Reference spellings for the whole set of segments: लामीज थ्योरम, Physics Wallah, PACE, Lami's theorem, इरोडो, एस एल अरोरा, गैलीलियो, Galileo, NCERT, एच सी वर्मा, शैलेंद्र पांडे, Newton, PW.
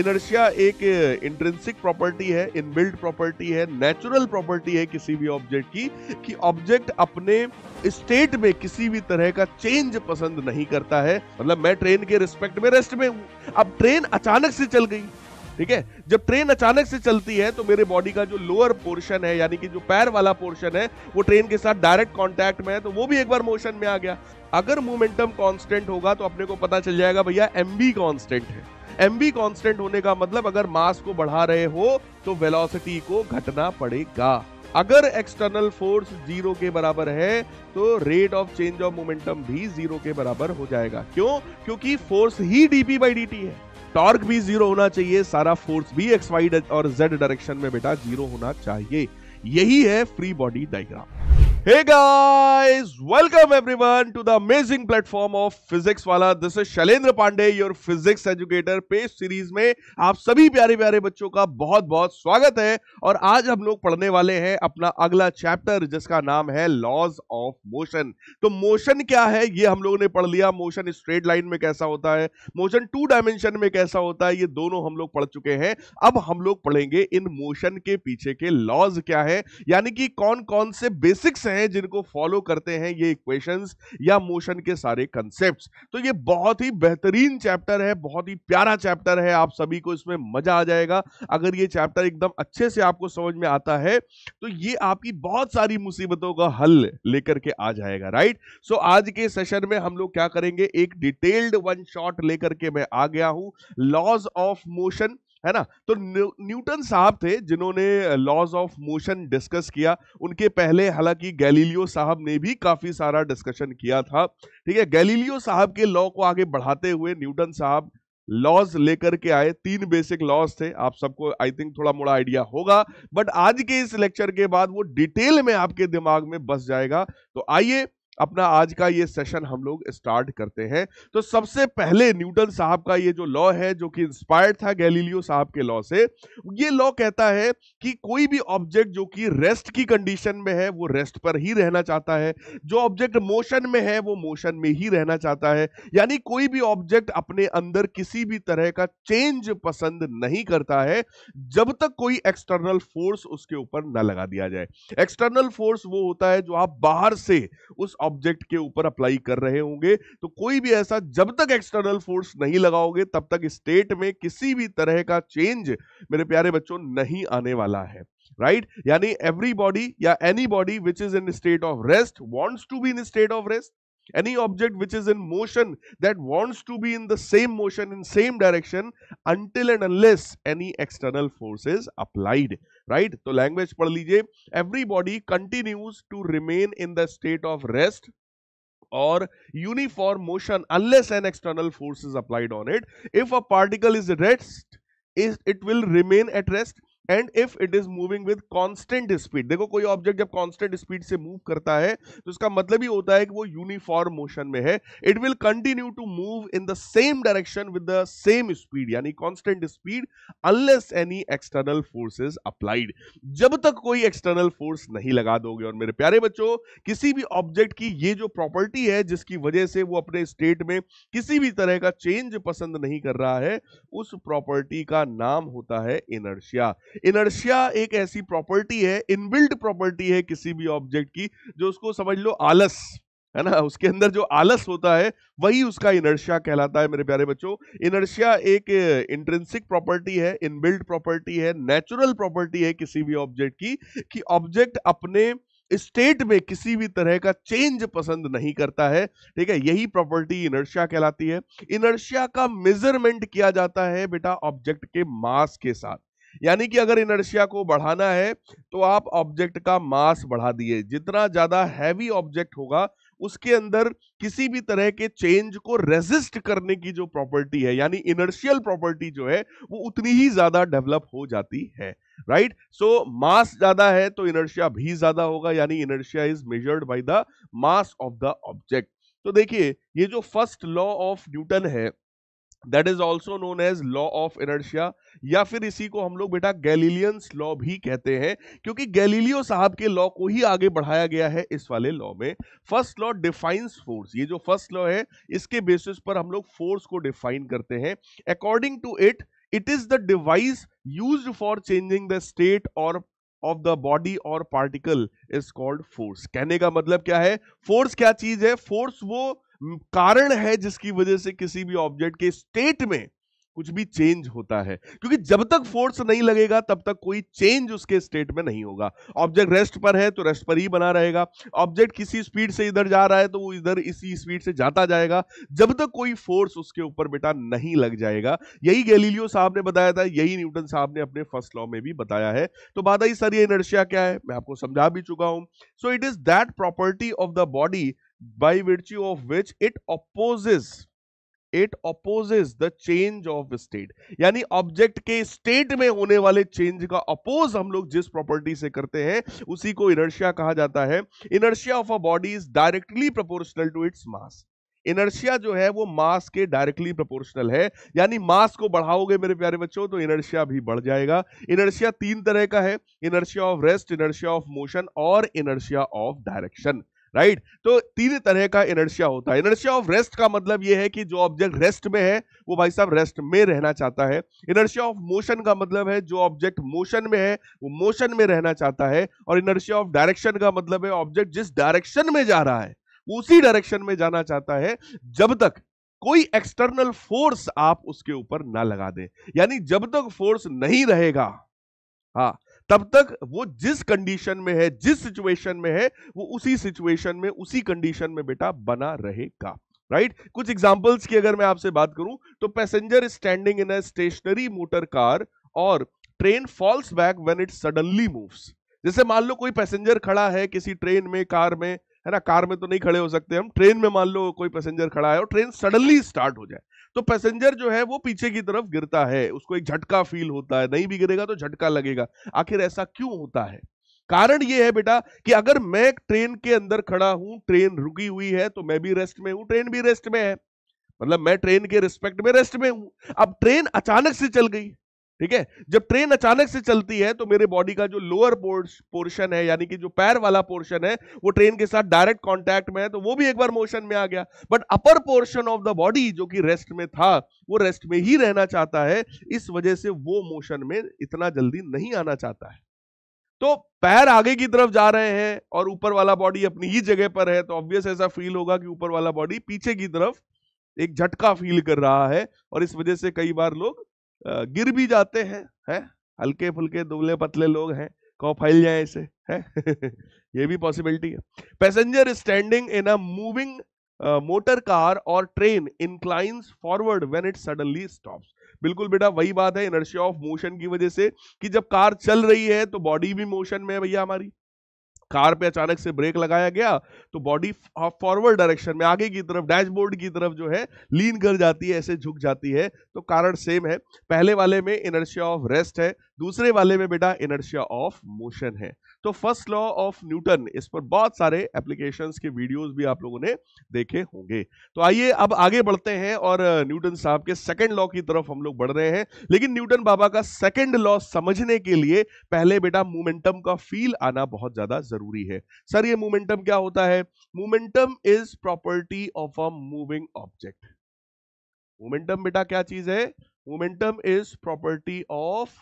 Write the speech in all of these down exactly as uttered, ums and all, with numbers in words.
Inertia एक intrinsic property है, inbuilt property है, नेचुरल प्रॉपर्टी है किसी भी ऑब्जेक्ट की, कि ऑब्जेक्ट अपने स्टेट में किसी भी तरह का चेंज पसंद नहीं करता है। मतलब मैं ट्रेन के रिस्पेक्ट में रेस्ट में हूं, अब ट्रेन अचानक से चल गई, ठीक है, जब ट्रेन अचानक से चलती है तो मेरे बॉडी का जो लोअर पोर्शन है यानी कि जो पैर वाला पोर्शन है वो ट्रेन के साथ डायरेक्ट कांटेक्ट में है, तो वो भी एक बार मोशन में आ गया। अगर मोमेंटम कांस्टेंट होगा तो अपने को पता चल जाएगा भैया एमबी कांस्टेंट है। एमबी कांस्टेंट होने का मतलब अगर मास को बढ़ा रहे हो तो वेलोसिटी को घटना पड़ेगा। अगर एक्सटर्नल फोर्स जीरो के बराबर है तो rate of change of momentum भी जीरो के बराबर हो जाएगा। क्यों? क्योंकि फोर्स ही डीपी बाई डीटी है। टॉर्क भी जीरो होना चाहिए, सारा फोर्स भी एक्स वाई और जेड डायरेक्शन में बेटा जीरो होना चाहिए। यही है free body diagram. Hey guys, welcome everyone to the amazing platform of Physics Wallah. This is शैलेंद्र पांडे, your physics educator. Pace series में आप सभी प्यारे प्यारे बच्चों का बहुत बहुत स्वागत है। और आज हम लोग पढ़ने वाले हैं अपना अगला चैप्टर जिसका नाम है लॉज ऑफ मोशन। तो मोशन क्या है ये हम लोगों ने पढ़ लिया, मोशन स्ट्रेट लाइन में कैसा होता है, मोशन टू डायमेंशन में कैसा होता है, ये दोनों हम लोग पढ़ चुके हैं। अब हम लोग पढ़ेंगे इन मोशन के पीछे के लॉज क्या है, यानी कि कौन कौन से बेसिक्स हैं जिनको फॉलो करते हैं ये इक्वेशंस या मोशन के सारे कॉन्सेप्ट्स। तो ये बहुत ही बेहतरीन चैप्टर है, बहुत ही प्यारा चैप्टर है, आप सभी को इसमें मजा आ जाएगा। अगर ये चैप्टर एकदम अच्छे से आपको समझ में आता है तो ये आपकी बहुत सारी मुसीबतों का हल लेकर के आ जाएगा, राइट। सो आज के सेशन में हम लोग क्या करेंगे, एक डिटेल्ड वन शॉट लेकर के मैं आ गया हूं, लॉज ऑफ मोशन, है ना। तो न्यूटन साहब थे जिन्होंने लॉज ऑफ मोशन डिस्कस किया। उनके पहले हालांकि गैलीलियो साहब ने भी काफी सारा डिस्कशन किया था, ठीक है। गैलीलियो साहब के लॉ को आगे बढ़ाते हुए न्यूटन साहब लॉज लेकर के आए। तीन बेसिक लॉज थे, आप सबको आई थिंक थोड़ा मोड़ा आइडिया होगा, बट आज के इस लेक्चर के बाद वो डिटेल में आपके दिमाग में बस जाएगा। तो आइए अपना आज का ये सेशन हम लोग स्टार्ट करते हैं। तो सबसे पहले न्यूटन साहब का ये जो लॉ है जो कि इंस्पायर्ड था गैलीलियो साहब के लॉ से, ये लॉ कहता है कि कोई भी ऑब्जेक्ट जो कि रेस्ट की कंडीशन में है वो रेस्ट पर ही रहना चाहता है, जो ऑब्जेक्ट मोशन में है वो मोशन में ही रहना चाहता है, यानी कोई भी ऑब्जेक्ट अपने अंदर किसी भी तरह का चेंज पसंद नहीं करता है जब तक कोई एक्सटर्नल फोर्स उसके ऊपर ना लगा दिया जाए। एक्सटर्नल फोर्स वो होता है जो आप बाहर से उस ऑब्जेक्ट के ऊपर अप्लाई कर रहे होंगे। तो कोई भी ऐसा जब तक एक्सटर्नल फोर्स नहीं लगाओगे तब तक स्टेट में किसी भी तरह का चेंज मेरे प्यारे बच्चों नहीं आने वाला है, राइट। यानी एवरीबॉडी या anybody which is in state of rest wants to be in state of rest, any object which is in motion that wants to be in the same motion in same direction until and unless any external force is applied, right। तो language पढ़ लीजिए, everybody continues to remain in the state of rest or uniform motion unless an external force is applied on it. If a particle is at rest, it will remain at rest. And if it is moving with constant speed, देखो कोई object जब constant speed से move करता है तो इसका मतलब ही होता है कि वो यूनिफॉर्म मोशन में है। It will continue to move in the same direction with the same speed यानी constant speed unless any external force is applied. जब तक कोई एक्सटर्नल फोर्स नहीं लगा दोगे, और मेरे प्यारे बच्चों किसी भी ऑब्जेक्ट की ये जो प्रॉपर्टी है जिसकी वजह से वो अपने स्टेट में किसी भी तरह का चेंज पसंद नहीं कर रहा है, उस प्रॉपर्टी का नाम होता है इनर्शिया। इनर्शिया एक ऐसी प्रॉपर्टी है, इनबिल्ट प्रॉपर्टी है किसी भी ऑब्जेक्ट की, जो उसको समझ लो आलस, है ना, उसके अंदर जो आलस होता है वही उसका इनर्शिया कहलाता है। मेरे प्यारे बच्चों इनर्शिया एक इंट्रिंसिक प्रॉपर्टी है, इनबिल्ट प्रॉपर्टी है, नेचुरल प्रॉपर्टी है किसी भी ऑब्जेक्ट की, कि ऑब्जेक्ट अपने स्टेट में किसी भी तरह का चेंज पसंद नहीं करता है, ठीक है। यही प्रॉपर्टी इनर्शिया कहलाती है। इनर्शिया का मेजरमेंट किया जाता है बेटा ऑब्जेक्ट के मास के साथ, यानी कि अगर इनर्शिया को बढ़ाना है तो आप ऑब्जेक्ट का मास बढ़ा दिए। जितना ज्यादा हैवी ऑब्जेक्ट होगा उसके अंदर किसी भी तरह के चेंज को रेजिस्ट करने की जो प्रॉपर्टी है यानी इनर्शियल प्रॉपर्टी जो है वो उतनी ही ज्यादा डेवलप हो जाती है, राइट। सो मास ज्यादा है तो इनर्शिया भी ज्यादा होगा, यानी inertia is measured by the mass of the object. तो देखिए ये जो फर्स्ट लॉ ऑफ न्यूटन है that is also known as law of inertia, या फिर इसी को हम लोग बेटा गैलीलियंस लॉ भी कहते हैं, क्योंकि गैलीलियो साहब के लॉ को ही आगे बढ़ाया गया है इस वाले लॉ में। फर्स्ट लॉ डिफाइंस फोर्स, ये जो फर्स्ट लॉ है इसके बेसिस पर हम लोग फोर्स को डिफाइन करते हैं। According to it It is the device used for changing the state or of the body or particle is called force. कहने का मतलब क्या है? Force क्या चीज है? Force वो कारण है जिसकी वजह से किसी भी ऑब्जेक्ट के स्टेट में कुछ भी चेंज होता है, क्योंकि जब तक फोर्स नहीं लगेगा तब तक कोई चेंज उसके स्टेट में नहीं होगा. ऑब्जेक्ट रेस्ट पर है तो रेस्ट पर ही बना रहेगा. ऑब्जेक्ट किसी स्पीड से इधर जा रहा है तो वो इधर इसी स्पीड से जाता जाएगा, जब तक कोई फोर्स उसके ऊपर बेटा नहीं लग जाएगा. यही गैलीलियो साहब ने बताया था, यही न्यूटन साहब ने अपने फर्स्ट लॉ में भी बताया है. तो बात आई सर ये इनर्शिया क्या है, मैं आपको समझा भी चुका हूं. So it is that property of the body by virtue of which it opposes it opposes the change of state. यानी ऑब्जेक्ट के स्टेट में होने वाले चेंज का अपोज हम लोग जिस प्रॉपर्टी से करते हैं उसी को इनर्शिया कहा जाता है. Inertia of a body is directly proportional to its mass. Inertia जो है वो मास के डायरेक्टली प्रोपोर्शनल है, यानी मास को बढ़ाओगे मेरे प्यारे बच्चों तो इनर्शिया भी बढ़ जाएगा. इनर्शिया तीन तरह का है, inertia of rest, inertia of motion और inertia of direction. Right right? तो तीन तरह का इनर्शिया होता है. इनर्शिया ऑफ रेस्ट का मतलब यह है कि जो ऑब्जेक्ट रेस्ट में है वो भाई साहब रेस्ट में रहना चाहता है. इनर्शिया ऑफ मोशन का मतलब है जो ऑब्जेक्ट मोशन में है वो मोशन में रहना चाहता है. और इनर्शिया ऑफ डायरेक्शन का मतलब है ऑब्जेक्ट जिस डायरेक्शन में जा रहा है उसी डायरेक्शन में जाना चाहता है, जब तक कोई एक्सटर्नल फोर्स आप उसके ऊपर ना लगा दें. यानी जब तक फोर्स नहीं रहेगा हाँ तब तक वो जिस कंडीशन में है, जिस सिचुएशन में है वो उसी सिचुएशन में उसी कंडीशन में बेटा बना रहेगा. Right right? कुछ एग्जांपल्स की अगर मैं आपसे बात करूं तो passenger standing in a stationary motor car और train falls back when it suddenly moves. जैसे मान लो कोई पैसेंजर खड़ा है किसी ट्रेन में, कार में, है ना, कार में तो नहीं खड़े हो सकते हम, ट्रेन में मान लो कोई पैसेंजर खड़ा है और ट्रेन सडनली स्टार्ट हो जाए तो पैसेंजर जो है वो पीछे की तरफ गिरता है, उसको एक झटका फील होता है, नहीं भी गिरेगा तो झटका लगेगा. आखिर ऐसा क्यों होता है? कारण ये है बेटा कि अगर मैं ट्रेन के अंदर खड़ा हूं, ट्रेन रुकी हुई है तो मैं भी रेस्ट में हूं, ट्रेन भी रेस्ट में है, मतलब मैं ट्रेन के रिस्पेक्ट में रेस्ट में हूं. अब ट्रेन अचानक से चल गई, ठीक है, जब ट्रेन अचानक से चलती है तो मेरे बॉडी का जो लोअर पोर्शन है यानी कि जो पैर वाला पोर्शन है वो ट्रेन के साथ डायरेक्ट कांटेक्ट में है तो वो भी एक बार मोशन में आ गया. But upper portion of the body जो कि रेस्ट में था वो रेस्ट में ही रहना चाहता है, इस वजह से वो मोशन में इतना जल्दी नहीं आना चाहता है. तो पैर आगे की तरफ जा रहे हैं और ऊपर वाला बॉडी अपनी ही जगह पर है तो ऑब्वियस ऐसा फील होगा कि ऊपर वाला बॉडी पीछे की तरफ एक झटका फील कर रहा है और इस वजह से कई बार लोग गिर भी जाते हैं. है हल्के फुल्के दुबले पतले लोग हैं, कौन फैल जाए इसे, है ये भी पॉसिबिलिटी है. Passenger standing in a moving motor car और train inclines forward when it suddenly stops. बिल्कुल बेटा वही बात है, इनर्शिया ऑफ मोशन की वजह से कि जब कार चल रही है तो बॉडी भी मोशन में है भैया हमारी. कार पे अचानक से ब्रेक लगाया गया तो बॉडी फॉरवर्ड डायरेक्शन में, आगे की तरफ, डैशबोर्ड की तरफ जो है लीन कर जाती है, ऐसे झुक जाती है. तो कारण सेम है, पहले वाले में इनर्शिया ऑफ रेस्ट है, दूसरे वाले में बेटा इनर्शिया ऑफ मोशन है. तो फर्स्ट लॉ ऑफ न्यूटन, इस पर बहुत सारे एप्लीकेशंस के वीडियोस भी आप लोगों ने देखे होंगे. तो आइए अब आगे बढ़ते हैं और न्यूटन साहब के सेकंड लॉ की तरफ हम लोग बढ़ रहे हैं. लेकिन न्यूटन बाबा का सेकंड लॉ समझने के लिए पहले बेटा मोमेंटम का फील आना बहुत ज्यादा जरूरी है. सर ये मोमेंटम क्या होता है? Momentum is property of a moving object. Momentum बेटा क्या चीज है? Momentum is property of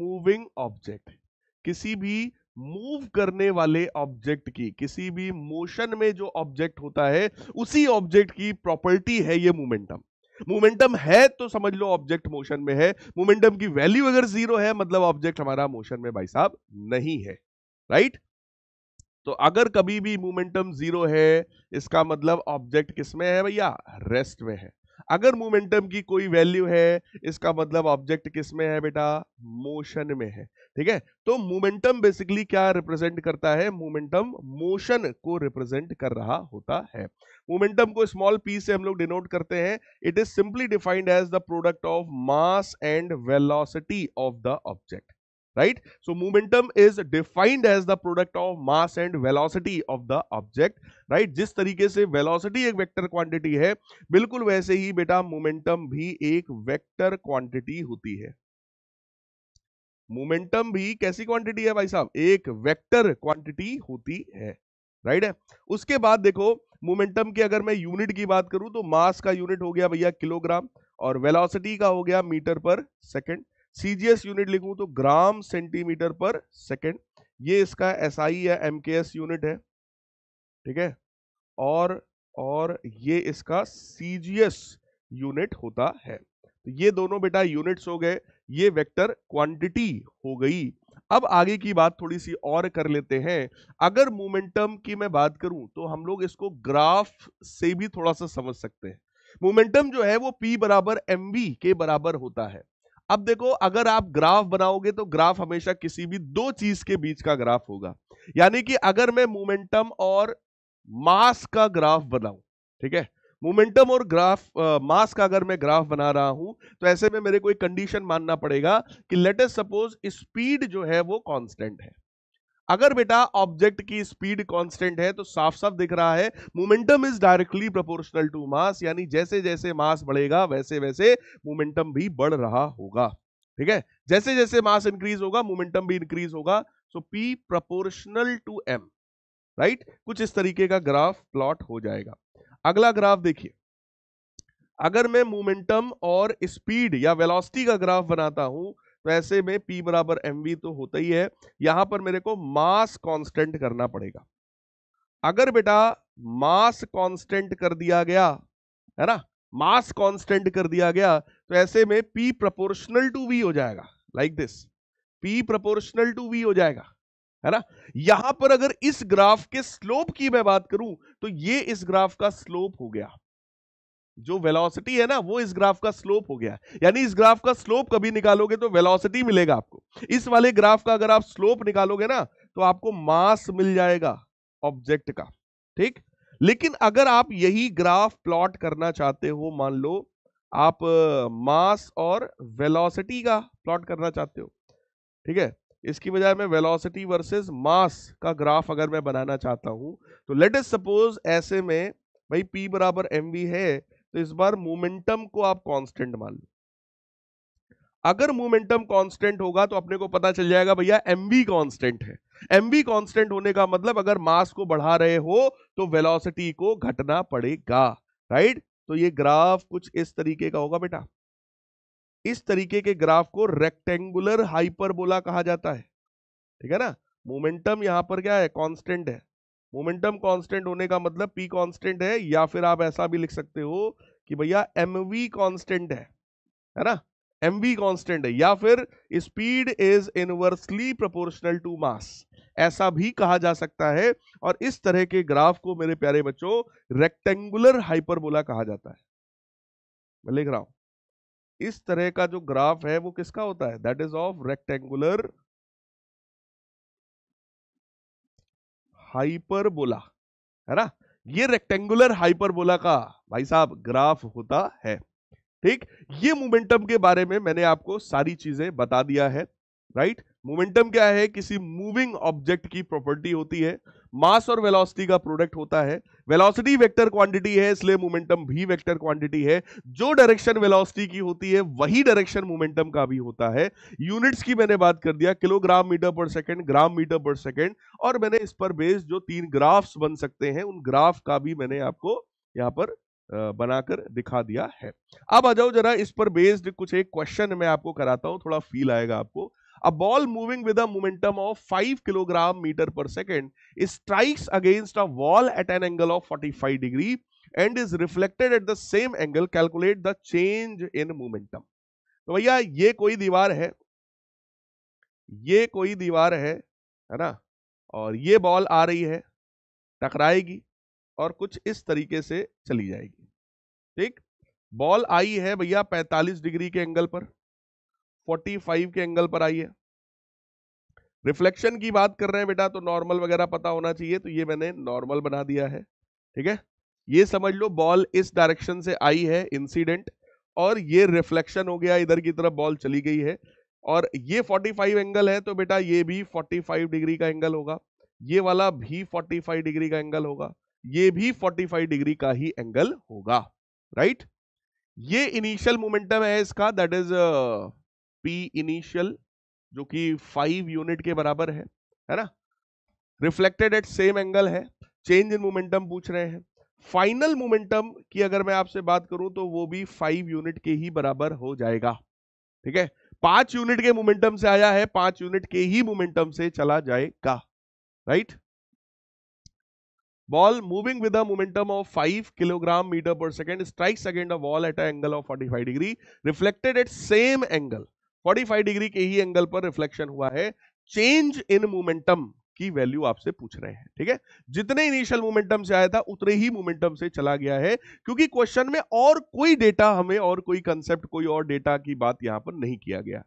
moving object. किसी भी मूव करने वाले ऑब्जेक्ट की, किसी भी मोशन में जो ऑब्जेक्ट होता है उसी ऑब्जेक्ट की प्रॉपर्टी है ये मोमेंटम. मोमेंटम है तो समझ लो ऑब्जेक्ट मोशन में है. मोमेंटम की वैल्यू अगर जीरो है मतलब ऑब्जेक्ट हमारा मोशन में भाई साहब नहीं है. राइट, तो अगर कभी भी मोमेंटम जीरो है इसका मतलब ऑब्जेक्ट किसमें है भैया? रेस्ट में है. अगर मोमेंटम की कोई वैल्यू है इसका मतलब ऑब्जेक्ट किसमें है बेटा? मोशन में है. ठीक है, तो मोमेंटम बेसिकली क्या रिप्रेजेंट करता है? मोमेंटम मोशन को रिप्रेजेंट कर रहा होता है. मोमेंटम को स्मॉल पी से हम लोग डिनोट करते हैं. It is simply defined as the product of mass and velocity of the object. Right, so momentum is defined as the product of mass and velocity of the object. Right, जिस तरीके से velocity एक vector quantity है बिल्कुल वैसे ही बेटा momentum भी एक वेक्टर क्वांटिटी होती है. मोमेंटम भी कैसी क्वांटिटी है भाई साहब? एक वेक्टर क्वांटिटी होती है. राइट है, उसके बाद देखो मोमेंटम की अगर मैं यूनिट की बात करूं तो मास का यूनिट हो गया भैया किलोग्राम और वेलोसिटी का हो गया मीटर पर सेकंड। सीजीएस यूनिट लिखूं तो ग्राम सेंटीमीटर पर सेकंड, ये इसका एसआई या एमकेएस यूनिट है, ठीक है। और और ये इसका सीजीएस यूनिट होता है। तो ये दोनों बेटा यूनिट्स हो गए, ये वेक्टर क्वांटिटी हो गई। अब आगे की बात थोड़ी सी और कर लेते हैं। अगर मोमेंटम की मैं बात करूं तो हम लोग इसको ग्राफ से भी थोड़ा सा समझ सकते हैं। मोमेंटम जो है वो P बराबर एमवी के बराबर होता है। अब देखो, अगर आप ग्राफ बनाओगे तो ग्राफ हमेशा किसी भी दो चीज के बीच का ग्राफ होगा, यानी कि अगर मैं मोमेंटम और मास का ग्राफ बनाऊं, ठीक है, मोमेंटम और ग्राफ आ, मास का अगर मैं ग्राफ बना रहा हूं तो ऐसे में मेरे को एक कंडीशन मानना पड़ेगा कि लेट अस सपोज स्पीड जो है वो कांस्टेंट है। अगर बेटा ऑब्जेक्ट की स्पीड कांस्टेंट है तो साफ साफ दिख रहा है momentum is directly proportional to mass, यानी जैसे जैसे मास बढ़ेगा वैसे वैसे मोमेंटम भी बढ़ रहा होगा, ठीक है। जैसे जैसे मास इंक्रीज होगा मोमेंटम भी इंक्रीज होगा। So P proportional to M, right. कुछ इस तरीके का ग्राफ प्लॉट हो जाएगा। अगला ग्राफ देखिए, अगर मैं मोमेंटम और स्पीड या वेलोसिटी का ग्राफ बनाता हूं तो ऐसे में P बराबर mv तो होता ही है, यहां पर मेरे को मास कांस्टेंट करना पड़ेगा। अगर बेटा मास कांस्टेंट कर दिया गया, है ना, मास कांस्टेंट कर दिया गया तो ऐसे में P प्रोपोर्शनल टू v हो जाएगा, like this, P proportional to v हो जाएगा, है ना। यहां पर अगर इस ग्राफ के स्लोप की मैं बात करूं तो ये इस ग्राफ का स्लोप हो गया, जो वेलोसिटी है ना वो इस ग्राफ का स्लोप हो गया, यानी इस ग्राफ का स्लोप कभी निकालोगे तो वेलोसिटी मिलेगा आपको। इस वाले ग्राफ का अगर आप स्लोप निकालोगे ना तो आपको मास मिल जाएगा ऑब्जेक्ट का, ठीक। लेकिन अगर आप यही ग्राफ प्लॉट करना चाहते हो, मान लो आप मास और वेलोसिटी का प्लॉट करना चाहते हो, ठीक है, इसकी बजाय मैं वेलोसिटी वर्सेस मास का ग्राफ अगर मैं बनाना चाहता हूं तो लेट अस सपोज ऐसे में भाई पी बराबर एम वी है, तो इस बार मोमेंटम को आप कांस्टेंट मान लो। अगर मोमेंटम कांस्टेंट होगा तो अपने को पता चल जाएगा भैया एमवी कांस्टेंट है। एमवी कांस्टेंट होने का मतलब अगर मास को बढ़ा रहे हो तो वेलोसिटी को घटना पड़ेगा, राइट। तो ये ग्राफ कुछ इस तरीके का होगा बेटा। इस तरीके के ग्राफ को रेक्टेंगुलर हाइपरबोला कहा जाता है, ठीक है ना। मोमेंटम यहां पर क्या है, कॉन्स्टेंट है। मोमेंटम कांस्टेंट होने का मतलब पी कांस्टेंट है, या फिर आप ऐसा भी लिख सकते हो कि भैया एमवी कांस्टेंट है, है ना, एमवी कांस्टेंट है, या फिर speed is inversely proportional to mass, ऐसा भी कहा जा सकता है। और इस तरह के ग्राफ को मेरे प्यारे बच्चों रेक्टेंगुलर हाइपरबोला कहा जाता है। मैं लिख रहा हूं, इस तरह का जो ग्राफ है वो किसका होता है, that is of rectangular hyperbola, है ना। ये रेक्टेंगुलर हाइपरबोला का भाई साहब ग्राफ होता है, ठीक। ये मोमेंटम के बारे में मैंने आपको सारी चीजें बता दिया है, राइट। मोमेंटम क्या है, किसी मूविंग ऑब्जेक्ट की प्रॉपर्टी होती है। मास और वेलोसिटी का प्रोडक्ट होता है। वेलोसिटी वेक्टर क्वांटिटी है, इसलिए मोमेंटम भी वेक्टर क्वांटिटी है। जो डायरेक्शन वेलोसिटी की होती है वही डायरेक्शन मोमेंटम का भी होता है। यूनिट्स की मैंने बात कर दिया, किलोग्राम मीटर पर सेकंड, ग्राम मीटर पर सेकंड, और मैंने इस पर बेस्ड जो तीन ग्राफ्स बन सकते हैं उन ग्राफ का भी मैंने आपको यहाँ पर बनाकर दिखा दिया है। अब आ जाओ जरा, इस पर बेस्ड कुछ एक क्वेश्चन मैं आपको कराता हूँ, थोड़ा फील आएगा आपको। A ball moving with a momentum of five kilogram meter per second strikes against a wall at an angle of forty-five degree and is reflected at the same angle. Calculate the change in momentum. तो भैया ये कोई दीवार है, ये कोई दीवार है, है ना, और ये बॉल आ रही है, टकराएगी और कुछ इस तरीके से चली जाएगी, ठीक। बॉल आई है भैया पैंतालीस डिग्री के एंगल पर, पैंतालीस के एंगल पर आई है। रिफ्लेक्शन की बात कर रहे हैं बेटा तो नॉर्मल वगैरह पता होना चाहिए, तो ये मैंने नॉर्मल बना दिया है, ठीक है। ये समझ लो बॉल इस डायरेक्शन से आई है, इंसिडेंट, और ये रिफ्लेक्शन हो गया, इधर की तरफ बॉल चली गई है, और ये पैंतालीस एंगल है तो बेटा ये भी पैंतालीस डिग्री का एंगल होगा, ये वाला भी पैंतालीस डिग्री का एंगल होगा, ये भी पैंतालीस डिग्री का ही एंगल होगा, राइट। ये इनिशियल मोमेंटम है इसका, दैट इज इनिशियल, जो कि फाइव यूनिट के बराबर है, है ना। रिफ्लेक्टेड एट सेम एंगल है। चेंज इन मोमेंटम पूछ रहे हैं, फाइनल मोमेंटम की अगर मैं आपसे बात करूं तो वो भी फाइव यूनिट के ही बराबर हो जाएगा। ठीक है, पांच यूनिट के मोमेंटम से आया है, पांच यूनिट के ही मोमेंटम से चला जाएगा। Right, ball moving with a momentum of five kilogram metre पर second strikes against a wall at an angle of पैंतालीस degree, reflected at same angle, पैंतालीस डिग्री के ही एंगल पर रिफ्लेक्शन हुआ है। चेंज इन मोमेंटम की वैल्यू आपसे पूछ रहे हैं। ठीक है, जितने इनिशियल मोमेंटम से आया था उतने ही मोमेंटम से चला गया है, क्योंकि क्वेश्चन में और कोई डेटा हमें और कोई कंसेप्ट, कोई और डेटा की बात यहां पर नहीं किया गया।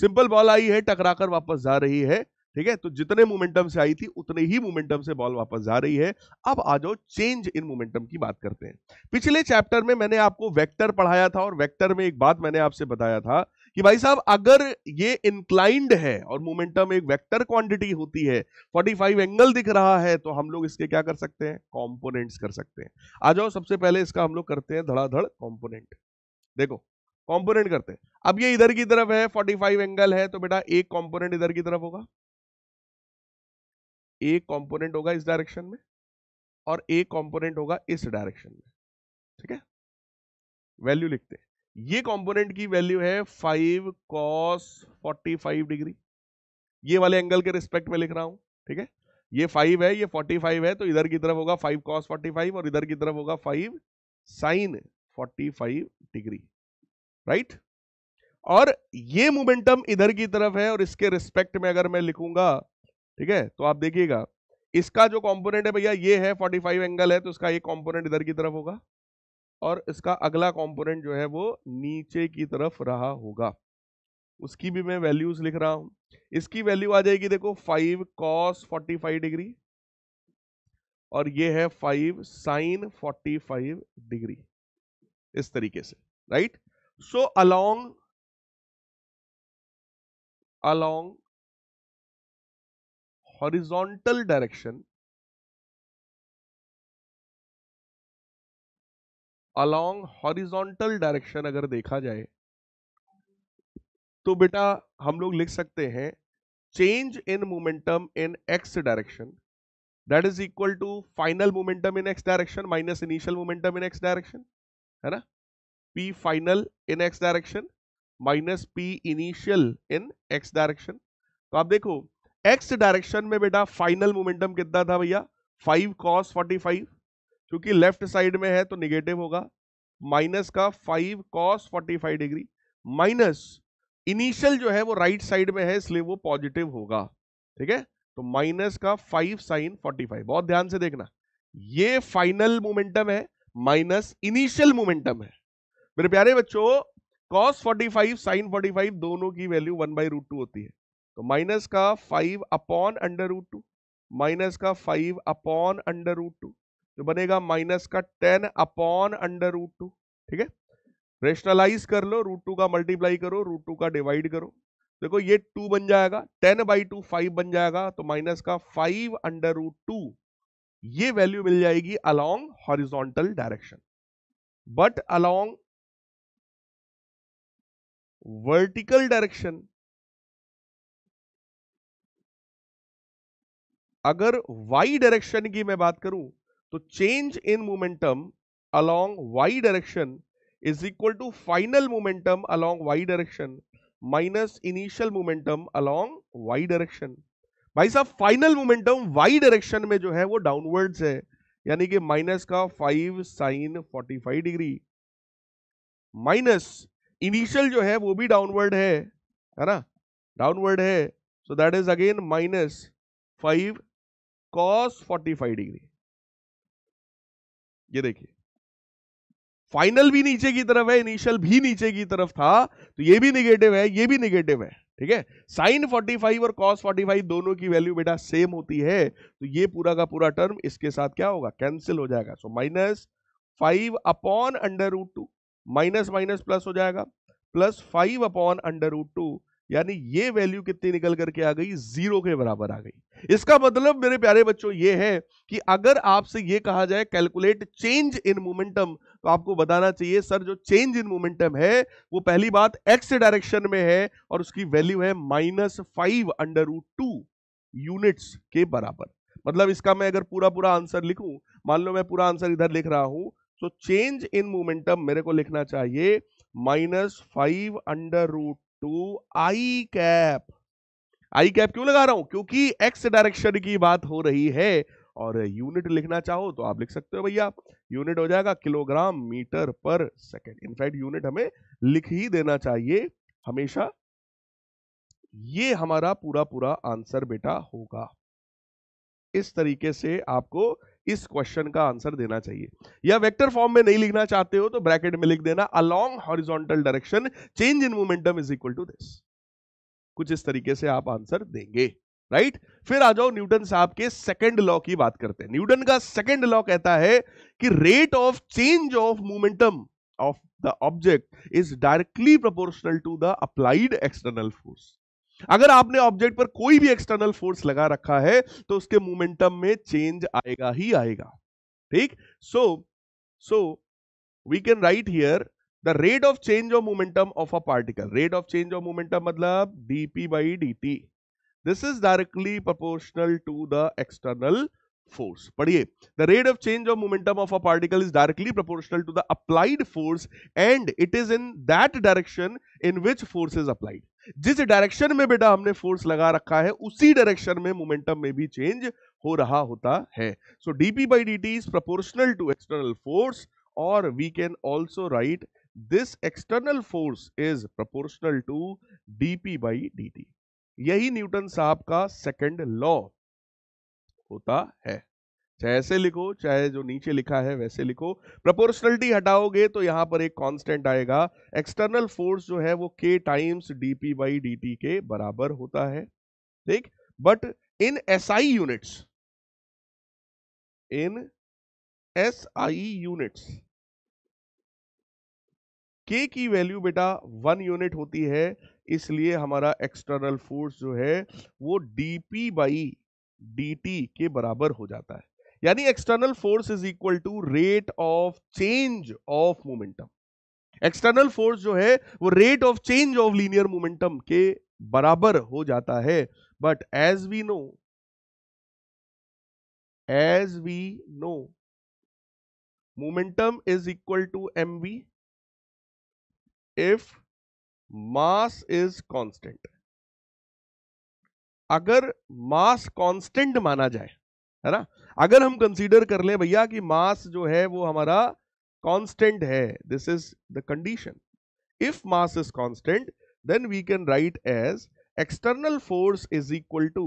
सिंपल बॉल आई है, टकराकर वापस जा रही है। ठीक है, तो जितने मोमेंटम से आई थी उतने ही मोमेंटम से बॉल वापस जा रही है। अब आ जाओ चेंज इन मोमेंटम की बात करते हैं। पिछले चैप्टर में मैंने आपको वेक्टर पढ़ाया था और वेक्टर में एक बात मैंने आपसे बताया था कि भाई साहब अगर ये इंक्लाइंड है और मोमेंटम एक वेक्टर क्वांटिटी होती है, पैंतालीस एंगल दिख रहा है, तो हम लोग इसके क्या कर सकते हैं, कंपोनेंट्स कर सकते हैं। आ जाओ सबसे पहले इसका हम लोग करते हैं धड़ाधड़ कंपोनेंट। देखो कंपोनेंट करते हैं, अब ये इधर की तरफ है, पैंतालीस एंगल है, तो बेटा एक कंपोनेंट इधर की तरफ होगा, एक कंपोनेंट होगा इस डायरेक्शन में और एक कंपोनेंट होगा इस डायरेक्शन में। ठीक है, वैल्यू लिखते हैं, ये कंपोनेंट की वैल्यू है फाइव कॉस पैंतालीस डिग्री, ये वाले एंगल के रिस्पेक्ट में लिख रहा हूं। ठीक है, ये फाइव है, ये पैंतालीस है, तो इधर की तरफ होगा फाइव कॉस पैंतालीस और इधर की तरफ होगा फाइव साइन पैंतालीस डिग्री। राइट, और ये मोमेंटम इधर की तरफ है और इसके रिस्पेक्ट में अगर मैं लिखूंगा, ठीक है, तो आप देखिएगा इसका जो कंपोनेंट है भैया ये है, पैंतालीस एंगल है, तो इसका एक कंपोनेंट इधर की तरफ होगा और इसका अगला कंपोनेंट जो है वो नीचे की तरफ रहा होगा। उसकी भी मैं वैल्यूज लिख रहा हूँ। इसकी वैल्यू आ जाएगी, देखो फाइव कॉस पैंतालीस डिग्री और ये है फाइव साइन पैंतालीस डिग्री, इस तरीके से। Right, so along along horizontal direction, along horizontal direction अगर देखा जाए तो बेटा हम लोग लिख सकते हैं change in momentum in X direction that is equal to final momentum in X direction minus initial momentum in X direction, है ना, P final in X direction minus P initial in X direction. तो आप देखो x direction में बेटा final momentum कितना था भैया, फाइव कॉस पैंतालीस, क्योंकि लेफ्ट साइड में है तो निगेटिव होगा, माइनस का फाइव कॉस पैंतालीस डिग्री माइनस इनिशियल जो है वो राइट साइड में है इसलिए वो पॉजिटिव होगा। ठीक है, तो माइनस का फाइव साइन पैंतालीस। बहुत ध्यान से देखना, ये फाइनल मोमेंटम है माइनस इनिशियल मोमेंटम है। मेरे प्यारे बच्चों, कॉस पैंतालीस साइन पैंतालीस दोनों की value one by root two होती है, तो माइनस का five upon under root two minus का five upon under root two, तो बनेगा माइनस का ten upon under root two. ठीक है, रेशनलाइज कर लो, रूट टू का मल्टीप्लाई करो, रूट टू का डिवाइड करो, देखो ये टू बन जाएगा, टेन बाई टू फाइव बन जाएगा, तो माइनस का फाइव अंडर रूट टू, ये वैल्यू मिल जाएगी along horizontal direction. But along vertical direction, अगर y डायरेक्शन की मैं बात करूं तो change in momentum along y direction is equal to final momentum along y direction minus initial momentum along y direction. भाई साहब फाइनल मोमेंटम y डायरेक्शन में जो है वो डाउनवर्ड्स है, यानी कि माइनस का फाइव साइन पैंतालीस डिग्री माइनस इनिशियल जो है वो भी डाउनवर्ड है, है ना, डाउनवर्ड है, so that is again minus five cos पैंतालीस डिग्री। ये देखिए फाइनल भी नीचे की तरफ है, इनिशियल भी नीचे की तरफ था, तो ये भी निगेटिव है, ये भी निगेटिव है। ठीक है, साइन पैंतालीस और कॉस पैंतालीस दोनों की वैल्यू बेटा सेम होती है, तो ये पूरा का पूरा टर्म इसके साथ क्या होगा, कैंसिल हो जाएगा। So minus five upon under root two, minus minus plus हो जाएगा, plus five upon under root two, यानी ये वैल्यू कितनी निकल करके आ गई, जीरो के बराबर आ गई। इसका मतलब मेरे प्यारे बच्चों ये है कि अगर आपसे ये कहा जाए कैलकुलेट चेंज इन मोमेंटम, तो आपको बताना चाहिए सर जो चेंज इन मोमेंटम है वो पहली बात एक्स डायरेक्शन में है और उसकी वैल्यू है minus five under root two units के बराबर। मतलब इसका मैं अगर पूरा पूरा आंसर लिखूं, मान लो मैं पूरा आंसर इधर लिख रहा हूं, तो चेंज इन मोमेंटम मेरे को लिखना चाहिए minus five under root two I cap. I cap क्यों लगा रहा हूं? क्योंकि एक्स डायरेक्शन की बात हो रही है, और यूनिट लिखना चाहो तो आप लिख सकते हो भैया, यूनिट हो जाएगा किलोग्राम मीटर पर सेकेंड। इनफैक्ट यूनिट हमें लिख ही देना चाहिए हमेशा, ये हमारा पूरा पूरा आंसर बेटा होगा। इस तरीके से आपको इस क्वेश्चन का आंसर देना चाहिए। या वेक्टर फॉर्म में नहीं लिखना चाहते हो तो ब्रैकेट में लिख देना along horizontal direction change in momentum is equal to this. कुछ इस तरीके से आप आंसर देंगे, राइट। फिर आ जाओ न्यूटन साहब के सेकंड लॉ की बात करते हैं। न्यूटन का सेकंड लॉ कहता है कि rate of change of momentum of the object is directly proportional to the applied external force. अगर आपने ऑब्जेक्ट पर कोई भी एक्सटर्नल फोर्स लगा रखा है तो उसके मोमेंटम में चेंज आएगा ही आएगा, ठीक। So so we can write here the rate of change of momentum of a particle. Rate of change of momentum मतलब DP by DT, this is directly proportional to the external force. पढ़िए, the rate of change of momentum of a particle is directly proportional to the applied force and it is in that direction in which force is applied. जिस direction में बेटा हमने force लगा रखा है उसी direction में मोमेंटम में भी चेंज हो रहा होता है। So DP by DT is proportional to external force, और we can also write this external force is proportional to DP by DT. यही न्यूटन साहब का सेकंड लॉ होता है। चाहे ऐसे लिखो, चाहे जो नीचे लिखा है वैसे लिखो। प्रोपोर्शनलिटी हटाओगे तो यहां पर एक कांस्टेंट आएगा, एक्सटर्नल फोर्स जो है वो के टाइम्स डीपी बाई डीटी के बराबर होता है, ठीक। But in SI units, in SI units के की वैल्यू बेटा वन यूनिट होती है, इसलिए हमारा एक्सटर्नल फोर्स जो है वो डीपी बाई डीटी के बराबर हो जाता है। यानी external force is equal to rate of change of momentum. External force जो है वो rate of change of linear momentum के बराबर हो जाता है। But as we know, as we know momentum is equal to M V if mass is constant. अगर mass constant माना जाए, है ना, अगर हम कंसीडर कर ले भैया कि मास जो है वो हमारा कांस्टेंट है, this is the condition. If mass is constant then we can write as external force is equal to,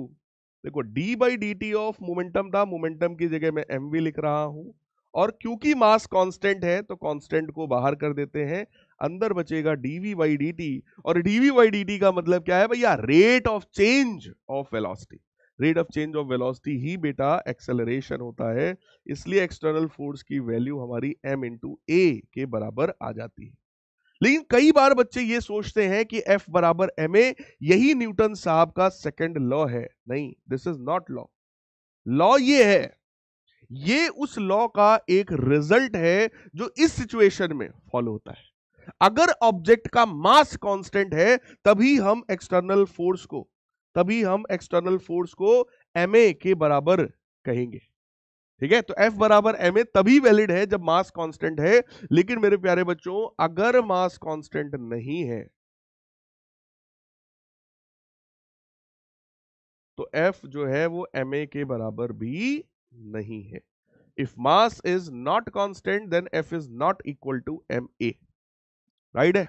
देखो D by D T of momentum था, मोमेंटम की जगह मैं एम वी लिख रहा हूं, और क्योंकि मास कांस्टेंट है तो कांस्टेंट को बाहर कर देते हैं, अंदर बचेगा डीवी बाई डी टी। और डीवी बाई डी टी का मतलब क्या है भैया? Rate of change of velocity. Rate of change of velocity ही बेटा एक्सेलरेशन होता है, इसलिए एक्सटर्नल फोर्स की वैल्यू हमारी एम इंटू ए के बराबर आ जाती है। लेकिन कई बार बच्चे ये सोचते हैं कि एफ बराबर एम ए, यही न्यूटन साहब का सेकेंड लॉ है। नहीं, this is not law. Law ये है, ये उस लॉ का एक रिजल्ट है जो इस सिचुएशन में फॉलो होता है। अगर ऑब्जेक्ट का मास कांस्टेंट है तभी हम एक्सटर्नल फोर्स को तभी हम एक्सटर्नल फोर्स को एम ए के बराबर कहेंगे, ठीक है। तो एफ बराबर एम ए तभी वैलिड है जब मास कांस्टेंट है। लेकिन मेरे प्यारे बच्चों, अगर मास कांस्टेंट नहीं है तो एफ जो है वो एम ए के बराबर भी नहीं है। If mass is not constant then F is not equal to M A, right है।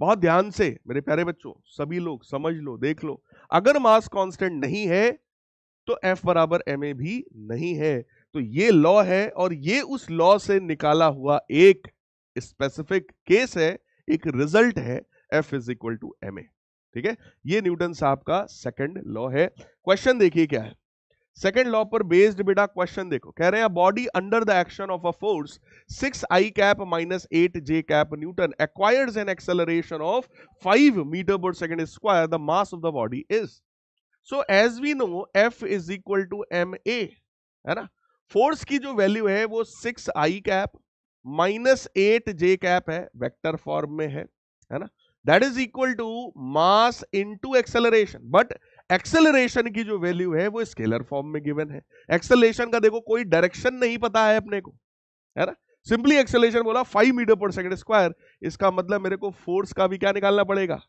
बहुत ध्यान से मेरे प्यारे बच्चों, सभी लोग समझ लो, देख लो, अगर मास कांस्टेंट नहीं है तो एफ बराबर एम ए भी नहीं है। तो ये लॉ है, और ये उस लॉ से निकाला हुआ एक स्पेसिफिक केस है, एक रिजल्ट है, F is equal to M A, ठीक है। ये न्यूटन साहब का सेकंड लॉ है। क्वेश्चन देखिए क्या है, सेकेंड लॉ पर बेस्ड बेटा क्वेश्चन देखो। कह रहे हैं body under the action of a force six I cap minus eight J cap newton acquires an acceleration of five metre पर second square. The mass of the body is, so as we know F is equal to M A, है ना। Force की जो value है वो six आई cap minus eight J cap है, vector form में है, है ना। That is equal to mass into acceleration. But acceleration की जो वैल्यू है वो स्केलर फॉर्म में गिवन है। एक्सेलरेशन का देखो कोई डायरेक्शन नहीं पता है अपने को, है ना। सिंपली एक्सेलरेशन बोला फाइव मीटर पर सेकंड स्क्वायर, इसका मतलब मेरे को फोर्स का भी क्या निकालना पड़ेगा,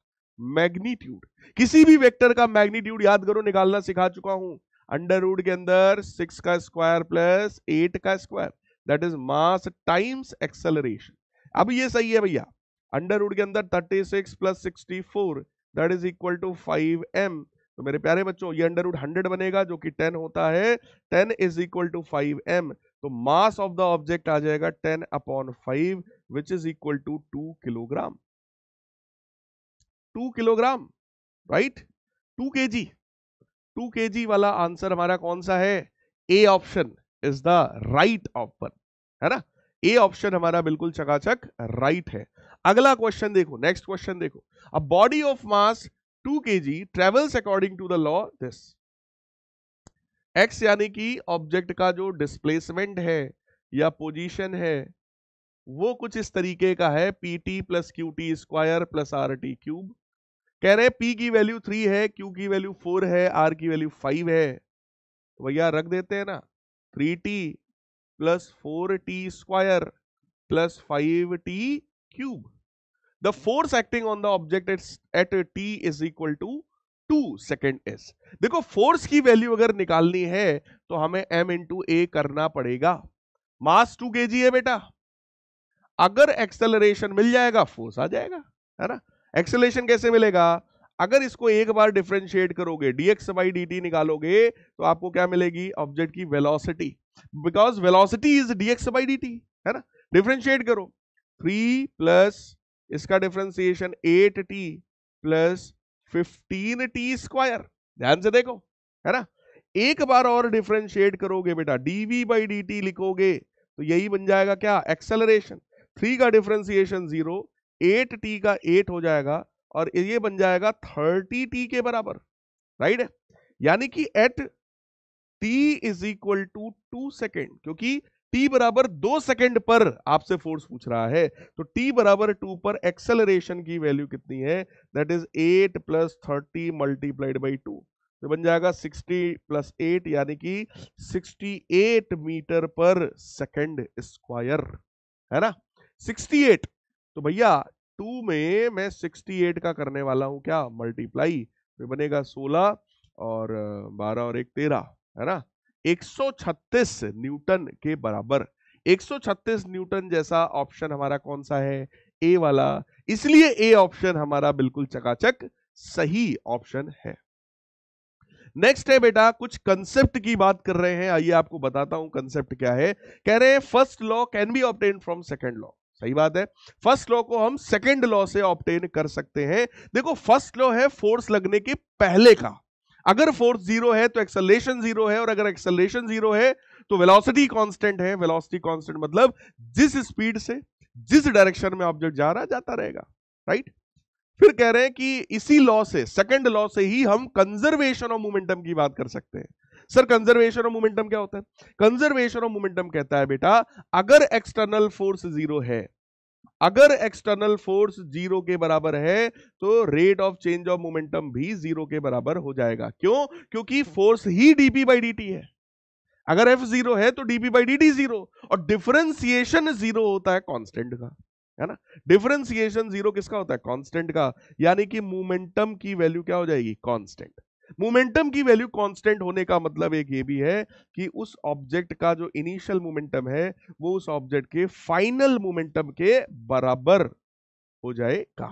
मैग्नीट्यूड। किसी भी वेक्टर का मैग्नीट्यूड याद करो, निकालना सिखा चुका हूं। अंडर रूट के अंदर सिक्स का स्क्वायर प्लस एट का square, that is mass times acceleration. अब ये सही है भैया, अंडर रूट के अंदर thirty six plus sixty four that is equal to five M. तो मेरे प्यारे बच्चों ये अंडर रूट हंड्रेड बनेगा जो कि टेन होता है, ten is equal to five M. तो मास ऑफ द ऑब्जेक्ट आ जाएगा ten upon five which is equal to two kilogram, two kilogram right, two K G. To K जी वाला answer हमारा कौन सा है? A option is the right option, है ना। ए ऑप्शन हमारा बिल्कुल चकाचक राइट है। अगला क्वेश्चन देखो, नेक्स्ट क्वेश्चन देखो। A body of mass two K G travels according to the law this, X यानी कि ऑब्जेक्ट का जो डिस्प्लेसमेंट है या पोजीशन है वो कुछ इस तरीके का है, P T plus Q T square plus R T cube. कह रहे पी की वैल्यू थ्री है, क्यू की वैल्यू फोर है, आर की वैल्यू फाइव है। भैया रख देते हैं ना, three T plus four T square plus five T cube. The force acting on the object at t is equal to two second s. देखो फोर्स की वैल्यू अगर निकालनी है तो हमें m into a करना पड़ेगा। मास टू kg है बेटा, अगर एक्सेलरेशन मिल जाएगा फोर्स आ जाएगा, है ना। एक्सेलरेशन कैसे मिलेगा? अगर इसको एक बार डिफ्रेंशिएट करोगे, dx by dt निकालोगे तो आपको क्या मिलेगी? ऑब्जेक्ट की velocity, because velocity is dx by dt, है ना। डिफ्रेंशिएट करो, थ्री प्लस इसका differentiation eight T plus fifteen T square. ध्यान से देखो, है ना। एक बार और डिफरेंशिएट करोगे बेटा, डीवी बाई डी टी लिखोगे तो यही बन जाएगा क्या? एक्सेलरेशन। थ्री का डिफरेंशिएशन जीरो, एट टी का एट हो जाएगा और ये बन जाएगा थर्टी टी के बराबर, राइट है। यानी कि at T is equal to two second, क्योंकि t बराबर दो सेकंड पर आपसे फोर्स पूछ रहा है, तो t बराबर टू पर एक्सेलरेशन की वैल्यू कितनी है? That is eight plus thirty multiplied by two, तो बन जाएगा सिक्सटी प्लस एट यानी कि सिक्सटी एट मीटर पर सेकंड स्क्वायर, है ना, सिक्सटी एट। तो भैया टू में मैं सिक्सटी एट का करने वाला हूं क्या? मल्टीप्लाई, तो बनेगा सोलह और बारह और एक तेरह, है ना, एक सौ छत्तीस न्यूटन के बराबर। एक सौ छत्तीस न्यूटन जैसा ऑप्शन हमारा कौन सा है? ए वाला। इसलिए ए ऑप्शन हमारा बिल्कुल चकाचक सही ऑप्शन है। नेक्स्ट है बेटा, कुछ कंसेप्ट की बात कर रहे हैं, आइए आपको बताता हूं कंसेप्ट क्या है। कह रहे हैं first law can be obtain from second law. सही बात है, फर्स्ट लॉ को हम सेकंड लॉ से ऑब्टेन कर सकते हैं। देखो फर्स्ट लॉ है फोर्स लगने के पहले का, अगर फोर्स जीरो है तो एक्सेलरेशन जीरो है, और अगर एक्सेलरेशन जीरो है तो वेलोसिटी कांस्टेंट है। वेलोसिटी कांस्टेंट मतलब जिस स्पीड से जिस डायरेक्शन में ऑब्जेक्ट जा रहा जाता रहेगा, राइट। फिर कह रहे हैं कि इसी लॉ से, सेकंड लॉ से ही हम कंजर्वेशन ऑफ मोमेंटम की बात कर सकते हैं। सर कंजर्वेशन ऑफ मोमेंटम क्या होता है? कंजर्वेशन ऑफ मोमेंटम कहता है बेटा, अगर एक्सटर्नल फोर्स जीरो है, अगर एक्सटर्नल फोर्स जीरो के बराबर है तो rate of change of momentum भी जीरो के बराबर हो जाएगा। क्यों? क्योंकि फोर्स ही डीपी बाई डीटी है। अगर एफ जीरो है तो डीपी बाई डीटी जीरो, और डिफरेंशिएशन जीरो होता है कांस्टेंट का, है ना। डिफरेंशिएशन जीरो किसका होता है? कांस्टेंट का। यानी कि मोमेंटम की वैल्यू क्या हो जाएगी? कांस्टेंट। मोमेंटम की वैल्यू कांस्टेंट होने का मतलब एक ये भी है कि उस ऑब्जेक्ट का जो इनिशियल मोमेंटम है वो उस ऑब्जेक्ट के फाइनल मोमेंटम के बराबर हो जाएगा।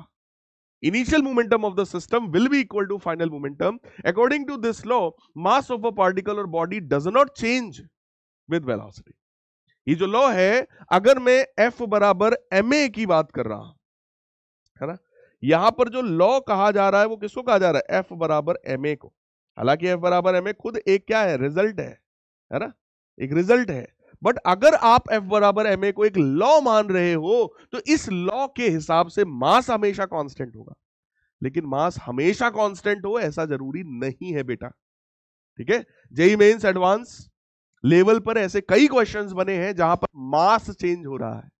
Initial momentum of the system will be equal to final momentum. According to this law mass of a particle और body does not change with velocity. ये जो लॉ है, अगर मैं एफ बराबर एम ए की बात कर रहा हूं, है ना, यहां पर जो लॉ कहा जा रहा है वो किसको कहा जा रहा है? एफ बराबर एम ए को। हालांकि एफ बराबर एम ए खुद एक क्या है? रिजल्ट है, है ना, एक रिजल्ट है। बट अगर आप एफ बराबर एम ए को एक लॉ मान रहे हो तो इस लॉ के हिसाब से मास हमेशा कांस्टेंट होगा। लेकिन मास हमेशा कांस्टेंट हो ऐसा जरूरी नहीं है बेटा, ठीक है। जेई मेंस एडवांस लेवल पर ऐसे कई क्वेश्चंस बने हैं जहां पर मास चेंज हो रहा है।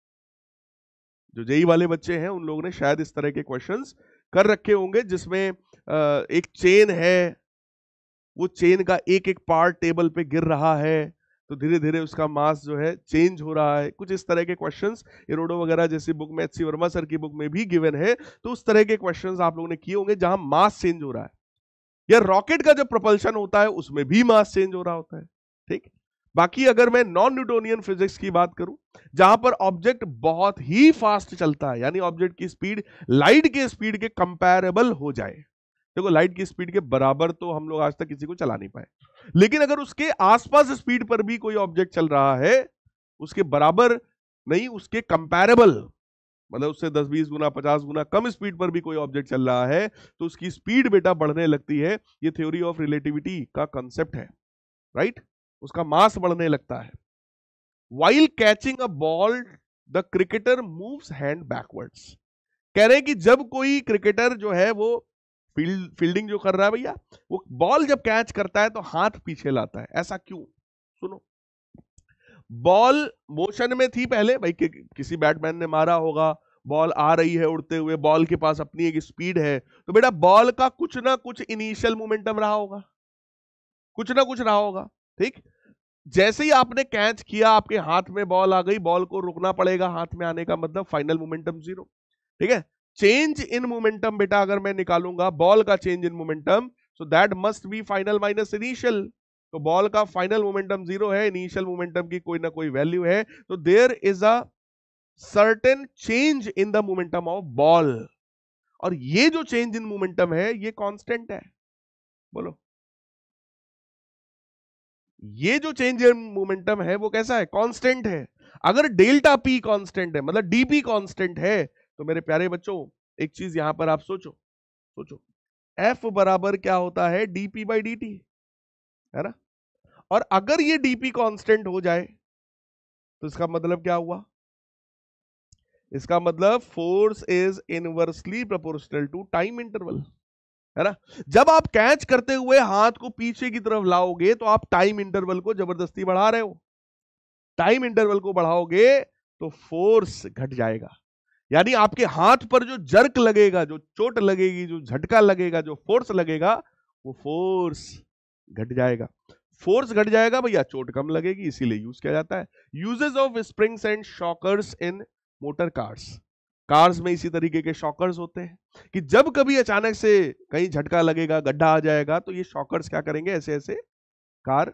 जो जेई वाले बच्चे हैं उन लोगों ने शायद इस तरह के क्वेश्चंस कर रखे होंगे जिसमें एक चेन है, वो चेन का एक एक पार्ट टेबल पे गिर रहा है तो धीरे धीरे उसका मास जो है चेंज हो रहा है। कुछ इस तरह के क्वेश्चंस इरोडो वगैरह जैसी बुक में, एच सी वर्मा सर की बुक में भी गिवन है, तो उस तरह के क्वेश्चंस आप लोगों ने किए होंगे जहां मास चेंज हो रहा है, या रॉकेट का जो प्रपल्शन होता है उसमें भी मास चेंज हो रहा होता है। ठीक, बाकी अगर मैं नॉन न्यूटोनियन फिजिक्स की बात करूं जहां पर ऑब्जेक्ट बहुत ही फास्ट चलता है, यानी ऑब्जेक्ट की स्पीड लाइट के स्पीड के कंपैरेबल हो जाए, देखो लाइट की स्पीड के बराबर तो हम लोग आज तक किसी को चला नहीं पाए, लेकिन अगर उसके आसपास स्पीड पर भी कोई ऑब्जेक्ट चल रहा है, उसके बराबर नहीं उसके कंपैरेबल, मतलब उससे दस बीस गुना पचास गुना कम स्पीड पर भी कोई ऑब्जेक्ट चल रहा है तो उसकी स्पीड बेटा बढ़ने लगती है। ये थ्योरी ऑफ रिलेटिविटी का कंसेप्ट है, राइट, उसका मास बढ़ने लगता है। While catching a ball the cricketer moves hand backwards, कह रहे हैं कि जब कोई क्रिकेटर जो है वो फील्ड फील्डिंग जो कर रहा है भैया, वो बॉल जब कैच करता है तो हाथ पीछे लाता है, ऐसा क्यों? सुनो, बॉल मोशन में थी पहले, भाई कि, किसी बैटमैन ने मारा होगा, बॉल आ रही है उड़ते हुए, बॉल के पास अपनी एक स्पीड है, तो बेटा बॉल का कुछ ना कुछ इनिशियल मोमेंटम रहा होगा, कुछ ना कुछ रहा होगा। ठीक, जैसे ही आपने कैच किया आपके हाथ में बॉल आ गई, बॉल को रुकना पड़ेगा, हाथ में आने का मतलब फाइनल मोमेंटम जीरो। ठीक है, चेंज इन मोमेंटम बेटा अगर मैं निकालूंगा बॉल का change in momentum, so that must be final minus initial, तो बॉल का फाइनल मोमेंटम जीरो है, इनिशियल मोमेंटम की कोई ना कोई वैल्यू है, तो there is a certain change in the momentum of ball, और ये जो चेंज इन मोमेंटम है ये कांस्टेंट है। बोलो, ये जो चेंज इन मोमेंटम है वो कैसा है? कांस्टेंट है। अगर डेल्टा पी कांस्टेंट है, मतलब डीपी कांस्टेंट है, तो मेरे प्यारे बच्चों एक चीज यहां पर आप सोचो, सोचो एफ बराबर क्या होता है? डीपी बाई डी टी, है ना? और अगर ये डीपी कांस्टेंट हो जाए तो इसका मतलब क्या हुआ? इसका मतलब force is inversely proportional to time interval, है ना? जब आप कैच करते हुए हाथ को पीछे की तरफ लाओगे तो आप टाइम इंटरवल को जबरदस्ती बढ़ा रहे हो, टाइम इंटरवल को बढ़ाओगे तो फोर्स घट जाएगा, यानी आपके हाथ पर जो जर्क लगेगा, जो चोट लगेगी, जो झटका लगेगा, जो फोर्स लगेगा, वो फोर्स घट जाएगा। फोर्स घट जाएगा भैया, चोट कम लगेगी, इसीलिए यूज किया जाता है। Uses of springs and shockers in motor cars, cars में इसी तरीके के शॉकर्स होते हैं कि जब कभी अचानक से कहीं झटका लगेगा, गड्ढा आ जाएगा, तो ये शॉकर्स क्या करेंगे, ऐसे ऐसे कार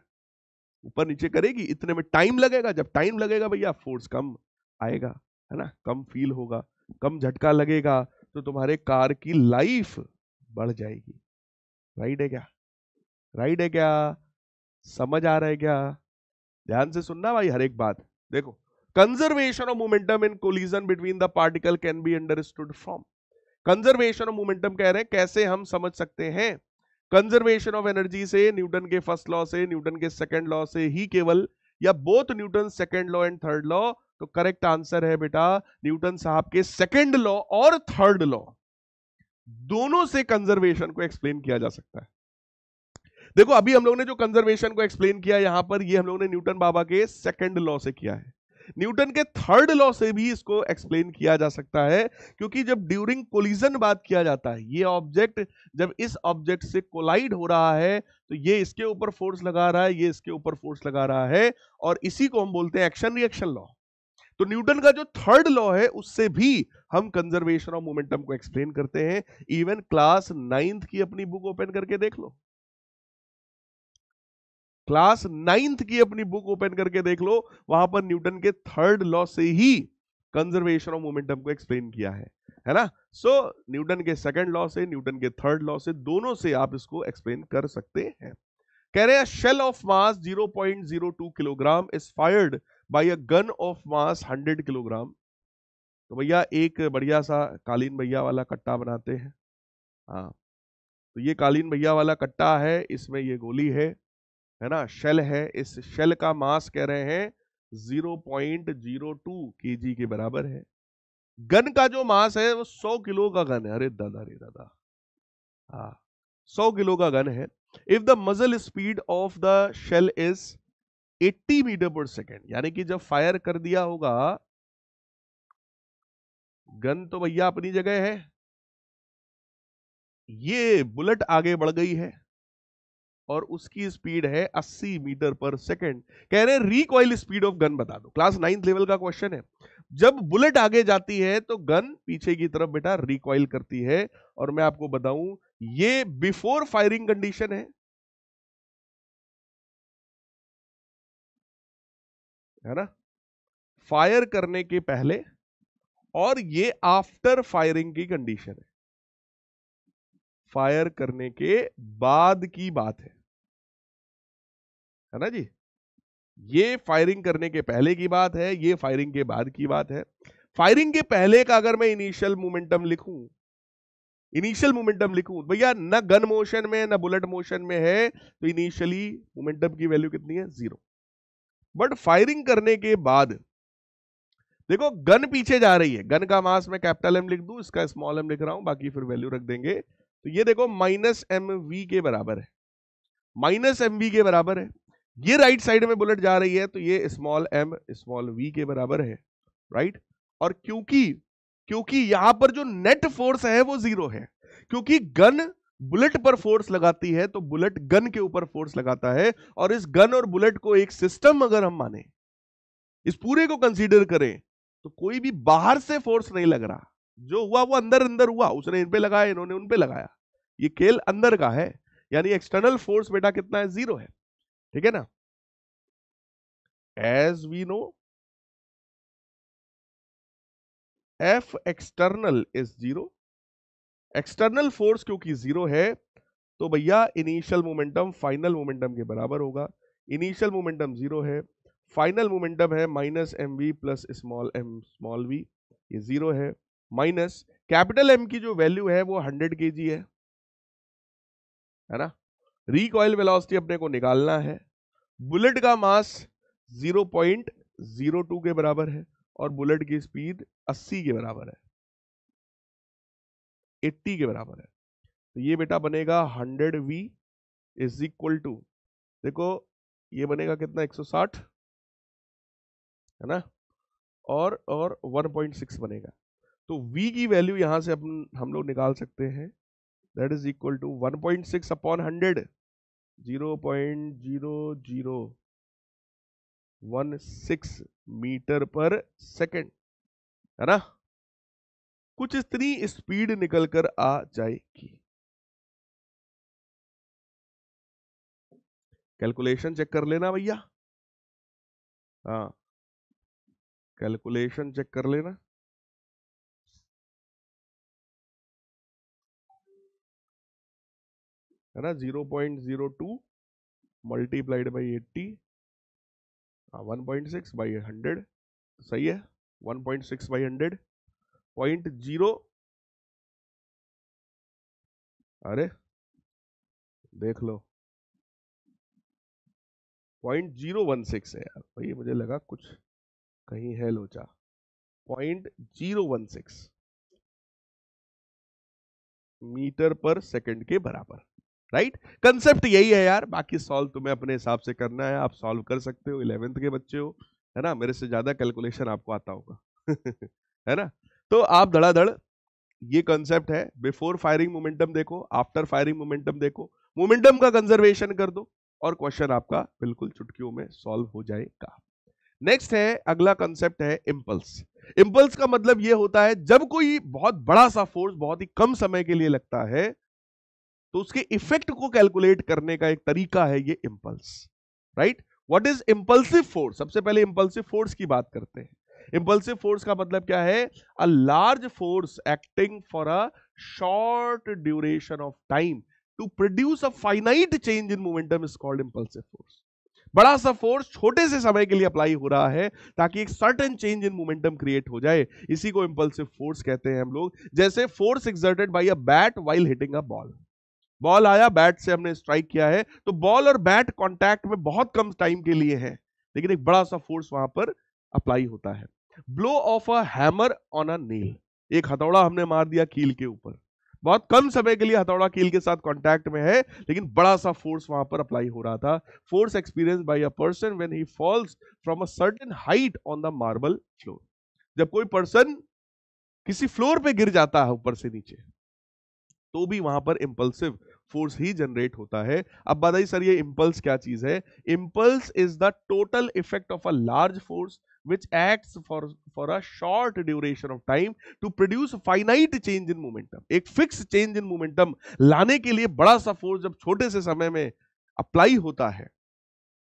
ऊपर नीचे करेगी, इतने में टाइम लगेगा, जब टाइम लगेगा भैया फोर्स कम आएगा, है ना, कम फील होगा, कम झटका लगेगा, तो तुम्हारे कार की लाइफ बढ़ जाएगी। राइट है क्या? राइट है क्या? समझ आ रहा है क्या? ध्यान से सुनना भाई हर एक बात। देखो, conservation of momentum in collision between the particle can be understood from, conservation of momentum कह रहे हैं कैसे हम समझ सकते हैं? कंजर्वेशन ऑफ एनर्जी से, न्यूटन के फर्स्ट लॉ से, न्यूटन के सेकंड लॉ से ही केवल, या both Newton second law and third law? तो करेक्ट आंसर है बेटा न्यूटन साहब के सेकंड लॉ और थर्ड लॉ, दोनों से कंजर्वेशन को एक्सप्लेन किया जा सकता है। देखो, अभी हम लोग ने जो कंजर्वेशन को एक्सप्लेन किया यहां पर, ये हम लोग ने न्यूटन बाबा के सेकंड लॉ से किया है। न्यूटन के थर्ड लॉ से भी इसको एक्सप्लेन किया जा सकता है, क्योंकि जब ड्यूरिंग कोलिजन बात किया जाता है, ये ऑब्जेक्ट जब इस ऑब्जेक्ट से कोलाइड हो रहा है तो ये इसके ऊपर फोर्स लगा रहा है, ये इसके ऊपर फोर्स लगा रहा है, और इसी को हम बोलते हैं एक्शन रिएक्शन लॉ। तो न्यूटन का जो थर्ड लॉ है उससे भी हम कंजर्वेशन ऑफ मोमेंटम को एक्सप्लेन करते हैं। इवन क्लास नाइन्थ की अपनी बुक ओपन करके देख लो, क्लास नाइन्थ की अपनी बुक ओपन करके देख लो, वहां पर न्यूटन के थर्ड लॉ से ही कंजर्वेशन ऑफ मोमेंटम को एक्सप्लेन किया है, है ना? सो so, न्यूटन के सेकंड लॉ से, न्यूटन के थर्ड लॉ से, दोनों से आप इसको एक्सप्लेन कर सकते हैं। कह रहे हैं shell of mass zero point zero two kilogram is fired by a gun of mass hundred kilogram. तो भैया एक बढ़िया सा कालीन भैया वाला कट्टा बनाते हैं, हाँ, तो ये कालीन भैया वाला कट्टा है, इसमें ये गोली है, है ना, शेल है। इस शेल का मास कह रहे हैं zero point zero two kg के बराबर है। गन का जो मास है वो सौ किलो का गन है। अरे दादा, अरे दादा, हाँ, सौ किलो का गन है। If the muzzle speed of the shell is अस्सी मीटर पर सेकेंड, यानी कि जब फायर कर दिया होगा गन, तो भैया अपनी जगह है, ये बुलेट आगे बढ़ गई है और उसकी स्पीड है अस्सी मीटर पर सेकंड। कह रहे हैं रिकॉइल स्पीड ऑफ गन बता दो। क्लास नाइन्थ लेवल का क्वेश्चन है। जब बुलेट आगे जाती है तो गन पीछे की तरफ बेटा रिकॉइल करती है। और मैं आपको बताऊं ये बिफोर फायरिंग कंडीशन है, है ना, फायर करने के पहले, और ये आफ्टर फायरिंग की कंडीशन है, फायर करने के बाद की बात है, है ना जी। ये फायरिंग करने के पहले की बात है, ये फायरिंग के बाद की बात है। फायरिंग के पहले का अगर मैं इनिशियल मोमेंटम लिखूं, इनिशियल मोमेंटम लिखूं भैया, ना गन मोशन में ना बुलेट मोशन में है, तो इनिशियली मोमेंटम की वैल्यू कितनी है? जीरो। बट फायरिंग करने के बाद देखो गन पीछे जा रही है, गन का मास मैं कैपिटल एम लिख दूं, इसका स्मॉल एम लिख रहा हूं, बाकी फिर वैल्यू रख देंगे। तो ये देखो माइनस एम वी के बराबर है, माइनस एम वी के बराबर है। ये राइट साइड में बुलेट जा रही है तो ये स्मॉल एम स्मॉल वी के बराबर है, राइट। और क्योंकि क्योंकि यहां पर जो नेट फोर्स है वो जीरो है, क्योंकि गन बुलेट पर फोर्स लगाती है तो बुलेट गन के ऊपर फोर्स लगाता है। और इस गन और बुलेट को एक सिस्टम अगर हम माने, इस पूरे को कंसीडर करें, तो कोई भी बाहर से फोर्स नहीं लग रहा, जो हुआ वो अंदर अंदर हुआ, उसने इन पे लगाया, इन्होंने उन पे लगाया, ये खेल अंदर का है, यानी एक्सटर्नल फोर्स बेटा कितना है? जीरो है, ठीक है ना। As we know F external is zero, external force क्योंकि जीरो है तो भैया इनिशियल मोमेंटम फाइनल मोमेंटम के बराबर होगा। इनिशियल मोमेंटम जीरो है, फाइनल मोमेंटम है minus m v plus small m small v, ये जीरो है। माइनस कैपिटल एम की जो वैल्यू है वो हंड्रेड केजी है, है ना। रिकॉइल वेलोसिटी अपने को निकालना है। बुलेट का mass zero point zero two के बराबर है और बुलेट की स्पीड अस्सी के बराबर है, अस्सी के बराबर है। तो ये बेटा बनेगा hundred v is equal to, देखो ये बनेगा कितना? एक सौ साठ, है ना, और और वन पॉइंट सिक्स बनेगा। तो V की वैल्यू यहां से अपन हम लोग निकाल सकते हैं, that is equal to one point six upon hundred, zero point zero zero one six metre पर सेकंड, है ना। कुछ इतनी स्पीड निकल कर आ जाएगी। कैलकुलेशन चेक कर लेना भैया, हाँ कैलकुलेशन चेक कर लेना। Zero point zero two multiplied by eighty, one point six by hundred, सही है, one point six by hundred point zero, अरे देख लो पॉइंट जीरो वन सिक्स है यार, भाई मुझे लगा कुछ कहीं है लोचा, point zero one six metre पर सेकंड के बराबर, राइट। कंसेप्ट यही है यार, बाकी सॉल्व तुम्हें अपने हिसाब से करना है, आप सॉल्व कर सकते हो, इलेवेंथ के बच्चे हो, है ना, मेरे से ज्यादा कैलकुलेशन आपको आता होगा है ना। तो आप धड़ाधड़ ये कंसेप्ट है, बिफोर फायरिंग मोमेंटम देखो, आफ्टर फायरिंग मोमेंटम देखो, मोमेंटम का कंजर्वेशन कर दो और क्वेश्चन आपका बिल्कुल चुटकियों में सॉल्व हो जाएगा। नेक्स्ट है, अगला कंसेप्ट है इम्पल्स। इम्पल्स का मतलब यह होता है जब कोई बहुत बड़ा सा फोर्स बहुत ही कम समय के लिए लगता है तो उसके इफेक्ट को कैलकुलेट करने का एक तरीका है ये impulse, right. What is impulsive force? सबसे पहले इम्पल्सिव फोर्स की बात करते हैं। इम्पल्सिव फोर्स का मतलब क्या है? A large force acting for a short duration of time to produce a finite change in momentum is called impulsive force. बड़ा सा फोर्स छोटे से समय के लिए अप्लाई हो रहा है ताकि एक certain change in momentum create हो जाए, इसी को इम्पल्सिव फोर्स कहते हैं हम लोग। जैसे force exerted by a bat while hitting a ball, ball आया, बैट से हमने स्ट्राइक किया है, तो बॉल और बैट कांटेक्ट में बहुत कम टाइम के लिए है, लेकिन एक बड़ा सा फोर्स वहां पर अप्लाई होता है। Blow of a hammer on a nail, एक हथौड़ा हमने मार दिया कील के ऊपर, बहुत कम समय के लिए हथौड़ा कील के साथ कांटेक्ट में है लेकिन बड़ा सा फोर्स वहां पर अप्लाई हो रहा था। Force experience by a person when he falls from a certain height on the marble floor, जब कोई पर्सन किसी फ्लोर पे गिर जाता है ऊपर से नीचे, तो भी वहां पर इंपल्सिव फोर्स ही जनरेट होता है। अब बताइए सर ये इंपल्स क्या चीज है? Impulse is the total effect of a large force which acts for for a short duration of time to produce a finite change in momentum. एक फिक्स चेंज इन मोमेंटम लाने के लिए बड़ा सा फोर्स जब छोटे से समय में अप्लाई होता है,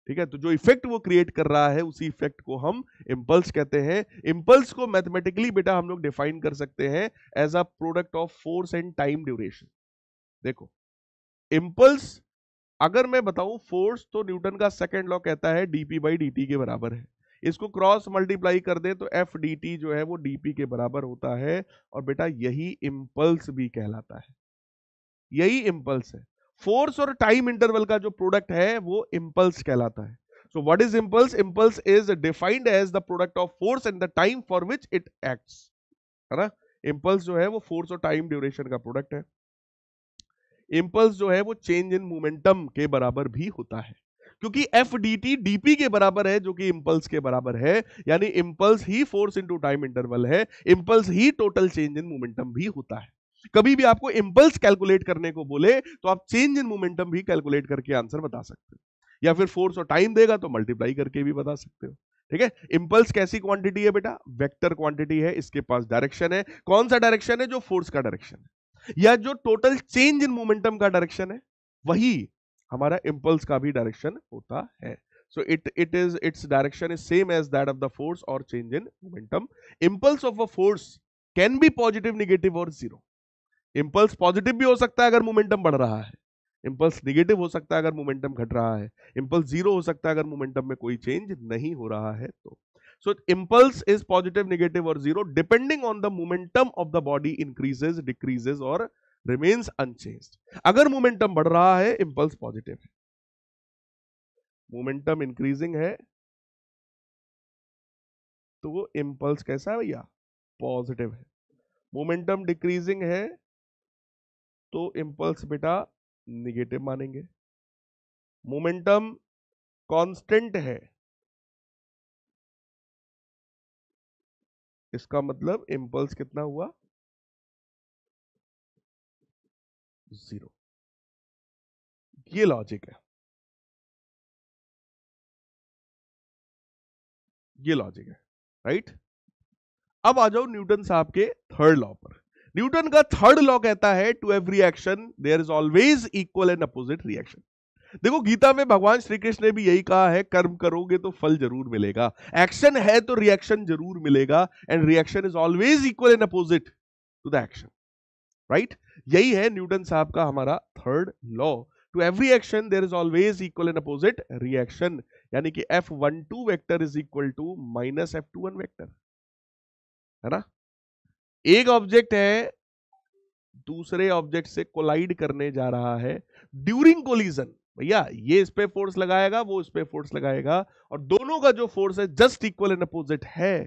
ठीक है, तो जो इफेक्ट वो क्रिएट कर रहा है उसी इफेक्ट को हम इंपल्स कहते हैं। इंपल्स को मैथमेटिकली बेटा हम लोग डिफाइन कर सकते हैं as a product of force and time duration. देखो इंपल्स अगर मैं बताऊं फोर्स तो न्यूटन का सेकेंड लॉ कहता है डीपी बाई डी टी के बराबर है, इसको क्रॉस मल्टीप्लाई कर दे तो एफ डी टी जो है वो डीपी के बराबर होता है, और बेटा यही इंपल्स भी कहलाता है, यही इंपल्स है। फोर्स और टाइम इंटरवल का जो प्रोडक्ट है वो इंपल्स कहलाता है। So what is impulse? Impulse is defined as the product of force and the time for which it acts, है ना। इंपल्स जो है वो फोर्स और टाइम ड्यूरेशन का प्रोडक्ट है। इंपल्स जो है वो चेंज इन मोमेंटम के बराबर भी होता है, क्योंकि एफ डी टी डीपी के बराबर है जो कि इंपल्स के बराबर है, यानी इंपल्स ही फोर्स इनटू टाइम इंटरवल है, इंपल्स ही टोटल चेंज इन मोमेंटम भी होता है। कभी भी आपको इंपल्स कैलकुलेट करने को बोले तो आप चेंज इन मोमेंटम भी कैलकुलेट करके आंसर बता सकते हो, या फिर फोर्स और टाइम देगा तो मल्टीप्लाई करके भी बता सकते हो, ठीक है। इंपल्स कैसी क्वांटिटी है बेटा? वेक्टर क्वांटिटी है, इसके पास डायरेक्शन है। कौन सा डायरेक्शन है? जो फोर्स का डायरेक्शन है, या जो टोटल चेंज इन मोमेंटम का डायरेक्शन है वही हमारा इंपल्स का भी डायरेक्शन होता है। So it it is its direction is same as that of the force और change in momentum. Impulse of a force can be positive, negative और जीरो। इंपल्स पॉजिटिव भी हो सकता है अगर मोमेंटम बढ़ रहा है, इंपल्स नेगेटिव हो सकता है अगर मोमेंटम घट रहा है, इंपल्स जीरो हो सकता है अगर मोमेंटम में कोई चेंज नहीं हो रहा है तो। So impulse is positive, negative और zero depending on the momentum of the body increases, decreases और remains unchanged. अगर मोमेंटम बढ़ रहा है इंपल्स पॉजिटिव है, मोमेंटम इंक्रीजिंग है तो वो इंपल्स कैसा है भैया? पॉजिटिव है। मोमेंटम डिक्रीजिंग है तो इंपल्स बेटा निगेटिव मानेंगे। मोमेंटम कांस्टेंट है इसका मतलब इंपल्स कितना हुआ? जीरो। ये लॉजिक है, ये लॉजिक है, राइट। अब आ जाओ न्यूटन साहब के थर्ड लॉ पर। न्यूटन का थर्ड लॉ कहता है to every action there is always equal and opposite reaction. देखो गीता में भगवान श्री कृष्ण ने भी यही कहा है, कर्म करोगे तो फल जरूर मिलेगा, एक्शन है तो रिएक्शन जरूर मिलेगा, and reaction is always equal and opposite to the action, right right? यही है न्यूटन साहब का हमारा third law, to every action there is always equal and opposite reaction, यानी कि F one two vector is equal to minus F two one vector, है ना। एक ऑब्जेक्ट है दूसरे ऑब्जेक्ट से कोलाइड करने जा रहा है, ड्यूरिंग कोलिजन भैया ये इस पे फोर्स लगाएगा, वो इस पे फोर्स लगाएगा, और दोनों का जो फोर्स है जस्ट इक्वल एंड अपोजिट है।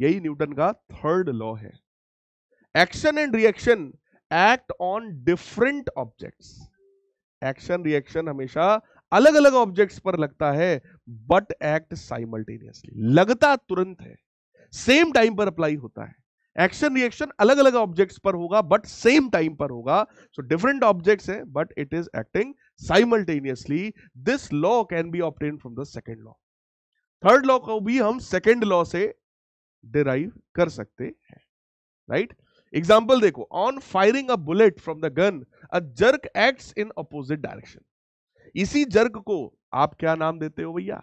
यही न्यूटन का थर्ड लॉ है। Action and reaction act on different objects, action reaction हमेशा अलग अलग ऑब्जेक्ट्स पर लगता है, बट एक्ट साइमल्टेनियसली, लगता तुरंत है, सेम टाइम पर अप्लाई होता है। एक्शन रिएक्शन अलग अलग ऑब्जेक्ट्स पर होगा बट सेम टाइम पर होगा, सो डिफरेंट ऑब्जेक्ट्स है but it is acting simultaneously. This law can be obtain from the second law. Third law को भी हम सेकेंड लॉ से डिराइव कर सकते हैं, राइट right? एग्जाम्पल देखो, on firing a bullet from the gun a jerk acts in opposite direction. इसी jerk को आप क्या नाम देते हो भैया?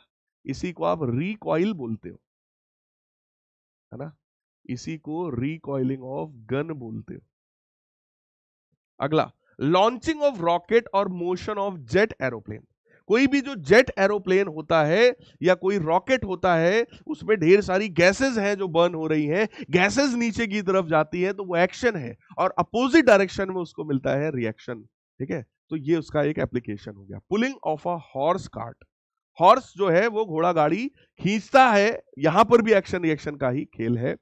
इसी को आप रिकॉइल बोलते हो, है ना, इसी को रिकॉइलिंग ऑफ गन बोलते हो। अगला, लॉन्चिंग ऑफ रॉकेट और मोशन ऑफ जेट एरोप्लेन। कोई भी जो जेट एरोप्लेन होता है या कोई रॉकेट होता है उसमें ढेर सारी गैसेस हैं जो बर्न हो रही हैं, गैसेस नीचे की तरफ जाती है तो वो एक्शन है, और अपोजिट डायरेक्शन में उसको मिलता है रिएक्शन, ठीक है। तो ये उसका एक एप्लीकेशन हो गया। Pulling of a horse cart, horse जो है वो घोड़ा गाड़ी खींचता है, यहां पर भी एक्शन रिएक्शन का ही खेल है।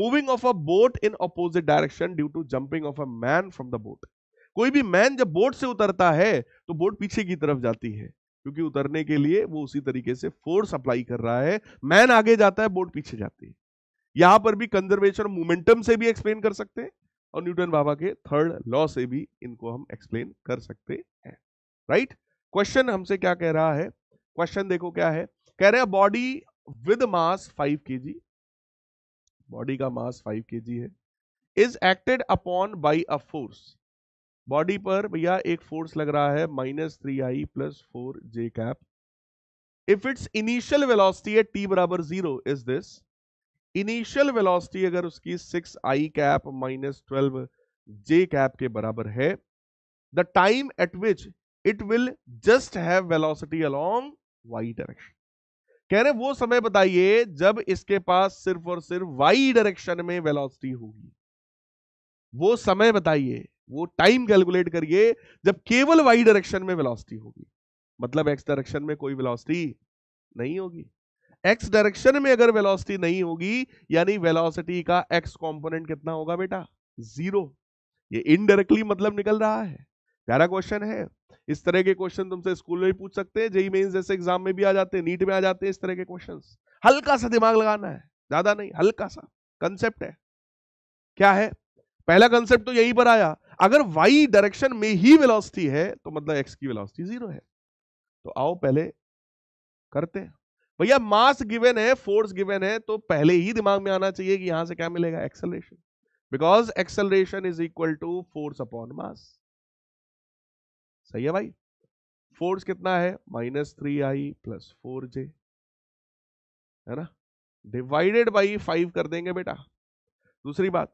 Moving of a boat in opposite direction due to jumping of a man from the boat. कोई भी मैन जब बोट से उतरता है तो बोट पीछे की तरफ जाती है, क्योंकि उतरने के लिए वो उसी तरीके से फोर्स अप्लाई कर रहा है, मैन आगे जाता है बोट पीछे जाती है। यहां पर भी कंजर्वेशन मोमेंटम से भी एक्सप्लेन कर सकते हैं, और न्यूटन बाबा के थर्ड लॉ से भी इनको हम एक्सप्लेन कर सकते हैं, राइट। क्वेश्चन हमसे क्या कह रहा है, क्वेश्चन देखो क्या है, कह रहे हैं body with mass five kg, body का मास फाइव केजी है, is acted upon by a force, body पर भैया एक फोर्स लग रहा है minus three i plus four j cap, if its initial velocity है टी बराबर zero, is this initial velocity अगर उसकी सिक्स आई cap minus twelve j cap के बराबर है, the time at which it will just have velocity along Y direction, कह रहे वो समय बताइए जब इसके पास सिर्फ और सिर्फ वाई डायरेक्शन में वेलोसिटी होगी, वो समय बताइए, वो टाइम कैलकुलेट करिए जब केवल वाई डायरेक्शन में वेलोसिटी होगी, मतलब एक्स डायरेक्शन में कोई वेलोसिटी नहीं होगी। एक्स डायरेक्शन में अगर वेलोसिटी नहीं होगी यानी वेलोसिटी का एक्स कंपोनेंट कितना होगा बेटा, जीरो। ये इनडायरेक्टली मतलब निकल रहा है। प्यारा क्वेश्चन है, इस तरह के क्वेश्चन तुमसे स्कूल में भी पूछ सकते हैं, जेईई मेंस जैसे एग्जाम में भी आ जाते हैं, नीट में आ जाते हैं। इस तरह के क्वेश्चंस हल्का सा दिमाग लगाना है, ज्यादा नहीं, हल्का सा कंसेप्ट है। क्या है पहला कंसेप्ट तो यहीं पर आया, अगर वाई डायरेक्शन में ही वेलोसिटी है तो मतलब एक्स की वेलोसिटी जीरो है। तो आओ पहले करते हैं भैया, मास गिवन है, फोर्स गिवन है, तो पहले ही दिमाग में आना चाहिए कि यहां से क्या मिलेगा, acceleration, because acceleration is equal to force upon mass. सही है भाई, फोर्स कितना है minus three i plus four j, है ना, डिवाइडेड बाई फाइव कर देंगे बेटा। दूसरी बात,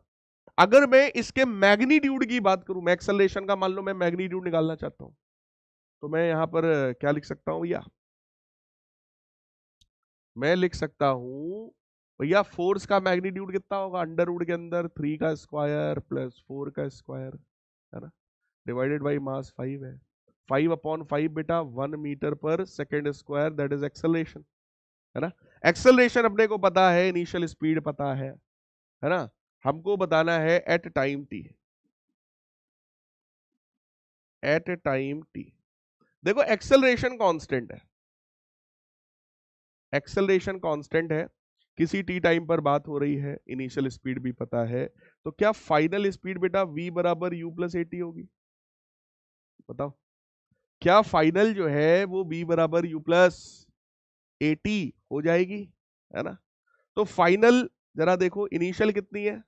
अगर मैं इसके मैग्नीट्यूड की बात करूं, मैं एक्सेलरेशन का मान लो मैं मैग्नीट्यूड निकालना चाहता हूं, तो मैं यहां पर क्या लिख सकता हूं भैया, मैं लिख सकता हूं भैया फोर्स का मैग्नीट्यूड कितना होगा, अंडर रूट के अंदर थ्री का स्क्वायर प्लस फोर का स्क्वायर, है ना, डिवाइडेड बाई मास फाइव है, फाइव अपॉन फाइव बेटा वन मीटर पर second square, that is acceleration, है ना। एक्सेलरेशन अपने को पता है, इनिशियल स्पीड पता है, है ना, हमको बताना है at time T, at time T. देखो एक्सेलरेशन कांस्टेंट है, एक्सेलरेशन कांस्टेंट है, किसी टी टाइम पर बात हो रही है, इनिशियल स्पीड भी पता है, तो क्या फाइनल स्पीड बेटा v बराबर यू प्लस एटी होगी, बताओ क्या फाइनल जो है वो v बराबर यू प्लस एटी हो जाएगी, है ना। तो फाइनल जरा देखो, इनिशियल कितनी है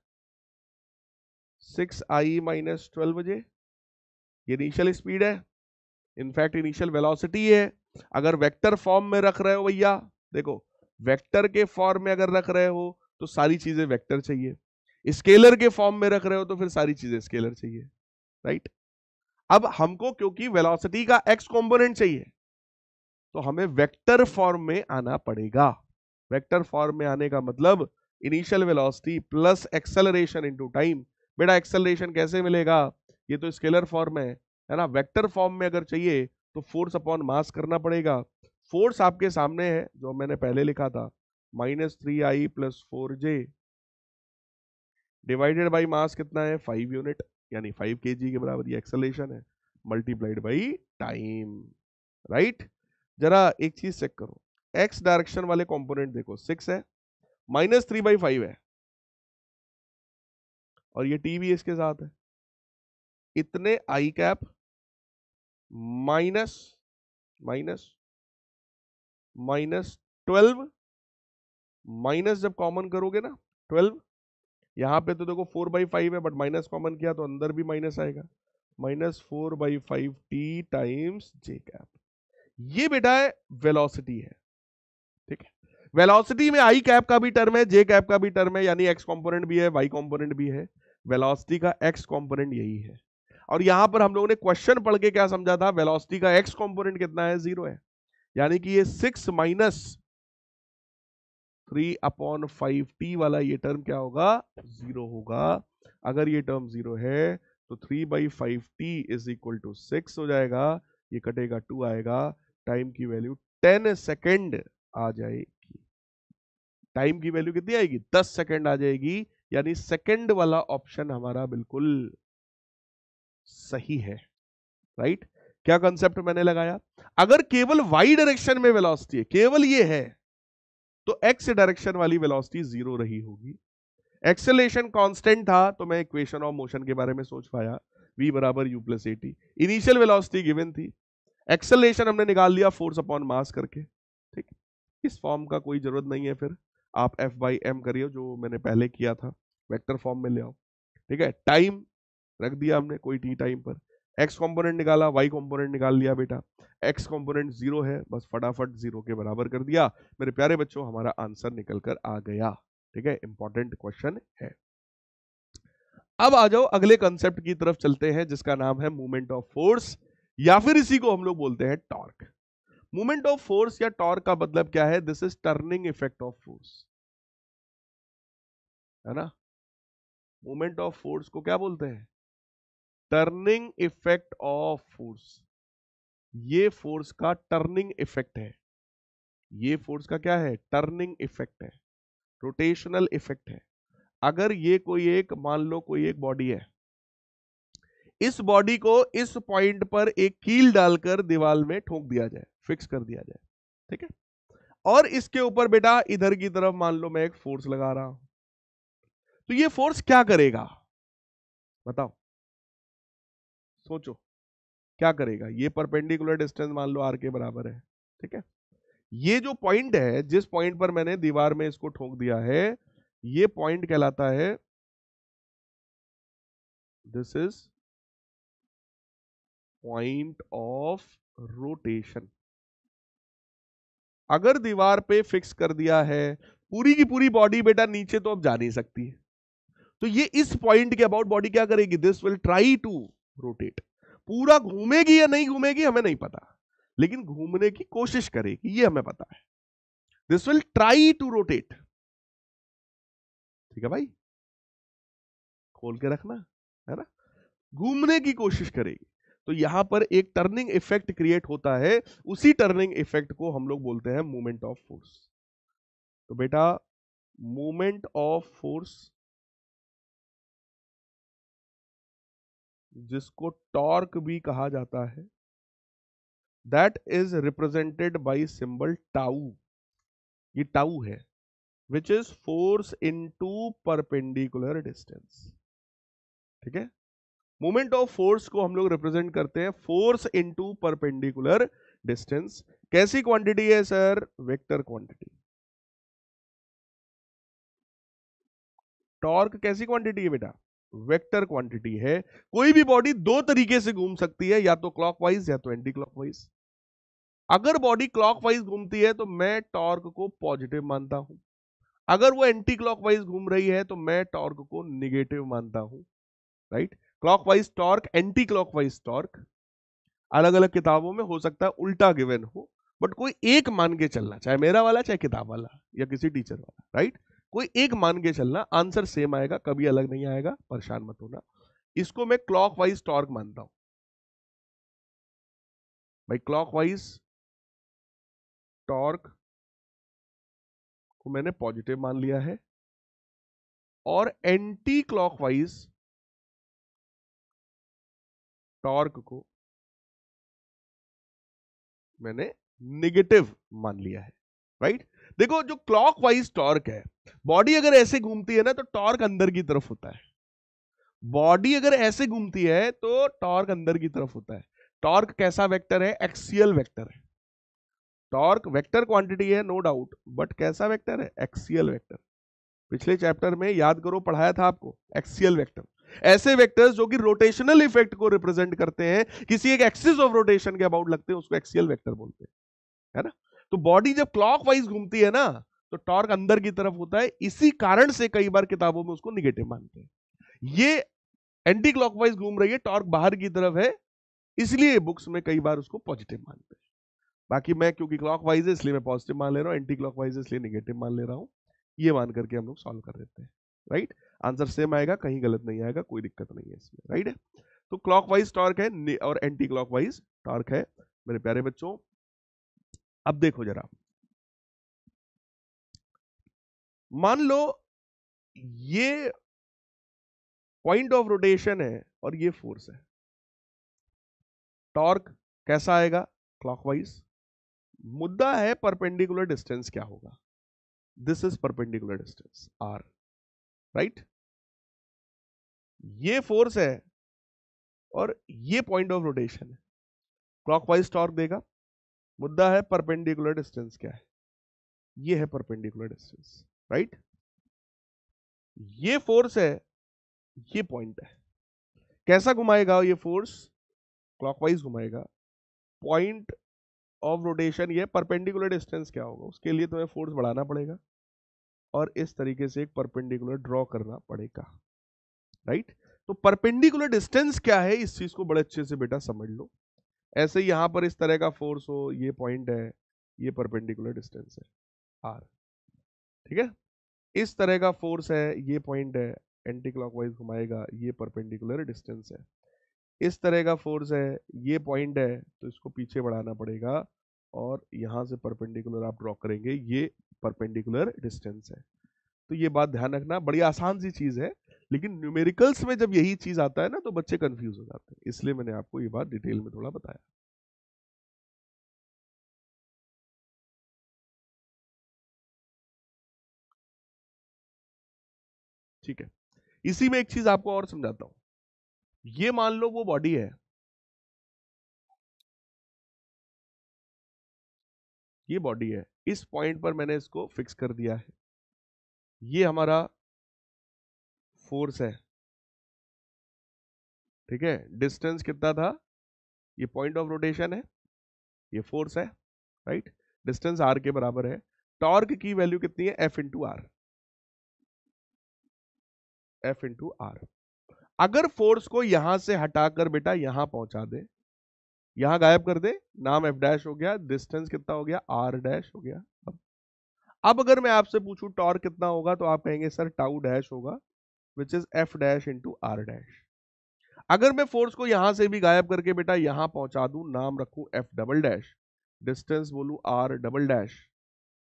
six i minus twelve j, ये इनिशियल स्पीड है, इनफैक्ट इनिशियल वेलोसिटी है। अगर वेक्टर फॉर्म में रख रहे हो भैया, देखो वेक्टर के फॉर्म में अगर रख रहे हो तो सारी चीजें वेक्टर चाहिए, स्केलर के फॉर्म में रख रहे हो तो फिर सारी चीजें स्केलर चाहिए, राइट। अब हमको क्योंकि वेलोसिटी का एक्स कंपोनेंट चाहिए तो हमें वेक्टर फॉर्म में आना पड़ेगा। वेक्टर फॉर्म में आने का मतलब initial velocity plus acceleration into time. बेटा एक्सेलरेशन कैसे मिलेगा, ये तो स्केलर फॉर्म है, है ना। वेक्टर फॉर्म में अगर चाहिए तो फोर्स अपॉन मास करना पड़ेगा। फोर्स आपके सामने है, जो मैंने पहले लिखा था, minus three i plus four j divided by mass कितना है फाइव यूनिट, यानी फाइव केजी के बराबर, ये एक्सेलरेशन है, मल्टीप्लाइड बाई टाइम, राइट। जरा एक चीज चेक करो, एक्स डायरेक्शन वाले कंपोनेंट देखो, सिक्स है, माइनस थ्री बाई फाइव है, और ये टी भी इसके साथ है, इतने i cap minus minus minus twelve, minus जब कॉमन करोगे ना ट्वेल्व, यहाँ पे तो देखो फोर बाई फाइव है, बट माइनस कॉमन किया तो अंदर भी माइनस आएगा, minus four by five t times j cap. ये बेटा है वेलोसिटी है, ठीक है। वेलोसिटी में आई कैप का भी टर्म है, जे कैप का भी टर्म है, यानी एक्स कॉम्पोनेंट भी है, वाई कॉम्पोनेंट भी है। वेलोसिटी का एक्स कॉम्पोनेंट यही है, और यहां पर हम लोगों ने क्वेश्चन पढ़ के क्या समझा था, वेलोसिटी का एक्स कॉम्पोनेंट कितना है, जीरो है, यानी कि ये six minus three upon five t वाला ये टर्म क्या होगा, जीरो होगा। अगर ये टर्म जीरो है तो three by five t is equal to six हो जाएगा, ये कटेगा टू आएगा, टाइम की वैल्यू टेन सेकेंड आ जाएगी। टाइम की वैल्यू कितनी आएगी, दस सेकेंड आ जाएगी, यानी सेकेंड वाला ऑप्शन हमारा बिल्कुल सही है, राइट। क्या कंसेप्ट मैंने लगाया, अगर केवल वाई डायरेक्शन में वेलोसिटी है, केवल ये है, तो एक्स डायरेक्शन वाली वेलोसिटी जीरो रही होगी। एक्सेलेरेशन कांस्टेंट था तो मैं इक्वेशन ऑफ मोशन के बारे में सोच पाया, v बराबर you plus A T. Initial velocity given थी, एक्सेलेरेशन हमने निकाल लिया फोर्स अपॉन मास करके, ठीक। इस फॉर्म का कोई जरूरत नहीं है, फिर आप एफ बाई एम करिए जो मैंने पहले किया था, वेक्टर फॉर्म में ले आओ, ठीक है। टाइम रख दिया हमने कोई टी टाइम पर, एक्स कॉम्पोनेंट निकाला, वाई कॉम्पोनेंट निकाल लिया बेटा, एक्स कॉम्पोनेंट जीरो है, बस फटाफट जीरो के बराबर कर दिया। मेरे प्यारे बच्चों हमारा आंसर निकल कर आ गया, ठीक है। इंपॉर्टेंट क्वेश्चन है। अब आ जाओ अगले कंसेप्ट की तरफ चलते हैं जिसका नाम है मूवमेंट ऑफ फोर्स, या फिर इसी को हम लोग बोलते हैं टॉर्क। मूवमेंट ऑफ फोर्स या टॉर्क का मतलब क्या है? This is turning effect of force, है ना। मूवमेंट ऑफ फोर्स को क्या बोलते हैं? Turning effect of force. ये फोर्स का टर्निंग इफेक्ट है, ये फोर्स का क्या है? टर्निंग इफेक्ट है, रोटेशनल इफेक्ट है। अगर ये कोई एक, मान लो कोई एक बॉडी है, इस बॉडी को इस पॉइंट पर एक कील डालकर दीवार में ठोक दिया जाए, फिक्स कर दिया जाए, ठीक है। और इसके ऊपर बेटा इधर की तरफ मान लो मैं एक फोर्स लगा रहा हूं, तो ये फोर्स क्या करेगा बताओ, सोचो क्या करेगा। ये परपेंडिकुलर डिस्टेंस मान लो आर के बराबर है, ठीक है। ये जो पॉइंट है, जिस पॉइंट पर मैंने दीवार में इसको ठोक दिया है, ये पॉइंट कहलाता है, this is point of rotation. अगर दीवार पे फिक्स कर दिया है, पूरी की पूरी बॉडी बेटा नीचे तो अब जा नहीं सकती है, तो ये इस पॉइंट के अबाउट बॉडी क्या करेगी? This will try to rotate. पूरा घूमेगी या नहीं घूमेगी हमें नहीं पता, लेकिन घूमने की कोशिश करेगी ये हमें पता है। This will try to rotate, ठीक है भाई, खोल के रखना, है ना। घूमने की कोशिश करेगी, तो यहां पर एक टर्निंग इफेक्ट क्रिएट होता है, उसी टर्निंग इफेक्ट को हम लोग बोलते हैं मोमेंट ऑफ फोर्स। तो बेटा मोमेंट ऑफ फोर्स, जिसको टॉर्क भी कहा जाता है, that is represented by symbol tau. ये टाउ है, which is force into perpendicular distance, ठीक है। मोमेंट ऑफ फोर्स को हम लोग रिप्रेजेंट करते हैं फोर्स इनटू परपेंडिकुलर डिस्टेंस। कैसी क्वांटिटी है सर? Vector quantity. टॉर्क कैसी क्वांटिटी है बेटा? वेक्टर क्वांटिटी है। कोई भी बॉडी दो तरीके से घूम सकती है, या तो क्लॉकवाइज या तो एंटी क्लॉकवाइज। अगर बॉडी क्लॉकवाइज घूमती है तो मैं टॉर्क को पॉजिटिव मानता हूं, अगर वो एंटी क्लॉकवाइज घूम रही है तो मैं टॉर्क को नेगेटिव मानता हूं, right. Clockwise torque, anti clockwise torque, अलग अलग किताबों में हो सकता है उल्टा गिवन हो, बट कोई एक मान के चलना, चाहे मेरा वाला चाहे किताब वाला या किसी टीचर वाला, राइट। कोई एक मान के चलना, आंसर सेम आएगा, कभी अलग नहीं आएगा, परेशान मत होना। इसको मैं क्लॉकवाइज टॉर्क मानता हूं भाई, क्लॉकवाइज टॉर्क को मैंने पॉजिटिव मान लिया है, और एंटी क्लॉकवाइज टॉर्क को मैंने नेगेटिव मान लिया है, राइट। देखो जो क्लॉकवाइज टॉर्क है, बॉडी अगर ऐसे घूमती है ना तो टॉर्क अंदर की तरफ होता है, बॉडी अगर ऐसे घूमती है तो टॉर्क अंदर की तरफ होता है। टॉर्क कैसा वेक्टर है? एक्सियल वेक्टर है। टॉर्क वेक्टर क्वांटिटी है नो डाउट, बट कैसा वेक्टर है? Axial vector. पिछले चैप्टर में याद करो पढ़ाया था आपको, एक्सियल वेक्टर, ऐसे वेक्टर्स जो कि रोटेशनल इफेक्ट को रिप्रेजेंट करते हैं, किसी एक एक्सिस ऑफ रोटेशन के अबाउट लगते हैं, उसको एक्सियल वेक्टर बोलते हैं, है ना। तो बॉडी जब क्लॉकवाइज घूमती है ना तो टॉर्क अंदर की तरफ होता है, इसी कारण से कई बार किताबों में उसको निगेटिव मानते हैं। ये एंटी क्लॉकवाइज घूम रही है, टॉर्क बाहर की तरफ है, इसलिए बुक्स में कई बार उसको पॉजिटिव मानते हैं। बाकी मैं क्योंकि क्लॉकवाइज है इसलिए मैं पॉजिटिव मान ले रहा हूं, एंटी क्लॉकवाइज है इसलिए निगेटिव मान ले रहा हूं। ये मान करके हम लोग सॉल्व कर देते हैं, राइट। आंसर सेम आएगा, कहीं गलत नहीं आएगा, कोई दिक्कत नहीं है इसमें, राइट है। तो क्लॉकवाइज टॉर्क है और एंटी क्लॉकवाइज टॉर्क है मेरे प्यारे बच्चों। अब देखो जरा, मान लो ये पॉइंट ऑफ रोटेशन है और ये फोर्स है। टॉर्क कैसा आएगा? क्लॉकवाइज। मुद्दा है परपेंडिकुलर डिस्टेंस क्या होगा? This is perpendicular distance r, right, ये फोर्स है और ये पॉइंट ऑफ रोटेशन है, क्लॉकवाइज टॉर्क देगा। मुद्दा है परपेंडिकुलर डिस्टेंस क्या है, ये है परपेंडिकुलर डिस्टेंस, राइट। ये फोर्स है, ये पॉइंट है, कैसा घुमाएगा ये फोर्स, क्लॉकवाइज घुमाएगा। पॉइंट ऑफ रोटेशन ये, परपेंडिकुलर डिस्टेंस क्या होगा, उसके लिए तुम्हें फोर्स बढ़ाना पड़ेगा और इस तरीके से एक परपेंडिकुलर ड्रॉ करना पड़ेगा, राइट। तो परपेंडिकुलर डिस्टेंस क्या है, इस चीज को बड़े अच्छे से बेटा समझ लो। ऐसे यहां पर इस तरह का फोर्स हो, ये पॉइंट है, ये परपेंडिकुलर डिस्टेंस है आर, ठीक है। इस तरह का फोर्स है, ये पॉइंट है, एंटी क्लॉकवाइज घुमाएगा, ये परपेंडिकुलर डिस्टेंस है। इस तरह का फोर्स है, ये पॉइंट है, तो इसको पीछे बढ़ाना पड़ेगा और यहाँ से परपेंडिकुलर आप ड्रॉ करेंगे, ये परपेंडिकुलर डिस्टेंस है। तो ये बात ध्यान रखना, बड़ी आसान सी चीज़ है, लेकिन न्यूमेरिकल्स में जब यही चीज़ आता है ना तो बच्चे कंफ्यूज हो जाते हैं, इसलिए मैंने आपको ये बात डिटेल में थोड़ा बताया। ठीक है, इसी में एक चीज आपको और समझाता हूं। ये मान लो वो बॉडी है, ये बॉडी है, इस पॉइंट पर मैंने इसको फिक्स कर दिया है, ये हमारा फोर्स है, ठीक है। डिस्टेंस कितना था, ये पॉइंट ऑफ रोटेशन है, ये फोर्स है, राइट। डिस्टेंस आर के बराबर है। टॉर्क की वैल्यू कितनी है, F into r, F into r. अगर फोर्स को यहां से हटाकर बेटा यहां पहुंचा दे, यहां गायब कर दे, नाम एफ डैश हो गया, डिस्टेंस कितना हो गया, आर डैश हो गया। अब अब अगर मैं आपसे पूछूं टॉर्क कितना होगा, तो आप कहेंगे सर टाउ डैश होगा, which is F dash into r dash. अगर मैं फोर्स को यहां से भी गायब करके बेटा यहां पहुंचा दूं, नाम रखूं एफ डबल डैश, डिस्टेंस बोलूं आर डबल डैश,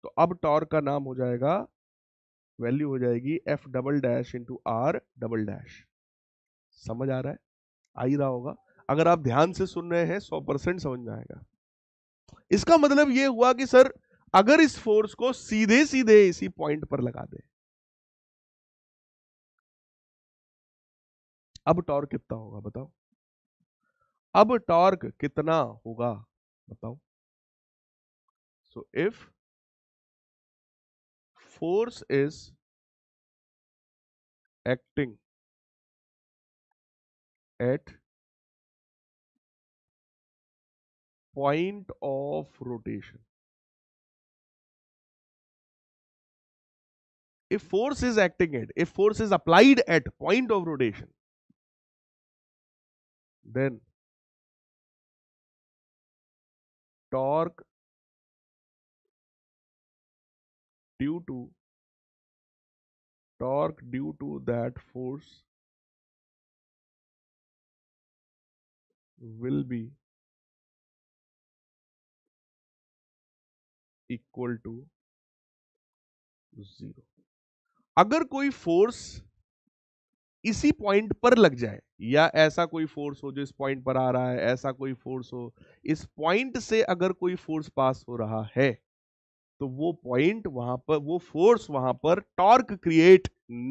तो अब टॉर्क का नाम हो जाएगा, वैल्यू हो जाएगी F double dash into r double dash. समझ आ रहा है, आ ही रहा होगा, अगर आप ध्यान से सुन रहे हैं सौ परसेंट समझ में आएगा। इसका मतलब यह हुआ कि सर अगर इस फोर्स को सीधे सीधे इसी पॉइंट पर लगा दे, अब टॉर्क कितना होगा बताओ, अब टॉर्क कितना होगा बताओ। So if force is acting at point of rotation, if force is acting at, if force is applied at point of rotation, then torque due to torque due to that force will be equal to zero. अगर कोई force इसी point पर लग जाए, या ऐसा कोई force हो जो इस पॉइंट पर आ रहा है, ऐसा कोई फोर्स हो, इस पॉइंट से अगर कोई फोर्स पास हो रहा है, तो वो पॉइंट वहां पर, वो फोर्स वहां पर टॉर्क क्रिएट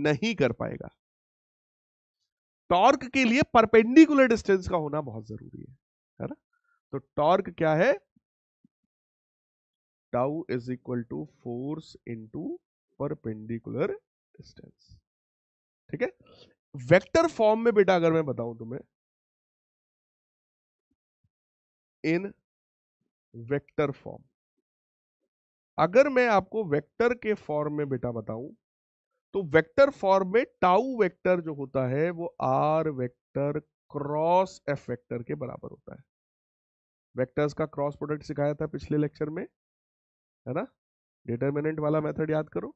नहीं कर पाएगा। टॉर्क के लिए परपेंडिकुलर डिस्टेंस का होना बहुत जरूरी है, है ना। तो टॉर्क क्या है, tau is equal to force into perpendicular distance, ठीक है। वेक्टर फॉर्म में बेटा अगर मैं बताऊं तुम्हें, इन वेक्टर फॉर्म, अगर मैं आपको वेक्टर के फॉर्म में बेटा बताऊं, तो वेक्टर फॉर्म में टाउ वेक्टर जो होता है वो r vector cross F vector के बराबर होता है। वेक्टर्स का क्रॉस प्रोडक्ट सिखाया था पिछले लेक्चर में, है ना, डिटरमिनेंट वाला मेथड याद करो।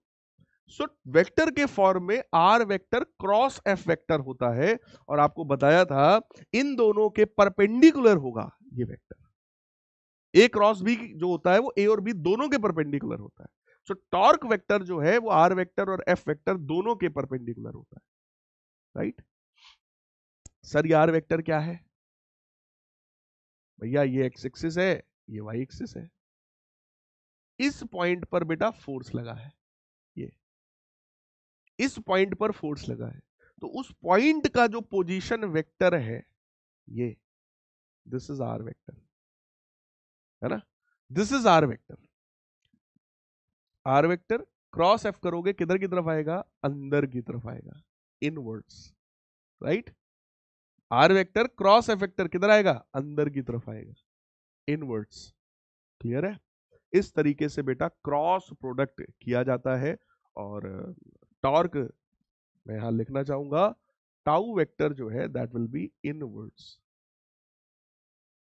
सो वेक्टर के फॉर्म में r vector cross F vector होता है, और आपको बताया था इन दोनों के परपेंडिकुलर होगा ये वेक्टर। ए क्रॉस बी जो होता है वो ए और बी दोनों के परपेंडिकुलर होता है। सो टॉर्क वेक्टर जो है वो आर वेक्टर और एफ वेक्टर दोनों के परपेंडिकुलर होता है, राइट। सर ये आर वेक्टर क्या है भैया, ये एक्स एक्सिस है, ये वाई एक्सिस है, इस पॉइंट पर बेटा फोर्स लगा है, ये इस पॉइंट पर फोर्स लगा है, तो उस पॉइंट का जो पोजीशन वेक्टर है ये, दिस इज आर वेक्टर, है ना, this is r vector. R vector cross F करोगे, किधर की तरफ आएगा, अंदर की तरफ आएगा, inwards, right. R vector cross F vector किधर आएगा, अंदर की तरफ आएगा, इनवर्ड्स, क्लियर है। इस तरीके से बेटा क्रॉस प्रोडक्ट किया जाता है। और टॉर्क मैं यहां लिखना चाहूंगा, टाउ वेक्टर जो है that will be inwards.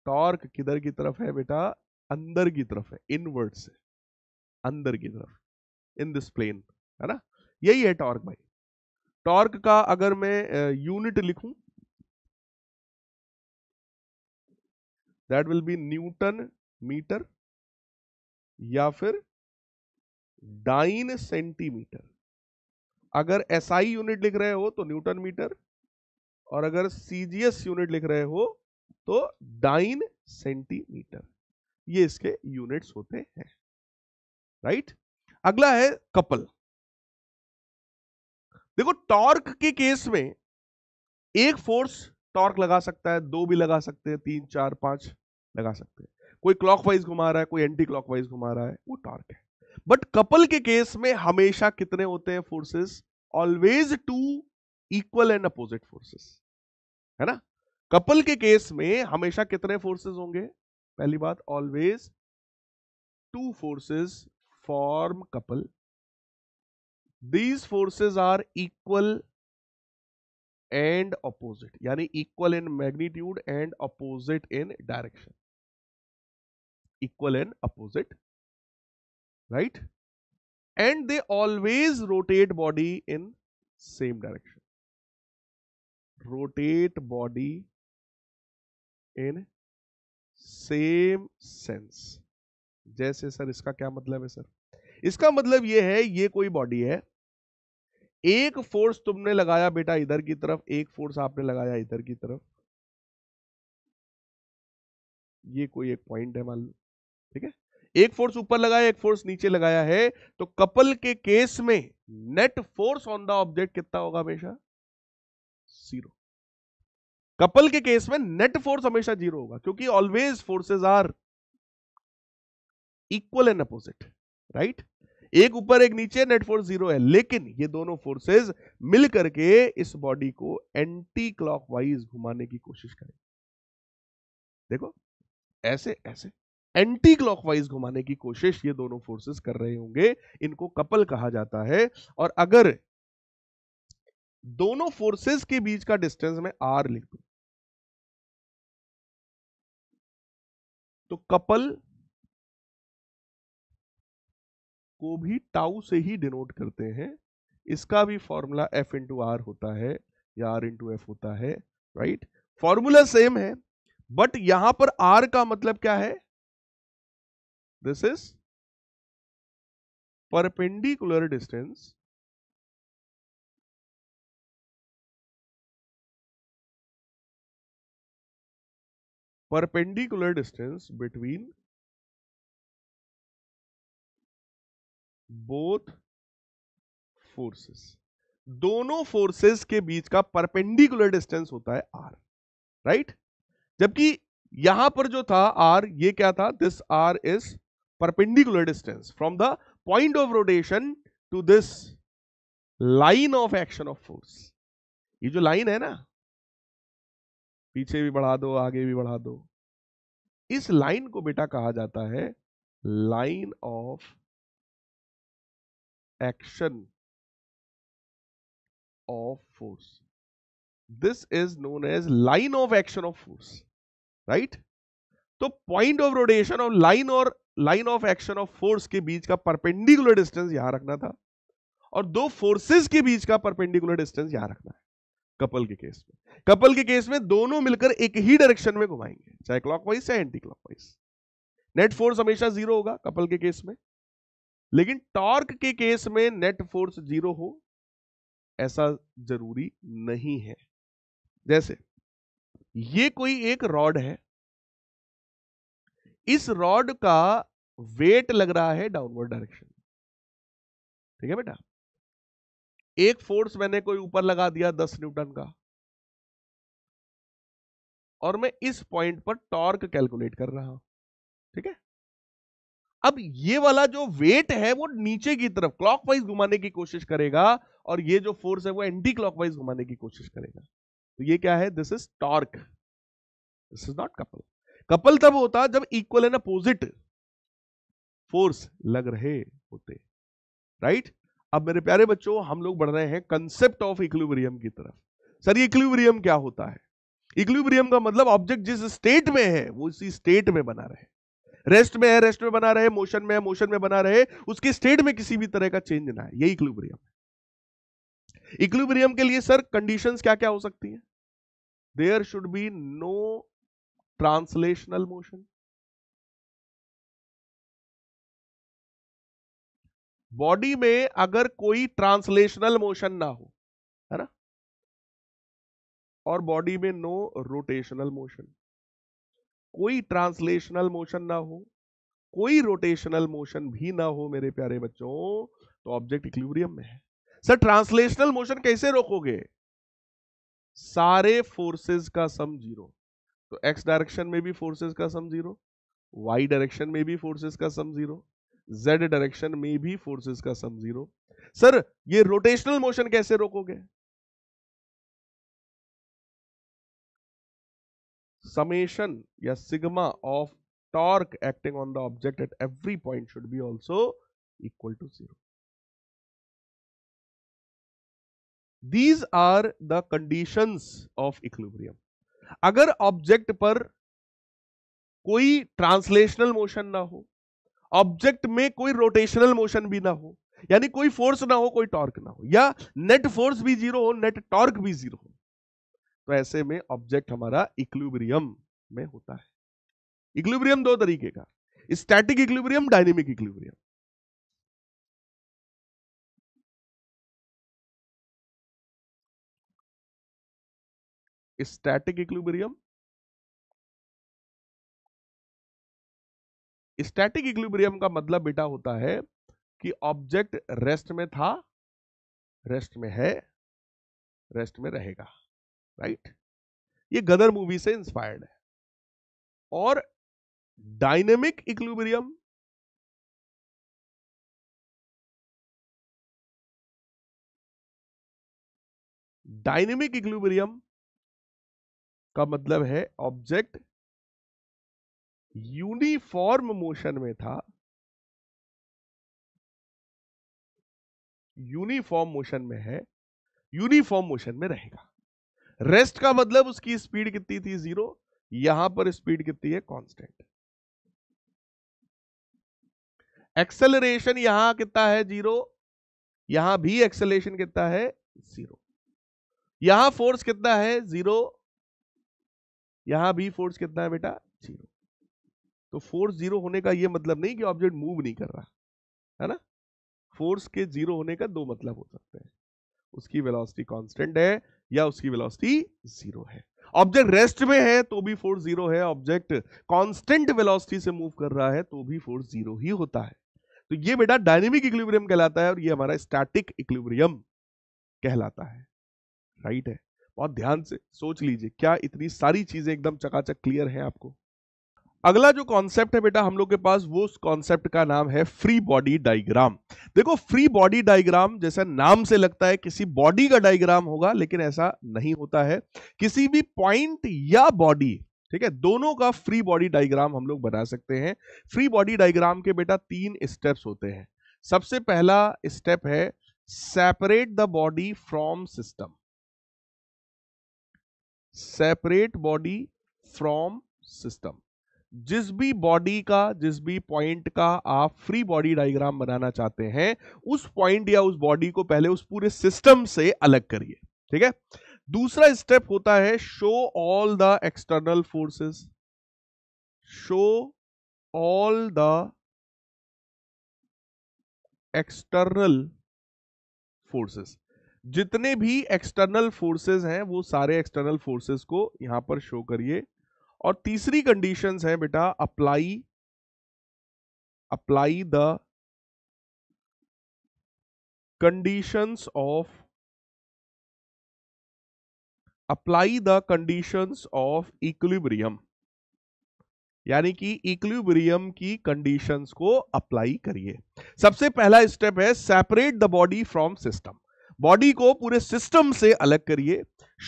Torque किधर की तरफ है बेटा, अंदर की तरफ है, इनवर्ड्स है, अंदर की तरफ, इन दिस प्लेन, है ना, यही है टॉर्क भाई। टॉर्क का अगर मैं यूनिट लिखूं that will be newton metre या फिर डाइन सेंटीमीटर। अगर एसआई यूनिट लिख रहे हो तो न्यूटन मीटर, और अगर सीजीएस यूनिट लिख रहे हो तो डाइन सेंटीमीटर, ये इसके यूनिट्स होते हैं, राइट। अगला है कपल। देखो टॉर्क के केस में एक फोर्स टॉर्क लगा सकता है, दो भी लगा सकते हैं, तीन चार पांच लगा सकते हैं, कोई क्लॉकवाइज घुमा रहा है, कोई एंटी क्लॉकवाइज घुमा रहा है, वो टॉर्क है। बट कपल के केस में हमेशा कितने होते हैं forces, always two equal and opposite forces, है ना। कपल के केस में हमेशा कितने फोर्सेस होंगे, पहली बात always two forces form couple, these forces are equal and opposite, यानी equal in magnitude and opposite in direction, equal and opposite, right, and they always rotate body in same direction, rotate body in same sense। जैसे sir इसका क्या मतलब है, sir इसका मतलब ये है, ये कोई बॉडी है, एक फोर्स तुमने लगाया बेटा इधर की तरफ, एक फोर्स आपने लगाया इधर की तरफ, ये कोई एक पॉइंट है मान लो, ठीक है, एक फोर्स ऊपर लगाया, एक फोर्स नीचे लगाया है, तो कपल के केस में net force on the object कितना होगा, हमेशा जीरो। कपल के केस में नेट फोर्स हमेशा जीरो होगा, क्योंकि always forces are equal and opposite, right, एक ऊपर एक नीचे, नेट फोर्स जीरो है। लेकिन ये दोनों फोर्सेस मिल करके इस बॉडी को एंटी क्लॉकवाइज घुमाने की कोशिश करेंगे। देखो ऐसे ऐसे एंटी क्लॉकवाइज घुमाने की कोशिश ये दोनों फोर्सेस कर रहे होंगे, इनको कपल कहा जाता है। और अगर दोनों फोर्सेस के बीच का डिस्टेंस में आर लिख दूं तो कपल को भी टाउ से ही डिनोट करते हैं, इसका भी फॉर्मूला एफ इंटू आर होता है या आर इंटू एफ होता है, राइट, फॉर्मूला सेम है, बट यहां पर आर का मतलब क्या है, this is perpendicular distance perpendicular distance between both forces, दोनों फोर्सेस के बीच का परपेंडिकुलर डिस्टेंस होता है आर, राइट right? जबकि यहां पर जो था आर, ये क्या था, this r is perpendicular distance from the point of rotation to this line of action of force. ये जो लाइन है ना, पीछे भी बढ़ा दो आगे भी बढ़ा दो, इस लाइन को बेटा कहा जाता है line of action of force, this is known as line of action of force, right. तो पॉइंट ऑफ रोटेशन और लाइन और line of action of force के बीच का परपेंडिकुलर डिस्टेंस यहां रखना था, और दो फोर्सेस के बीच का परपेंडिकुलर डिस्टेंस यहां रखना है कपल के केस में। कपल के केस में दोनों मिलकर एक ही डायरेक्शन में घुमाएंगे, चाहे क्लॉकवाइज चाहे एंटी क्लॉकवाइज, नेट फोर्स हमेशा जीरो होगा कपल के केस में। लेकिन टॉर्क के केस में नेट फोर्स जीरो हो ऐसा जरूरी नहीं है। जैसे ये कोई एक रॉड है, इस रॉड का वेट लग रहा है डाउनवर्ड डायरेक्शन, ठीक है बेटा, एक फोर्स मैंने कोई ऊपर लगा दिया दस न्यूटन का और मैं इस पॉइंट पर टॉर्क कैलकुलेट कर रहा हूं, ठीक है। अब ये वाला जो वेट है वो नीचे की तरफ क्लॉकवाइज घुमाने की कोशिश करेगा और ये जो फोर्स है वो एंटी क्लॉकवाइज घुमाने की कोशिश करेगा। तो ये क्या है, this is torque, this is not couple. Couple तब होता जब इक्वल एंड अपोजिट फोर्स लग रहे होते, राइट। अब मेरे प्यारे बच्चों, हम लोग बढ़ रहे हैं कंसेप्ट ऑफ इक्विलिब्रियम की तरफ। सर ये इक्विलिब्रियम क्या होता है? इक्विलिब्रियम का मतलब ऑब्जेक्ट जिस स्टेट में है वो इसी स्टेट में बना रहे, रेस्ट में है रेस्ट में बना रहे, मोशन में है मोशन में बना रहे, उसकी स्टेट में किसी भी तरह का चेंज ना है, यही इक्विलिब्रियम है। इक्विलिब्रियम के लिए सर कंडीशंस क्या क्या हो सकती है? There should be no translational motion, body में अगर कोई ट्रांसलेशनल मोशन ना हो, है ना, और बॉडी में नो रोटेशनल मोशन, कोई ट्रांसलेशनल मोशन ना हो, कोई रोटेशनल मोशन भी ना हो मेरे प्यारे बच्चों, तो ऑब्जेक्ट इक्विलिब्रियम में है। सर ट्रांसलेशनल मोशन कैसे रोकोगे? सारे फोर्सेस का सम जीरो। तो एक्स डायरेक्शन में भी फोर्सेस का सम जीरो, वाई डायरेक्शन में भी फोर्सेस का सम जीरो, जेड डायरेक्शन में भी फोर्सेस का सम जीरो। सर ये रोटेशनल मोशन कैसे रोकोगे? समेशन या sigma of torque acting on the object at every point should be also equal to zero. These are the conditions of equilibrium. अगर object पर कोई ट्रांसलेशनल मोशन ना हो, object में कोई रोटेशनल मोशन भी ना हो, यानी कोई फोर्स ना हो, कोई टॉर्क ना हो, या नेट फोर्स भी जीरो हो, नेट टॉर्क भी जीरो हो, तो ऐसे में ऑब्जेक्ट हमारा इक्विलिब्रियम में होता है। इक्विलिब्रियम दो तरीके का, static equilibrium, dynamic equilibrium. Static equilibrium, static equilibrium का मतलब बेटा होता है कि ऑब्जेक्ट रेस्ट में था, रेस्ट में है, रेस्ट में रहेगा, राइट right? ये गदर मूवी से इंस्पायर्ड है। और डायनेमिक इक्विलिब्रियम, डायनेमिक इक्विलिब्रियम का मतलब है ऑब्जेक्ट यूनिफॉर्म मोशन में था, यूनिफॉर्म मोशन में है, यूनिफॉर्म मोशन में रहेगा। रेस्ट का मतलब उसकी स्पीड कितनी थी? जीरो। यहां पर स्पीड कितनी है? कांस्टेंट। एक्सेलरेशन यहां कितना है? जीरो। यहां भी एक्सेलरेशन कितना है? जीरो। यहां फोर्स कितना है? जीरो। यहां भी फोर्स कितना है बेटा? जीरो। तो फोर्स जीरो होने का यह मतलब नहीं कि ऑब्जेक्ट मूव नहीं कर रहा, है ना। फोर्स के जीरो होने का दो मतलब हो सकते हैं, उसकी वेलोसिटी कांस्टेंट है या उसकी वेलोसिटी जीरो है। ऑब्जेक्ट रेस्ट में है तो भी फोर्स जीरो है, ऑब्जेक्ट कांस्टेंट वेलोसिटी से मूव कर रहा है तो भी फोर्स जीरो ही होता है। तो ये बेटा डायनेमिक इक्विलिब्रियम कहलाता है और ये हमारा स्टैटिक इक्विलिब्रियम कहलाता है, राइट है। बहुत ध्यान से सोच लीजिए, क्या इतनी सारी चीजें एकदम चकाचक क्लियर है आपको? अगला जो कॉन्सेप्ट है बेटा हम लोग के पास, वो उस कॉन्सेप्ट का नाम है फ्री बॉडी डायग्राम। देखो फ्री बॉडी डायग्राम जैसा नाम से लगता है किसी बॉडी का डायग्राम होगा, लेकिन ऐसा नहीं होता है। किसी भी पॉइंट या बॉडी, ठीक है, दोनों का फ्री बॉडी डायग्राम हम लोग बना सकते हैं। फ्री बॉडी डायग्राम के बेटा तीन स्टेप्स होते हैं। सबसे पहला स्टेप है separate the body from system, separate body from system. जिस भी बॉडी का, जिस भी पॉइंट का आप फ्री बॉडी डायग्राम बनाना चाहते हैं, उस पॉइंट या उस बॉडी को पहले उस पूरे सिस्टम से अलग करिए, ठीक है। दूसरा स्टेप होता है show all the external forces, show all the external forces. जितने भी एक्सटर्नल फोर्सेस हैं वो सारे एक्सटर्नल फोर्सेस को यहां पर शो करिए। और तीसरी कंडीशंस है बेटा apply, apply the conditions of apply the conditions of equilibrium, यानी कि इक्विलिब्रियम की कंडीशंस को अप्लाई करिए। सबसे पहला स्टेप है separate the body from system, body को पूरे सिस्टम से अलग करिए।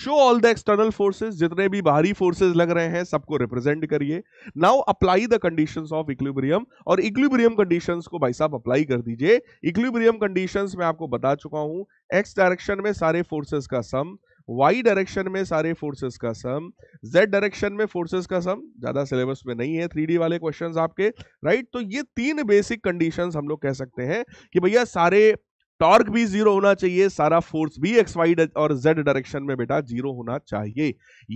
Show all the external forces, जितने भी बाहरी फोर्सेस लग रहे हैं सबको रिप्रेजेंट करिए। Now apply the conditions of equilibrium, और इक्विलिब्रियम कंडीशंस को भाई साहब अप्लाई कर दीजिए। इक्विलिब्रियम कंडीशंस मैं आपको बता चुका हूं, एक्स डायरेक्शन में सारे फोर्सेस का सम, वाई डायरेक्शन में सारे फोर्सेस का सम, जेड डायरेक्शन में फोर्सेस का सम, ज्यादा सिलेबस में नहीं है थ्री डी वाले क्वेश्चंस आपके, राइट। तो ये तीन बेसिक कंडीशंस हम लोग कह सकते हैं कि भैया सारे टॉर्क भी जीरो होना चाहिए, सारा फोर्स भी एक्स वाई और जेड डायरेक्शन में बेटा जीरो होना चाहिए।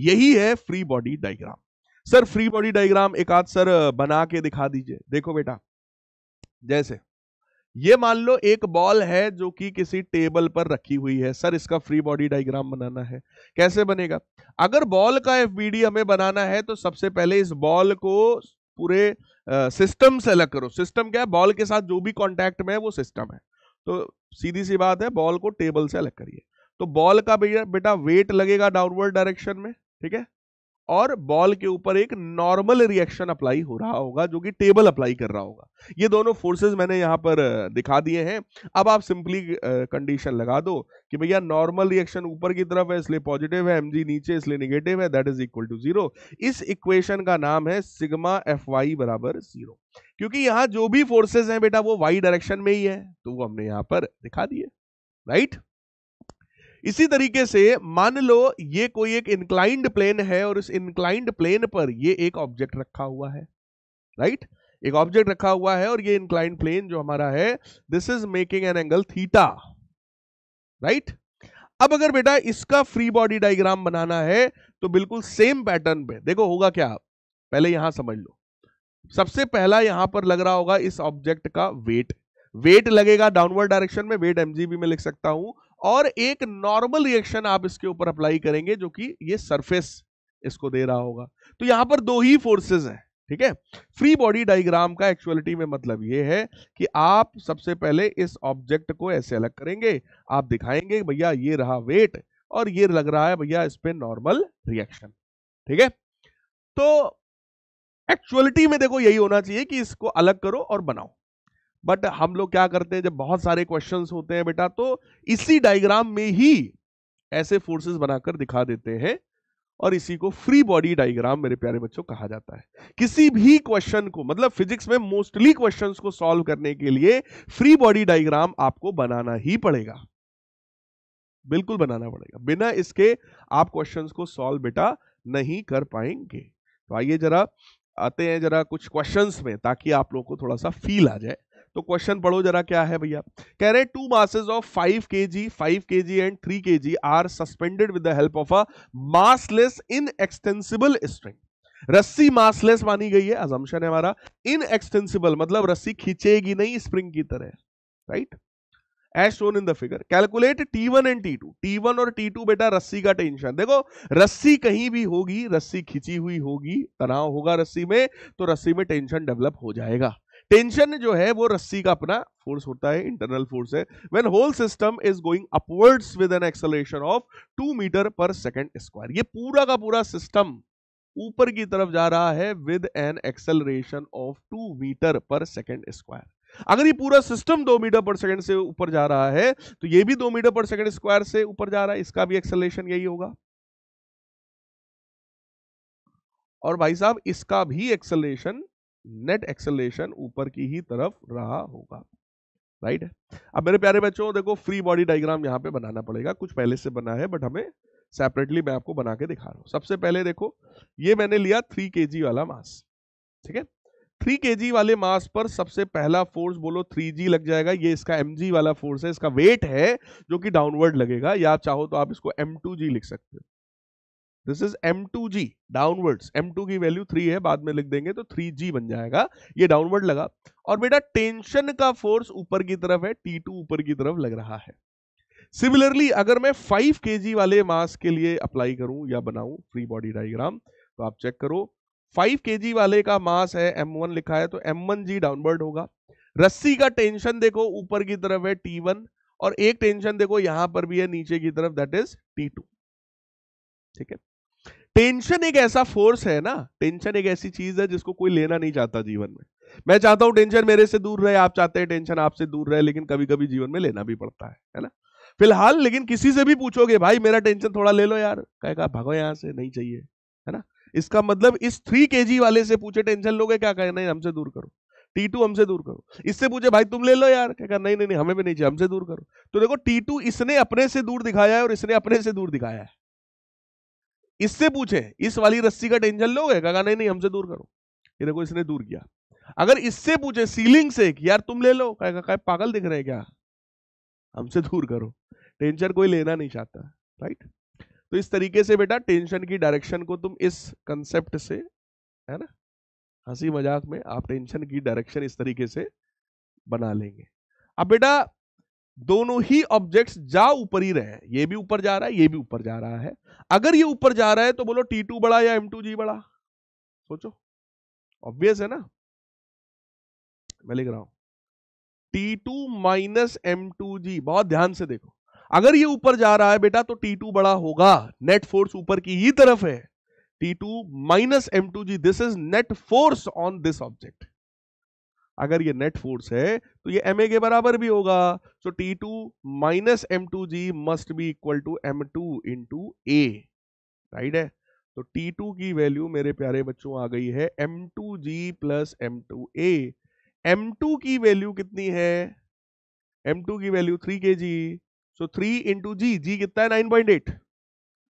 यही है free body diagram. Sir free body diagram एक आध सर बना के दिखा दीजिए। देखो बेटा, जैसे ये मान लो एक बॉल है जो कि किसी टेबल पर रखी हुई है, सर इसका फ्री बॉडी डायग्राम बनाना है, कैसे बनेगा? अगर बॉल का एफबीडी हमें बनाना है तो सबसे पहले इस बॉल को पूरे सिस्टम से अलग करो। सिस्टम क्या है? बॉल के साथ जो भी कॉन्टैक्ट में है वो सिस्टम है, तो सीधी सी बात है बॉल को टेबल से अलग करिए। तो बॉल का बेटा वेट लगेगा डाउनवर्ड डायरेक्शन में, ठीक है, और बॉल के ऊपर एक नॉर्मल रिएक्शन अप्लाई हो रहा होगा जो कि टेबल अप्लाई कर रहा होगा। ये दोनों फोर्सेस मैंने यहाँ पर दिखा दिए हैं। अब आप सिंपली कंडीशन लगा दो कि भैया नॉर्मल रिएक्शन ऊपर की तरफ है इसलिए पॉजिटिव है, एमजी नीचे इसलिए नेगेटिव है, that is equal to zero. इस इक्वेशन का नाम है सिग्मा एफ वाई बराबर जीरो, क्योंकि यहाँ जो भी फोर्सेज हैं बेटा वो वाई डायरेक्शन में ही है, तो वो हमने यहाँ पर दिखा दिए, राइट। इसी तरीके से मान लो ये कोई एक इंक्लाइंड प्लेन है और इस इंक्लाइंड प्लेन पर ये एक ऑब्जेक्ट रखा हुआ है, राइट, एक ऑब्जेक्ट रखा हुआ है और ये इंक्लाइंड प्लेन जो हमारा है this is making an angle theta, right. अब अगर बेटा इसका फ्री बॉडी डायग्राम बनाना है तो बिल्कुल सेम पैटर्न पे देखो होगा क्या, पहले यहां समझ लो। सबसे पहला यहां पर लग रहा होगा इस ऑब्जेक्ट का वेट, वेट लगेगा डाउनवर्ड डायरेक्शन में, वेट एमजीबी में लिख सकता हूं, और एक नॉर्मल रिएक्शन आप इसके ऊपर अप्लाई करेंगे जो कि ये सरफेस इसको दे रहा होगा। तो यहां पर दो ही फोर्सेस हैं, ठीक है। फ्री बॉडी डायग्राम का एक्चुअलिटी में मतलब ये है कि आप सबसे पहले इस ऑब्जेक्ट को ऐसे अलग करेंगे, आप दिखाएंगे भैया ये रहा वेट और ये लग रहा है भैया इस पे नॉर्मल रिएक्शन, ठीक है। तो एक्चुअलिटी में देखो यही होना चाहिए कि इसको अलग करो और बनाओ, बट हम लोग क्या करते हैं जब बहुत सारे क्वेश्चंस होते हैं बेटा तो इसी डायग्राम में ही ऐसे फोर्सेस बनाकर दिखा देते हैं, और इसी को फ्री बॉडी डायग्राम मेरे प्यारे बच्चों कहा जाता है। किसी भी क्वेश्चन को, मतलब फिजिक्स में मोस्टली क्वेश्चंस को सॉल्व करने के लिए फ्री बॉडी डायग्राम आपको बनाना ही पड़ेगा, बिल्कुल बनाना पड़ेगा, बिना इसके आप क्वेश्चन को सॉल्व बेटा नहीं कर पाएंगे। तो आइए जरा आते हैं जरा कुछ क्वेश्चन में ताकि आप लोगों को थोड़ा सा फील आ जाए। तो क्वेश्चन पढ़ो जरा क्या है भैया, कह रहे two masses of five kg, five kg and three kg are suspended with the help of a massless inextensible string. रस्सी मासलेस मानी गई है, अजम्पशन है हमारा, इनएक्सटेंसिबल मतलब रस्सी खींचेगी नहीं स्प्रिंग की तरह, right, as shown in the figure. Calculate T one and T two, T one और टी टू बेटा रस्सी का टेंशन। देखो रस्सी कहीं भी होगी, रस्सी खींची हुई होगी, तनाव होगा रस्सी में, तो रस्सी में टेंशन डेवलप हो जाएगा। टेंशन जो है वो रस्सी का अपना फोर्स होता है, इंटरनल फोर्स है। When whole system is going upwards with an acceleration of two metre पर सेकंड स्क्वायर, ये पूरा का पूरा सिस्टम ऊपर की तरफ जा रहा है with an acceleration of two metre पर सेकंड स्क्वायर। अगर ये पूरा सिस्टम दो मीटर पर सेकंड से ऊपर जा रहा है तो ये भी दो मीटर पर सेकंड स्क्वायर से ऊपर जा रहा है, इसका भी एक्सेलरेशन यही होगा, और भाई साहब इसका भी एक्सेलरेशन नेट एक्सेलरेशन ऊपर की ही तरफ रहा होगा, राइट। अब मेरे प्यारे बच्चों देखो फ्री बॉडी डायग्राम यहाँ पे बनाना पड़ेगा, कुछ पहले से बना है बट हमें सेपरेटली मैं आपको बना के दिखा रहा हूँ। सबसे पहले देखो ये मैंने लिया थ्री केजी वाला मास, ठीक है, थ्री केजी वाले मास पर सबसे पहला फोर्स बोलो थ्री जी लग जाएगा, ये इसका एम जी वाला फोर्स है, इसका वेट है जो कि डाउनवर्ड लगेगा, या चाहो तो आप इसको एम टू जी लिख सकते हो, this is m two g downwards, m two की वैल्यू थ्री है बाद में लिख देंगे तो थ्री जी बन जाएगा, ये डाउनवर्ड लगा। और बेटा टेंशन का फोर्स ऊपर की तरफ है, टी टू ऊपर की तरफ लग रहा है। सिमिलरली अगर मैं फाइव केजी वाले मास के लिए अप्लाई करूं या बनाऊं फ्री बॉडी डायग्राम तो आप चेक करो फाइव केजी वाले का मास है एम वन लिखा है तो एम वन जी डाउनवर्ड होगा। रस्सी का टेंशन देखो ऊपर की तरफ है टी वन, और एक टेंशन देखो यहां पर भी है नीचे की तरफ, दैट इज टी टू, ठीक है। टेंशन एक ऐसा फोर्स है ना, टेंशन एक ऐसी चीज है जिसको कोई लेना नहीं चाहता जीवन में। मैं चाहता हूं टेंशन मेरे से दूर रहे, आप चाहते हैं टेंशन आपसे दूर रहे, लेकिन कभी कभी जीवन में लेना भी पड़ता है, है ना। फिलहाल लेकिन किसी से भी पूछोगे भाई मेरा टेंशन थोड़ा ले लो यार, कहेगा भागो यहाँ से, नहीं चाहिए, है ना। इसका मतलब इस थ्री केजी वाले से पूछे टेंशन लोगे, क्या कहे नहीं हमसे दूर करो, टी टू हमसे दूर करो। इससे पूछे भाई तुम ले लो यार, कहेगा नहीं नहीं नहीं हमें भी नहीं चाहिए, हमसे दूर करो। तो देखो टी टू इसने अपने से दूर दिखाया है और इसने अपने से दूर दिखाया है। इससे पूछे इस वाली रस्सी का टेंशन लोगे, कहेगा नहीं नहीं हमसे दूर करो, ये देखो इसने दूर किया। अगर इससे पूछे सीलिंग से यार तुम ले लो, कहेगा पागल दिख रहे हैं क्या, हमसे दूर करो। टेंशन कोई लेना नहीं चाहता, राइट। तो इस तरीके से बेटा टेंशन की डायरेक्शन को तुम इस कंसेप्ट से, है ना, हंसी मजाक में आप टेंशन की डायरेक्शन इस तरीके से बना लेंगे। अब बेटा दोनों ही ऑब्जेक्ट्स जा ऊपर ही रहे, ये भी ऊपर जा रहा है, ये भी ऊपर जा रहा है। अगर ये ऊपर जा रहा है तो बोलो टी टू बड़ा या एम टू जी बड़ा, सोचो, ऑब्वियस है ना। मैं लिख रहा हूं T two minus M two g, बहुत ध्यान से देखो। अगर ये ऊपर जा रहा है बेटा तो टी टू बड़ा होगा, नेट फोर्स ऊपर की ही तरफ है। T two minus M two g, this is net force on this object. अगर ये नेट फोर्स है तो ये ma के बराबर भी होगा। So T two minus M two g must be equal to M two into a, right है। तो टी टू की वैल्यू मेरे प्यारे बच्चों आ गई है M two g plus M two a. M two की वैल्यू कितनी है, एम टू की value three kg, so three into g, g कितना है nine point eight,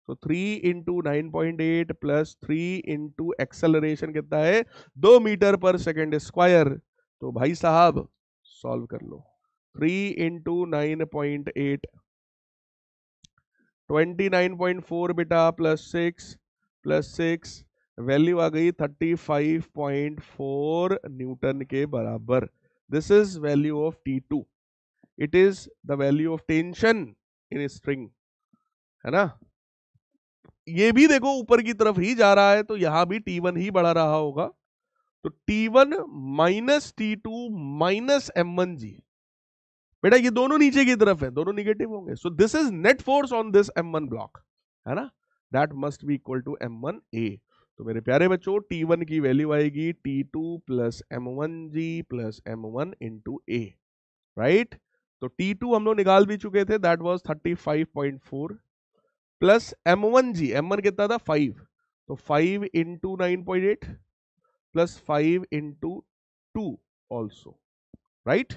so three into nine point eight plus three into acceleration कितना है दो metre पर सेकेंड स्क्वायर। तो भाई साहब सॉल्व कर लो, three into nine point eight twenty nine point four बेटा plus six plus six value आ गई thirty five point four newton के बराबर। This is value of T two, it is the value of tension in string, है ना। ये भी देखो ऊपर की तरफ ही जा रहा है तो यहां भी टी वन ही बढ़ा रहा होगा। तो T one minus T two minus M one g, बेटा ये दोनों नीचे की तरफ है, दोनों निगेटिव होंगे। So this is net force on this M one block, है ना, that must be equal to M one a. तो मेरे प्यारे बच्चों टी वन की वैल्यू आएगी T two plus M one g plus M one into ए, right. तो T two हम लोग निकाल भी चुके थे, that was thirty five point four plus M one g, M one कितना था फाइव, तो five into nine point eight plus five into two also, right.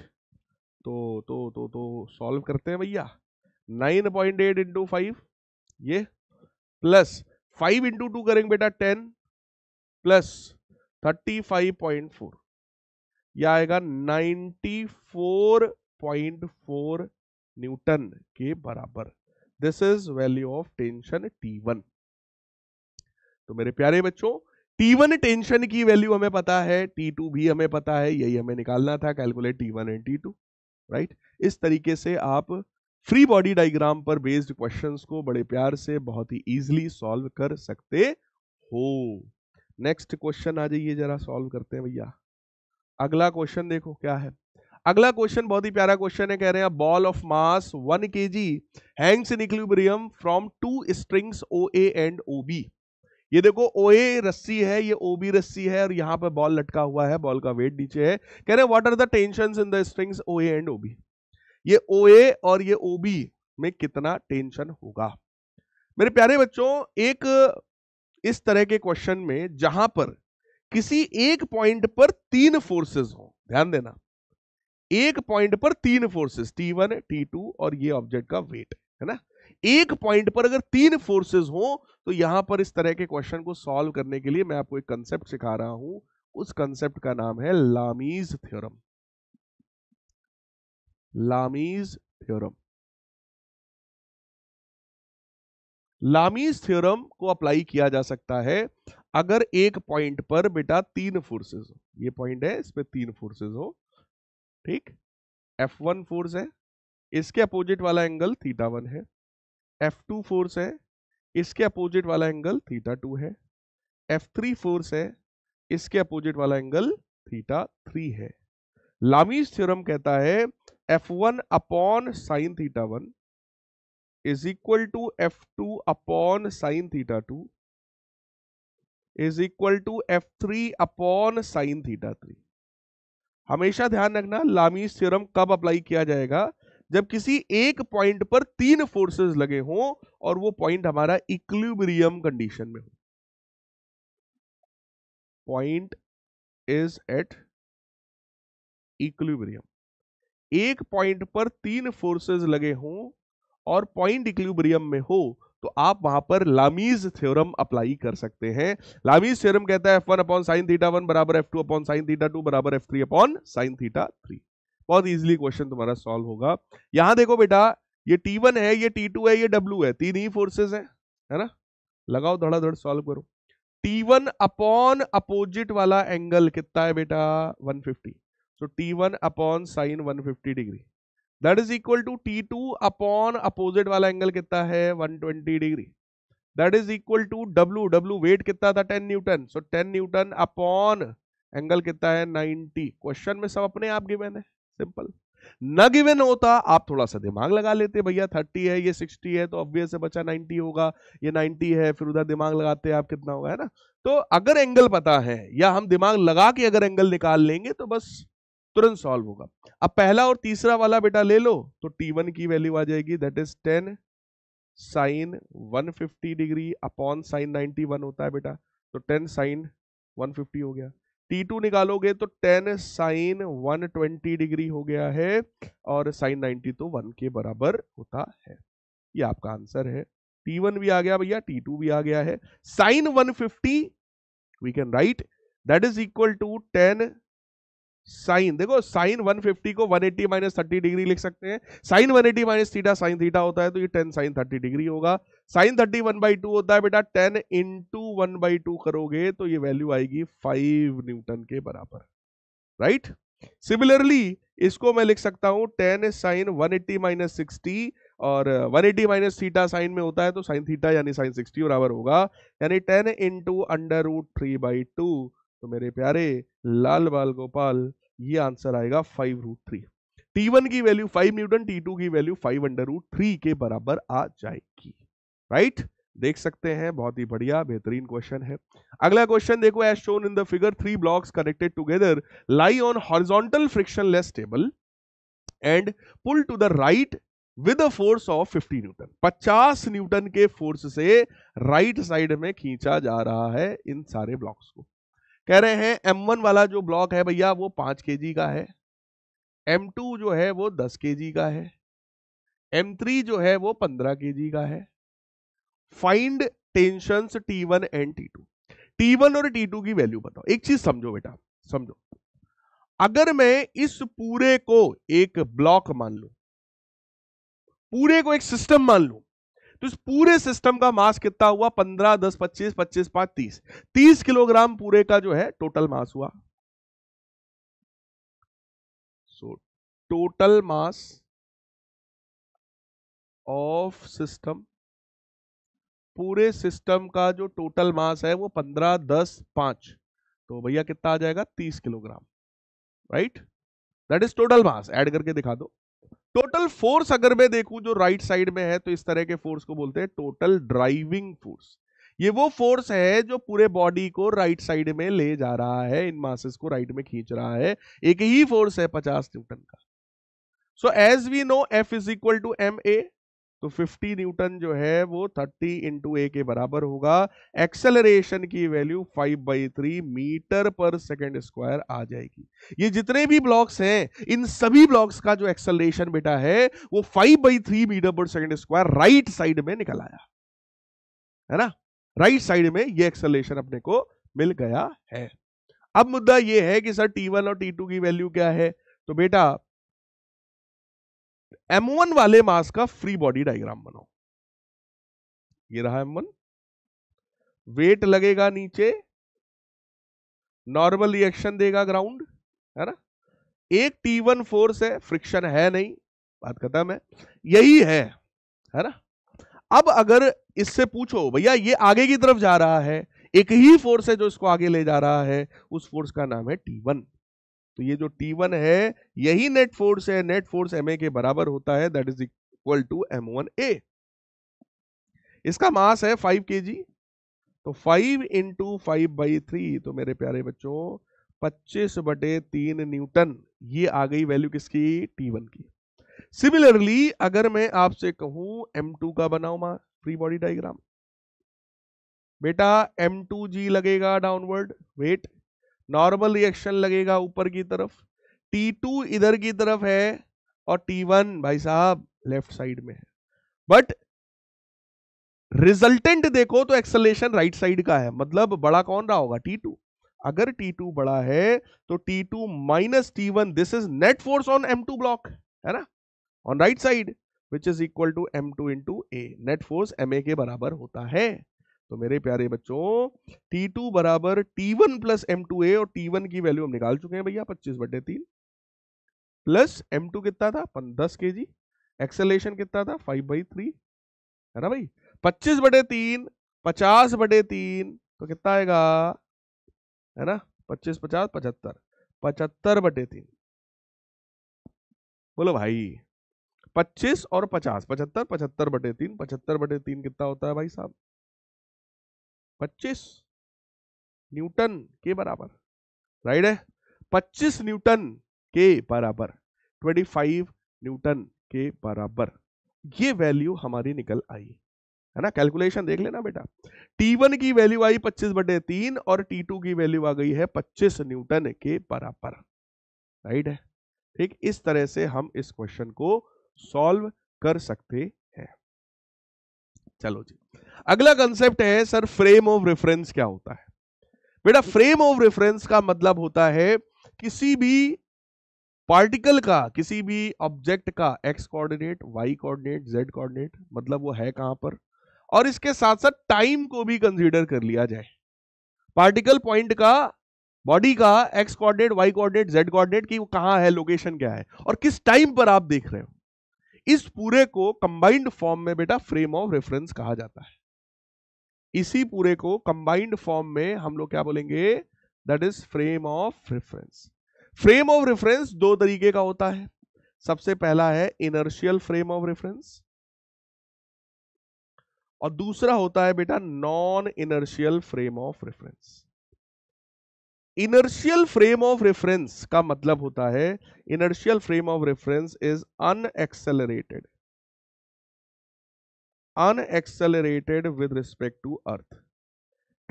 तो तो तो तो सॉल्व करते हैं भैया, nine point eight into five ये प्लस फाइव इंटू टू करेंगे बेटा ten plus thirty five point four, यह आएगा ninety four point four newton के बराबर। This is value of tension T one. तो मेरे प्यारे बच्चों टी वन टेंशन की वैल्यू हमें पता है, टी टू भी हमें पता है, यही हमें निकालना था, calculate T one and T two, right. इस तरीके से आप फ्री बॉडी डायग्राम पर बेस्ड क्वेश्चंस को बड़े प्यार से बहुत ही इजीली सॉल्व कर सकते हो। नेक्स्ट क्वेश्चन आ जाइए, जरा सॉल्व करते हैं भैया। अगला क्वेश्चन देखो क्या है, अगला क्वेश्चन बहुत ही प्यारा क्वेश्चन है। कह रहे हैं ball of mass one kg hangs in equilibrium from two strings O A and O B. ये देखो ओ ए रस्सी है, ये ओ बी रस्सी है और यहाँ पर बॉल लटका हुआ है, बॉल का वेट नीचे है। कह रहे हैं what are the tensions in the strings O A and O B. ये O A और ये O B में कितना टेंशन होगा। मेरे प्यारे बच्चों एक इस तरह के क्वेश्चन में जहां पर किसी एक पॉइंट पर तीन फोर्सेस हो, ध्यान देना, एक पॉइंट पर तीन forces T one, T two और ये ऑब्जेक्ट का वेट, है ना। एक पॉइंट पर अगर तीन फोर्सेस हो तो यहां पर इस तरह के क्वेश्चन को सॉल्व करने के लिए मैं आपको एक कंसेप्ट सिखा रहा हूं। उस कंसेप्ट का नाम है लामीज थ्योरम। लामीज थ्योरम, लामीज थ्योरम को अप्लाई किया जा सकता है अगर एक पॉइंट पर बेटा तीन फोर्सेस हो। ये पॉइंट है, इस पे तीन फोर्सेस हो, ठीक। एफ वन फोर्स है, इसके अपोजिट वाला एंगल थीटा वन है। एफ टू फोर्स है, इसके अपोजिट वाला एंगल थीटा टू है। एफ थ्री फोर्स है, इसके अपोजिट वाला एंगल थीटा थ्री है। लामीज थ्योरम कहता है F one upon sine theta one is equal to F two upon sine theta two is equal to F three upon sine theta three. हमेशा ध्यान रखना, लामीज़ theorem कब apply किया जाएगा, जब किसी एक पॉइंट पर तीन फोर्सेस लगे हों और वो पॉइंट हमारा इक्विलिब्रियम कंडीशन में हो। पॉइंट इज एट इक्विलिब्रियम, एक पॉइंट पर तीन फोर्सेस लगे हों और पॉइंट इक्विलिब्रियम में हो, तो आप वहां पर लामीज़ थ्योरम अप्लाई कर सकते हैं। लामीज़ थ्योरम कहता है F one upon sine theta one बराबर F two upon sine theta two बराबर F three upon sine theta three. बहुत इजीली क्वेश्चन तुम्हारा सॉल्व होगा। यहां देखो बेटा, ये टी वन है, ये टी टू है, ये डब्ल्यू है, तीन ही फोर्सेस हैं, है ना। लगाओ धड़ाधड़, सॉल्व करो। टी वन अपॉन अपोजिट वाला एंगल कितना है बेटा, वन फिफ्टी। तो T one upon sine one fifty degree that is equal to T two upon opposite वाला एंगल कितना है, one twenty degree that is equal to W. W weight कितना था, ten newton. So ten newton upon angle कितना है, ninety. Question में सब अपने आप गिवन है, सिंपल। न गिवन होता आप थोड़ा सा दिमाग लगा लेते, भैया तीस है, ये साठ है, तो ऑब्वियस है बच्चा नब्बे होगा, ये नब्बे है, फिर उधर दिमाग लगाते आप कितना होगा, है ना। तो अगर एंगल पता है या हम दिमाग लगा के अगर एंगल निकाल लेंगे तो बस तुरंत सॉल्व होगा। अब पहला और तीसरा वाला बेटा ले लो, तो टी वन की वैल्यू आ जाएगी that is ten sine one fifty degree upon sine ninety one होता है बेटा, तो टेन साइन वन फिफ्टी हो गया। टी टू निकालोगे तो ten sine one twenty degree हो गया है और साइन नाइंटी तो वन के बराबर होता है। ये आपका आंसर है। टी वन भी आ गया भैया, टी टू भी आ गया है। Sine one fifty we can write that is equal to ten sine, देखो साइन वन फिफ्टी को one eighty minus thirty degree लिख सकते हैं। Sine one eighty minus theta sine theta होता है, तो ये टेन साइन थर्टी डिग्री होगा। Sine thirty one by two होता है बेटा, ten into one by two करोगे तो ये वैल्यू आएगी फाइव न्यूटन के बराबर, राइट। सिमिलरली इसको मैं लिख सकता हूं ten sine one eighty minus sixty, और one eighty minus theta sine में होता है तो साइन थीटा यानी साइन सिक्सटी बराबर होगा, यानी ten into under root three by two. तो मेरे प्यारे लाल बाल गोपाल, ये आंसर आएगा five root three. T one की value five newton, T two की value five under root three के बराबर आ जाएगी, राइट। देख सकते हैं, बहुत ही बढ़िया बेहतरीन क्वेश्चन है। अगला क्वेश्चन देखो, as shown in the figure three blocks connected together lie on horizontal frictionless table and pull to the right with a force of fifty newton. पचास न्यूटन के फोर्स से राइट साइड में खींचा जा रहा है इन सारे ब्लॉक्स को। कह रहे हैं एम वन वाला जो ब्लॉक है भैया वो पांच केजी का है, एम टू जो है वो दस केजी का है, एम थ्री जो है वो पंद्रह केजी का है। Find tensions T one and T two. T one और टी टू की वैल्यू बताओ। एक चीज समझो बेटा, समझो, अगर मैं इस पूरे को एक ब्लॉक मान लू, पूरे को एक सिस्टम मान लू, तो इस पूरे सिस्टम का मास कितना हुआ, पंद्रह, दस, पच्चीस, पच्चीस, पांच, तीस, तीस किलोग्राम पूरे का जो है टोटल मास हुआ। So total mass of system, पूरे सिस्टम का जो टोटल मास है वो पंद्रह, दस, पांच, तो भैया कितना आ जाएगा, तीस kilogram, right. That is total mass. Add करके दिखा दो। टोटल फोर्स अगर मैं देखूं जो राइट साइड में है, तो इस तरह के फोर्स को बोलते हैं टोटल ड्राइविंग फोर्स। ये वो फोर्स है जो पूरे बॉडी को राइट साइड में ले जा रहा है, इन मासेस को राइट में खींच रहा है। एक ही फोर्स है पचास न्यूटन का। So as we know F is equal to M a, तो फिफ्टी न्यूटन जो है वो थर्टी इंटू ए के बराबर होगा। एक्सेलरेशन की value five by three metre पर सेकेंड स्क्वायर आ जाएगी। ये जितने भी ब्लॉक्स हैं, इन सभी ब्लॉक्स का जो एक्सेलरेशन बेटा है वो फाइव बाई थ्री मीटर पर सेकेंड स्क्वायर राइट साइड में निकल आया, है ना। राइट साइड में ये एक्सेलरेशन अपने को मिल गया है। अब मुद्दा ये है कि सर टी वन और टी टू की वैल्यू क्या है, तो बेटा एम वन वाले मास का फ्री बॉडी डायग्राम बनाओ। ये रहा एम वन, वेट लगेगा नीचे, नॉर्मल रिएक्शन देगा ग्राउंड, है ना। एक टी वन फोर्स है, फ्रिक्शन है नहीं, बात खत्म है, यही है, है ना। अब अगर इससे पूछो भैया ये आगे की तरफ जा रहा है, एक ही फोर्स है जो इसको आगे ले जा रहा है, उस फोर्स का नाम है टी वन। तो ये जो टी वन है यही नेट फोर्स है। नेट फोर्स एम ए के बराबर होता है that is equal to M one a. इसका मास है फाइव केजी, तो five into five by three, तो मेरे प्यारे बच्चों पच्चीस बटे तीन न्यूटन, ये आ गई वैल्यू किसकी, टी वन की। सिमिलरली अगर मैं आपसे कहूं एम टू का बनाओ मास, फ्री बॉडी डायग्राम, बेटा एम टू जी लगेगा डाउनवर्ड वेट, नॉर्मल रिएक्शन लगेगा ऊपर की तरफ, टी टू इधर की तरफ है और टी वन भाई साहब लेफ्ट साइड में है, बट रिजल्टेंट देखो तो एक्सेलरेशन राइट साइड का है, मतलब बड़ा कौन रहा होगा, टी टू। अगर टी टू बड़ा है तो T two minus T one, this is net force on M two block, है ना, on right side, which is equal to M two into a, net force M ए के बराबर होता है। तो मेरे प्यारे बच्चों टी टू बराबर T one plus M two a, और टी वन की वैल्यू हम निकाल चुके हैं भैया पच्चीस बटे तीन, प्लस एम टू कितना था दस केजी, एक्सेलेरेशन कितना था फाइव बाई थ्री, है ना भाई, पच्चीस बटे तीन पचास बटे तीन, तो कितना आएगा, है ना, पच्चीस पचास पचहत्तर, पचहत्तर बटे तीन, बोलो भाई, पच्चीस और पचास पचहत्तर, पचहत्तर बटे तीन, पचहत्तर बटे तीन कितना होता है भाई साहब, पच्चीस न्यूटन के बराबर, राइट है, पच्चीस न्यूटन के बराबर, पच्चीस न्यूटन के बराबर ये वैल्यू हमारी निकल आई, है ना, कैलकुलेशन देख लेना बेटा। टी वन की वैल्यू आई पच्चीस बटे तीन और टी टू की वैल्यू आ गई है पच्चीस न्यूटन के बराबर, राइट है। ठीक, इस तरह से हम इस क्वेश्चन को सॉल्व कर सकते हैं। चलो जी, अगला कंसेप्ट है सर फ्रेम ऑफ रेफरेंस क्या होता है। बेटा फ्रेम ऑफ रेफरेंस का मतलब होता है किसी भी पार्टिकल का, किसी भी ऑब्जेक्ट का X coordinate, Y coordinate, Z coordinate, मतलब वो है कहां पर, और इसके साथ साथ टाइम को भी कंसीडर कर लिया जाए। पार्टिकल पॉइंट का, बॉडी का X coordinate, Y coordinate, Z coordinate की वो कहां है, लोकेशन क्या है और किस टाइम पर आप देख रहे हो, इस पूरे को कंबाइंड फॉर्म में बेटा फ्रेम ऑफ रेफरेंस कहा जाता है। इसी पूरे को कंबाइंड फॉर्म में हम लोग क्या बोलेंगे, that is frame of reference. Frame of reference दो तरीके का होता है। सबसे पहला है इनर्शियल फ्रेम ऑफ रेफरेंस और दूसरा होता है बेटा non inertial frame of reference. Inertial frame of reference का मतलब होता है, inertial frame of reference is unaccelerated, unaccelerated with respect to earth.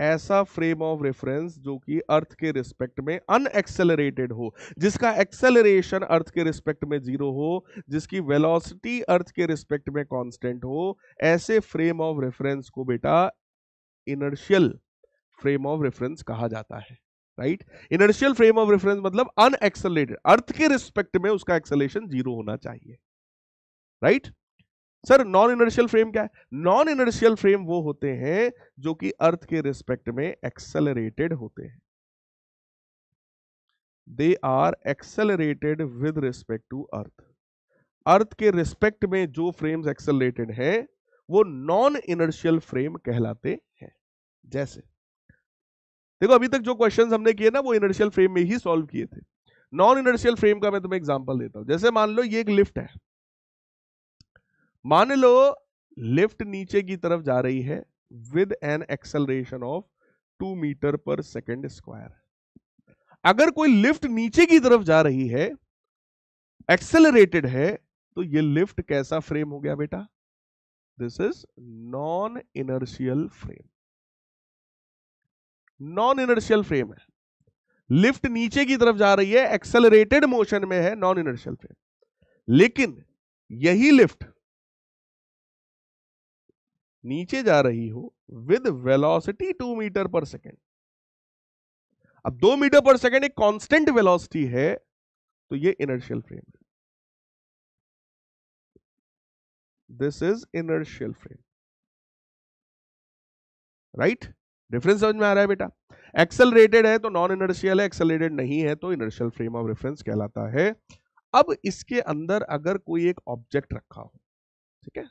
ऐसा फ्रेम ऑफ रेफरेंस जो कि अर्थ के रिस्पेक्ट में अनएक्सेलरेटेड हो, जिसका एक्सेलरेशन अर्थ के रिस्पेक्ट में जीरो हो, जिसकी वेलोसिटी अर्थ के रिस्पेक्ट में कांस्टेंट हो, ऐसे फ्रेम ऑफ रेफरेंस को बेटा इनर्शियल फ्रेम ऑफ रेफरेंस कहा जाता है, right. Inertial frame of reference मतलब अनएक्सेलरेटेड, अर्थ के रिस्पेक्ट में उसका एक्सेलरेशन जीरो होना चाहिए, right. Sir non inertial frame क्या है? नॉन इनर्शियल फ्रेम वो होते हैं जो कि अर्थ के रिस्पेक्ट में एक्सेलरेटेड होते हैं, they are accelerated with respect to earth. Earth के रिस्पेक्ट में जो फ्रेम्स एक्सेलरेटेड हैं वो नॉन इनर्शियल फ्रेम कहलाते हैं। जैसे देखो अभी तक जो क्वेश्चंस हमने किए ना वो इनर्शियल फ्रेम में ही सॉल्व किए थे। नॉन इनर्शियल फ्रेम का मैं तुम्हें एग्जांपल देता हूं। जैसे मान लो ये एक लिफ्ट है, मान लो लिफ्ट नीचे की तरफ जा रही है with an acceleration of two metre पर सेकेंड स्क्वायर। अगर कोई लिफ्ट नीचे की तरफ जा रही है, एक्सेलरेटेड है, तो ये लिफ्ट कैसा फ्रेम हो गया बेटा, this is non inertial frame. Non inertial frame है, लिफ्ट नीचे की तरफ जा रही है, एक्सेलरेटेड मोशन में है, नॉन इनर्शियल फ्रेम। लेकिन यही लिफ्ट नीचे जा रही हो विद वेलोसिटी टू मीटर पर सेकेंड। अब दो मीटर पर सेकेंड एक कांस्टेंट वेलोसिटी है, तो ये इनर्शियल फ्रेम है, this is inertial frame, right. Difference समझ में आ रहा है बेटा। एक्सेलरेटेड है तो नॉन इनर्शियल है, एक्सेलरेटेड नहीं है तो इनर्शियल फ्रेम ऑफ रेफरेंस कहलाता है। अब इसके अंदर अगर कोई एक ऑब्जेक्ट रखा हो, ठीक है,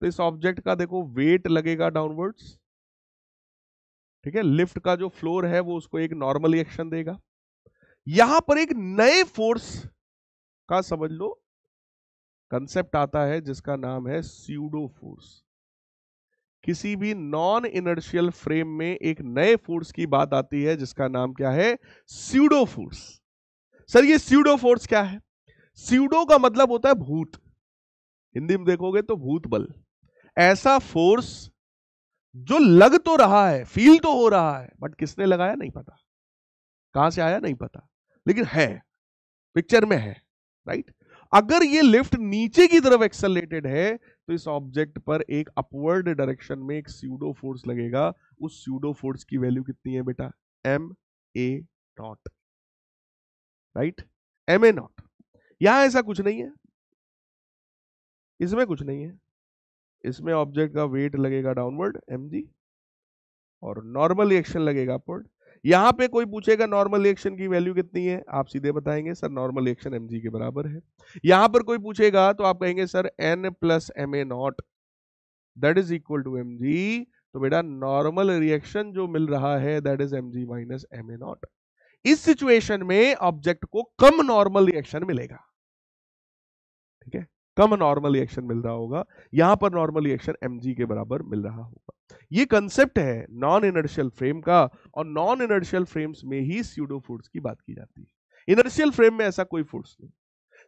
तो इस ऑब्जेक्ट का देखो वेट लगेगा डाउनवर्ड्स, ठीक है, लिफ्ट का जो फ्लोर है वो उसको एक नॉर्मल रिएक्शन देगा। यहां पर एक नए फोर्स का समझ लो कंसेप्ट आता है जिसका नाम है स्यूडो फोर्स। किसी भी नॉन इनर्शियल फ्रेम में एक नए फोर्स की बात आती है जिसका नाम क्या है, स्यूडो फोर्स। सर ये स्यूडो फोर्स क्या है? स्यूडो का मतलब होता है भूत, हिंदी में देखोगे तो भूत बल। ऐसा फोर्स जो लग तो रहा है, फील तो हो रहा है, बट किसने लगाया नहीं पता, कहां से आया नहीं पता, लेकिन है, पिक्चर में है, राइट। अगर ये लिफ्ट नीचे की तरफ एक्सेलरेटेड है तो इस ऑब्जेक्ट पर एक अपवर्ड डायरेक्शन में एक स्यूडो फोर्स लगेगा। उस स्यूडो फोर्स की वैल्यू कितनी है बेटा, M A naught, right, M A naught. यहां ऐसा कुछ नहीं है, इसमें कुछ नहीं है, इसमें ऑब्जेक्ट का वेट लगेगा डाउनवर्ड एम जी और नॉर्मल रिएक्शन लगेगा अपवर्ड। यहां पे कोई पूछेगा नॉर्मल रिएक्शन की वैल्यू कितनी है, आप सीधे बताएंगे sir normal reaction M G के बराबर है। यहां पर कोई पूछेगा तो आप कहेंगे sir N plus M A naught that is equal to M G. तो बेटा नॉर्मल रिएक्शन जो मिल रहा है that is M G minus M A naught. इस सिचुएशन में ऑब्जेक्ट को कम नॉर्मल रिएक्शन मिलेगा, ठीक है, कम नॉर्मल रिएक्शन मिल रहा होगा। यहां पर नॉर्मल रिएक्शन mg के बराबर मिल रहा होगा। ये कंसेप्ट है नॉन इनर्शियल फ्रेम का, और नॉन इनर्शियल फ्रेम्स में ही स्यूडो फोर्स की बात की जाती है। इनर्शियल फ्रेम में ऐसा कोई फोर्स नहीं।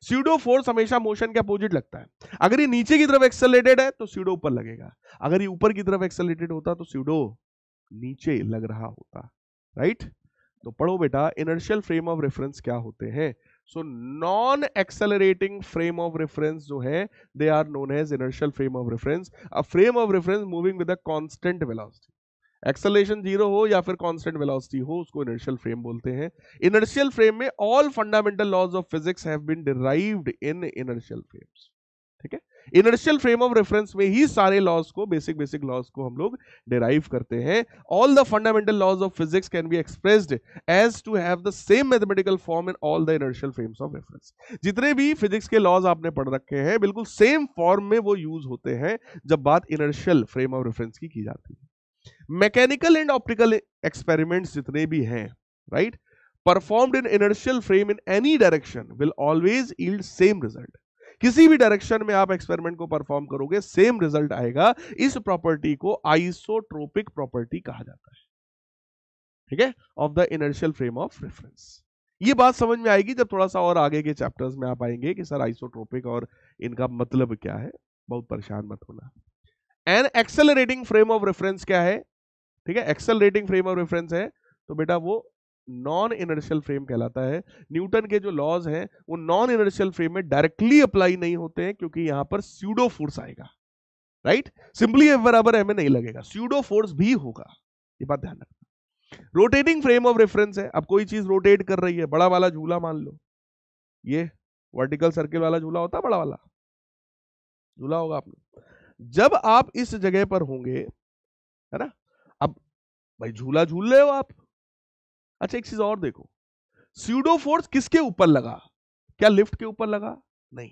स्यूडो फोर्स हमेशा मोशन के अपोजिट लगता है। अगर ये नीचे की तरफ एक्सेलरेटेड है तो स्यूडो ऊपर लगेगा, अगर ये ऊपर की तरफ एक्सेलरेटेड होता तो स्यूडो नीचे लग रहा होता, राइट। तो पढ़ो बेटा इनर्शियल फ्रेम ऑफ रेफरेंस क्या होते हैं। So non accelerating frame of reference जो है they are known as inertial frame of reference. A frame of reference moving with a constant velocity, acceleration zero हो या फिर कांस्टेंट वेलोसिटी हो, उसको इनर्शियल फ्रेम बोलते हैं। इनर्शियल फ्रेम में all fundamental laws of physics have been derived in inertial frames, ठीक है। इनर्शियल फ्रेम ऑफ रेफरेंस में ही सारे लॉज को, बेसिक बेसिक लॉज को हम लोग डिराइव करते हैं। All the fundamental laws of physics can be expressed as to have the same mathematical form in all the inertial frames of reference. जितने भी फिजिक्स के लॉज आपने पढ़ रखे हैं बिल्कुल सेम फॉर्म में वो यूज होते हैं जब बात इनर्शियल फ्रेम ऑफ रेफरेंस की की जाती है। मैकेनिकल एंड ऑप्टिकल एक्सपेरिमेंट्स जितने भी हैं, right, performed in inertial frame in any direction will always yield same result. किसी भी डायरेक्शन में आप एक्सपेरिमेंट को परफॉर्म करोगे सेम रिजल्ट आएगा। इस प्रॉपर्टी को आइसोट्रोपिक प्रॉपर्टी कहा जाता है, ठीक है, of the inertial frame of reference. ये बात समझ में आएगी जब थोड़ा सा और आगे के चैप्टर्स में आप आएंगे कि सर आइसोट्रोपिक और इनका मतलब क्या है। बहुत परेशान मत होना। An accelerating frame of reference क्या है, ठीक है, एक्सेलरेटिंग फ्रेम ऑफ रेफरेंस है तो बेटा वो नॉन इनर्शियल फ्रेम कहलाता है। न्यूटन के जो लॉज हैं वो नॉन इनर्शियल फ्रेम में डायरेक्टली अप्लाई नहीं होते हैं क्योंकि यहां पर स्यूडो फोर्स आएगा, राइट, सिंपली एफ बराबर एम नहीं लगेगा, स्यूडो फोर्स भी होगा, ये बात ध्यान रखना। रोटेटिंग फ्रेम ऑफ रेफरेंस है, अब कोई चीज रोटेट कर रही है, बड़ा वाला झूला मान लो, ये वर्टिकल सर्किल वाला झूला होता है, बड़ा वाला झूला होगा आपने, जब आप इस जगह पर होंगे, है ना, अब भाई झूला झूल रहे हो आप। अच्छा एक चीज और देखो, स्यूडो फोर्स किसके ऊपर लगा, क्या लिफ्ट के ऊपर लगा? नहीं,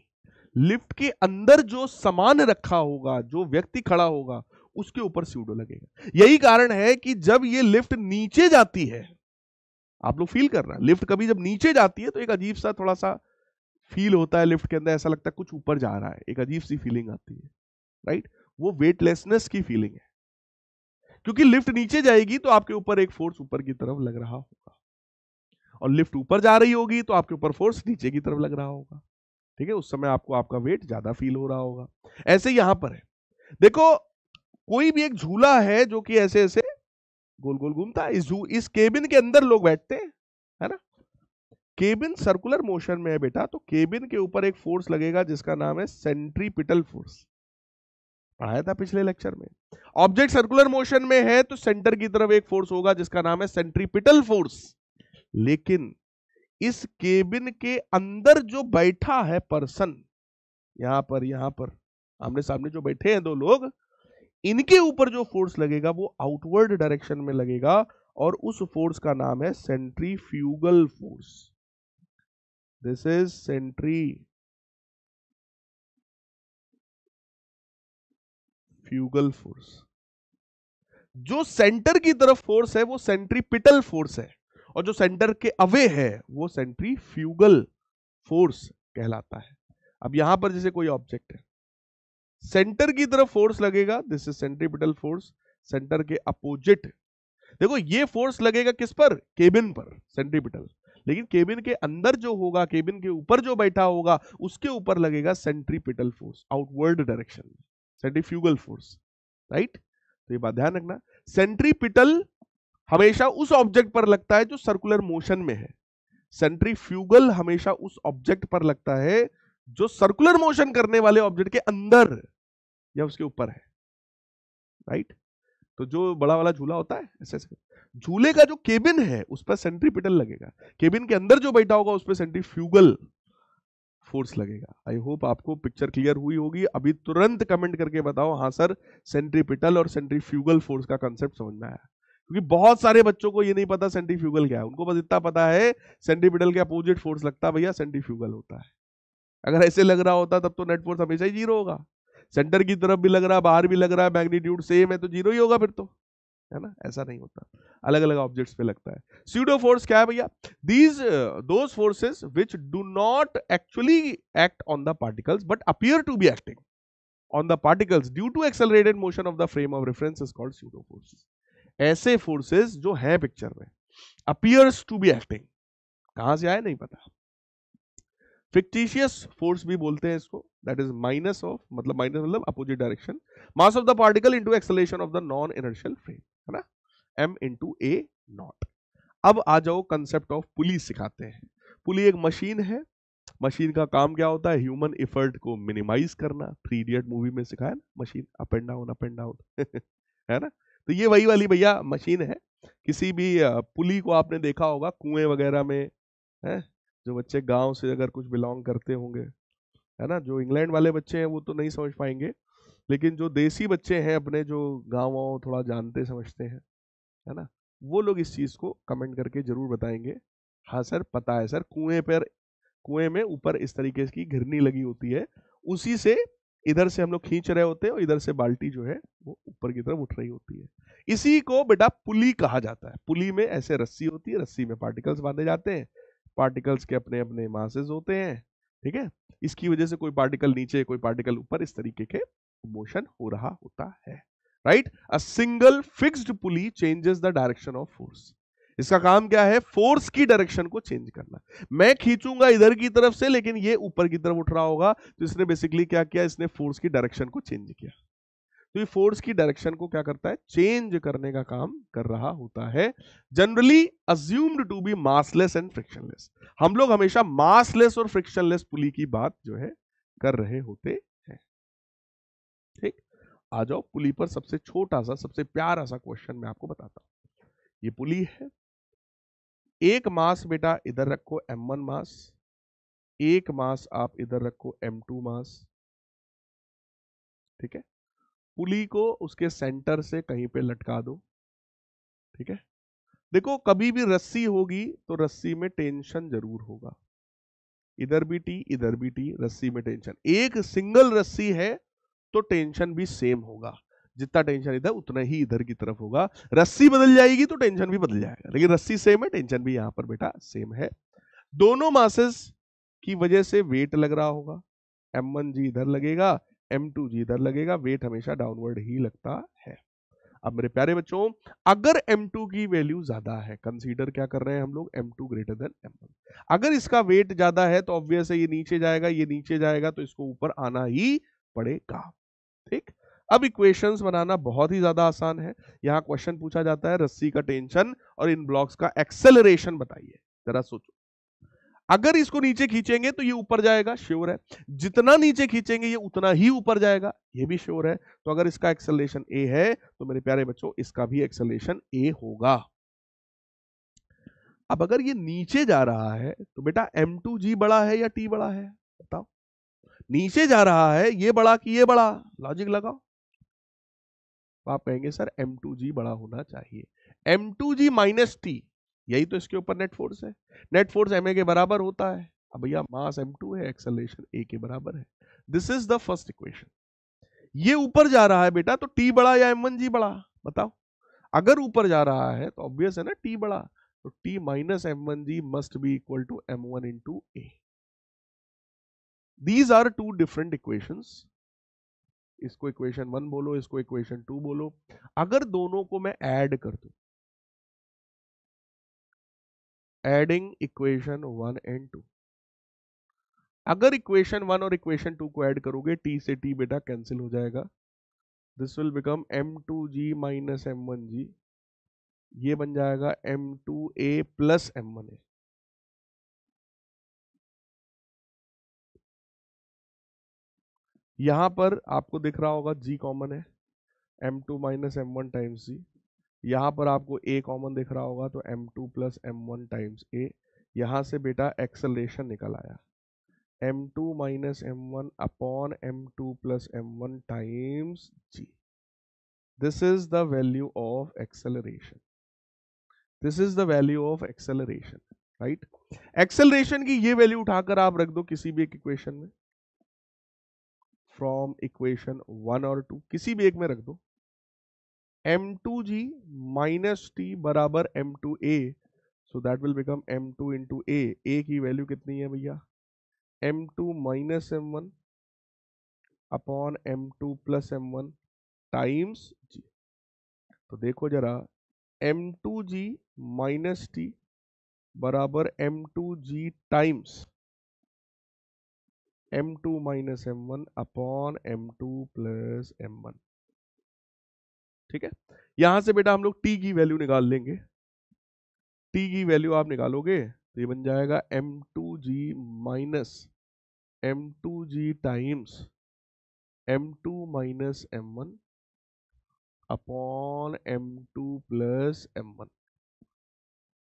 लिफ्ट के अंदर जो सामान रखा होगा, जो व्यक्ति खड़ा होगा, उसके ऊपर स्यूडो लगेगा। यही कारण है कि जब ये लिफ्ट नीचे जाती है, आप लोग फील कर रहे हैं, लिफ्ट कभी जब नीचे जाती है तो एक अजीब सा थोड़ा सा फील होता है लिफ्ट के अंदर, ऐसा लगता है कुछ ऊपर जा रहा है, एक अजीब सी फीलिंग आती है, राइट, वो वेटलेसनेस की फीलिंग है। क्योंकि लिफ्ट नीचे जाएगी तो आपके ऊपर एक फोर्स ऊपर की तरफ लग रहा होगा, और लिफ्ट ऊपर जा रही होगी तो आपके ऊपर फोर्स नीचे की तरफ लग रहा होगा, ठीक है, उस समय आपको आपका वेट ज्यादा फील हो रहा होगा। ऐसे यहां पर है, देखो कोई भी एक झूला है जो कि ऐसे ऐसे गोल गोल घूमता है, इस, इस केबिन के अंदर लोग बैठते हैं, है ना, केबिन सर्कुलर मोशन में है बेटा, तो केबिन के ऊपर एक फोर्स लगेगा जिसका नाम है सेंट्रीपिटल फोर्स, आया था पिछले लेक्चर में। ऑब्जेक्ट सर्कुलर मोशन में है तो सेंटर की तरफ एक फोर्स होगा जिसका नाम है सेंट्रीपिटल फोर्स। लेकिन इस केबिन के अंदर जो बैठा है पर्सन, यहां पर यहां पर आमने सामने जो बैठे हैं दो लोग, इनके ऊपर जो फोर्स लगेगा वो आउटवर्ड डायरेक्शन में लगेगा, और उस फोर्स का नाम है centrifugal force. This is centrifugal force. जो सेंटर की तरफ फोर्स है वो सेंट्रीपिटल फोर्स है, और जो सेंटर के अवे है वो सेंट्रीफ्यूगल फोर्स कहलाता है। अब यहां पर जैसे कोई ऑब्जेक्ट है, सेंटर की तरफ फोर्स लगेगा, this is centripetal force, centre के अपोजिट। देखो ये फोर्स लगेगा किस पर? केबिन पर, सेंट्रीपिटल। लेकिन केबिन के अंदर जो होगा, केबिन के ऊपर जो बैठा होगा, उसके ऊपर लगेगा centripetal force, outward direction, centrifugal force, right. तो ये बात ध्यान रखना, सेंट्रीपिटल हमेशा उस ऑब्जेक्ट पर लगता है जो सर्कुलर मोशन में है, सेंट्रीफ्यूगल हमेशा उस ऑब्जेक्ट पर लगता है जो सर्कुलर मोशन करने वाले ऑब्जेक्ट के अंदर या उसके ऊपर है, राइट। तो जो बड़ा वाला झूला होता है, ऐसे झूले का जो केबिन है उस पर सेंट्रीपिटल लगेगा, केबिन के अंदर जो बैठा होगा उस पर सेंट्रीफ्यूगल फोर्स लगेगा। आई होप आपको पिक्चर क्लियर हुई होगी। अभी तुरंत कमेंट करके बताओ, हाँ सर सेंट्रीपिटल और सेंट्रीफ्यूगल फोर्स का कॉन्सेप्ट समझ में आया। क्योंकि बहुत सारे बच्चों को ये नहीं पता सेंट्रीफ्यूगल क्या है, उनको बस इतना पता है सेंट्रीपिटल के अपोजिट फोर्स लगता है, भैया सेंट्रीफ्यूगल होता है। अगर ऐसे लग रहा होता तब तो नेट फोर्स हमेशा ही जीरो होगा, सेंटर की तरफ भी लग रहा, बाहर भी लग रहा, मैग्नीट्यूड सेम है तो जीरो ही होगा फिर तो, है ना। ऐसा नहीं होता, अलग अलग ऑब्जेक्ट्स पे लगता है। स्यूडो फोर्स क्या है भैया? These those forces which do not actually act on the particles but appear to be acting on the particles due to accelerated motion of the frame of reference is called pseudo forces. ऐसे forces जो है picture में, appears to be acting, कहां से आए नहीं पता। Fictitious force भी बोलते हैं इसको, दैट इज माइनस ऑफ, मतलब माइनस मतलब opposite direction, mass of the particle into acceleration of the non inertial frame, है ना, एम इनटू ए नॉट। अब आ जाओ कंसेप्ट ऑफ पुली सिखाते हैं। पुली एक मशीन है, मशीन का काम क्या होता है? ह्यूमन एफर्ट को मिनिमाइज करना। थ्री इडियट मूवी में सिखाया ना, machine up and down up and down, है ना। तो ये वही वाली भैया मशीन है। किसी भी पुली को आपने देखा होगा कुएं वगैरह में, है जो बच्चे गांव से अगर कुछ बिलोंग करते होंगे, है ना, जो इंग्लैंड वाले बच्चे हैं वो तो नहीं समझ पाएंगे, लेकिन जो देसी बच्चे हैं अपने, जो गाँव वाँव थोड़ा जानते समझते हैं, है ना, वो लोग इस चीज़ को कमेंट करके जरूर बताएंगे। हाँ सर पता है सर, कुएं पर, कुएं में ऊपर इस तरीके की घिरनी लगी होती है, उसी से इधर से हम लोग खींच रहे होते हैं और इधर से बाल्टी जो है वो ऊपर की तरफ उठ रही होती है, इसी को बेटा पुली कहा जाता है। पुली में ऐसे रस्सी होती है, रस्सी में पार्टिकल्स बांधे जाते हैं, पार्टिकल्स के अपने अपने मासेस होते हैं, ठीक है, इसकी वजह से कोई पार्टिकल नीचे कोई पार्टिकल ऊपर इस तरीके के मोशन हो रहा होता है, right. A single fixed pulley changes the direction of force. इसका काम क्या है? फोर्स की डायरेक्शन को चेंज करना। मैं खींचूंगा इधर की तरफ से लेकिन ये ऊपर की तरफ उठ रहा होगा, तो इसने बेसिकली क्या किया? इसने फोर्स की डायरेक्शन को चेंज किया। तो ये फोर्स की डायरेक्शन को क्या करता है? चेंज करने का काम कर रहा होता है। Generally assumed to be massless and frictionless. हम लोग हमेशा मासलेस और फ्रिक्शनलेस पुली की बात जो है कर रहे होते हैं, ठीक। आ जाओ पुली पर, सबसे छोटा सा सबसे प्यारा सा क्वेश्चन मैं आपको बताता हूं। ये पुली है, एक मास बेटा इधर रखो एम वन मास, एक मास आप इधर रखो एम टू मास, ठीक है। पुली को उसके सेंटर से कहीं पे लटका दो, ठीक है। देखो कभी भी रस्सी होगी तो रस्सी में टेंशन जरूर होगा, इधर भी टी इधर भी टी, रस्सी में टेंशन। एक सिंगल रस्सी है तो टेंशन भी सेम होगा, जितना टेंशन इधर उतना ही इधर की तरफ होगा। रस्सी बदल जाएगी तो टेंशन भी बदल जाएगा, लेकिन रस्सी सेम है, टेंशन भी यहां पर बेटा सेम है। दोनों मासेस की वजह से वेट लग रहा होगा, एम वन जी इधर लगेगा, एम टू जी इधर लगेगा, वेट हमेशा डाउनवर्ड ही लगता है। अब मेरे प्यारे बच्चों, अगर एम टू की वैल्यू ज्यादा है, कंसीडर क्या कर रहे हैं हम लोग, M two greater than M one. अगर इसका वेट ज्यादा है तो ऑब्वियस है ये नीचे जाएगा, ये नीचे जाएगा, तो इसको ऊपर आना ही पड़ेगा, ठीक। अब इक्वेशंस बनाना बहुत ही ज्यादा आसान है। यहाँ क्वेश्चन पूछा जाता है रस्सी का टेंशन और इन ब्लॉक्स का एक्सेलरेशन बताइए। जरा सोचो, अगर इसको नीचे खींचेंगे तो ये ऊपर जाएगा, श्योर है। जितना नीचे खींचेंगे ये उतना ही ऊपर जाएगा, ये भी श्योर है। तो अगर इसका एक्सेलरेशन ए है तो मेरे प्यारे बच्चों इसका भी एक्सेलरेशन ए होगा। अब अगर ये नीचे जा रहा है तो बेटा एम टू जी बड़ा है या टी बड़ा है, बताओ। नीचे जा रहा है, ये बड़ा कि ये बड़ा, लॉजिक लगाओ। आप कहेंगे सर एम टू जी बड़ा होना चाहिए, M two G minus T, यही तो इसके ऊपर नेट फोर्स है। नेट फोर्स एम ए के बराबर होता है। अब भैया मास एम टू है, एक्सेलरेशन A के बराबर है। This is the first equation. ये ऊपर जा रहा है बेटा तो T बड़ा या एम वन जी बड़ा, बताओ। अगर ऊपर जा रहा है तो ऑब्वियस है ना T बड़ा, तो T minus M one G must be equal to M one into A। These are two different equations. इसको इक्वेशन वन बोलो, इसको इक्वेशन टू बोलो, अगर दोनों को मैं ऐड कर दूं, adding equation one and two, अगर इक्वेशन वन और इक्वेशन टू को ऐड करोगे टी से टी बेटा कैंसिल हो जाएगा, this will become M two G minus M one G, ये बन जाएगा M two A plus M one A. यहाँ पर आपको दिख रहा होगा g कॉमन है, m2 two minus M one times G, यहाँ पर आपको a कॉमन दिख रहा होगा तो m2 two plus M one times A, यहाँ से बेटा एक्सेलरेशन निकल आया m2 two minus M one upon M two plus M one times G, this is the value of acceleration, this is the value of acceleration, right. Acceleration की ये value उठाकर आप रख दो किसी भी एक इक्वेशन में, फ्रॉम इक्वेशन वन और टू किसी भी एक में रख दो, M two G minus T बराबर M two A, so that will become M two into A, A की वैल्यू कितनी है भैया M two minus M one upon M two plus M one times G. तो देखो जरा M two G minus T बराबर M two G times M two minus M one upon M two plus M one, ठीक है। यहां से बेटा हम लोग t की वैल्यू निकाल लेंगे, t की वैल्यू आप निकालोगे तो ये बन जाएगा M two G minus M two G times M two minus M one upon M two plus M one.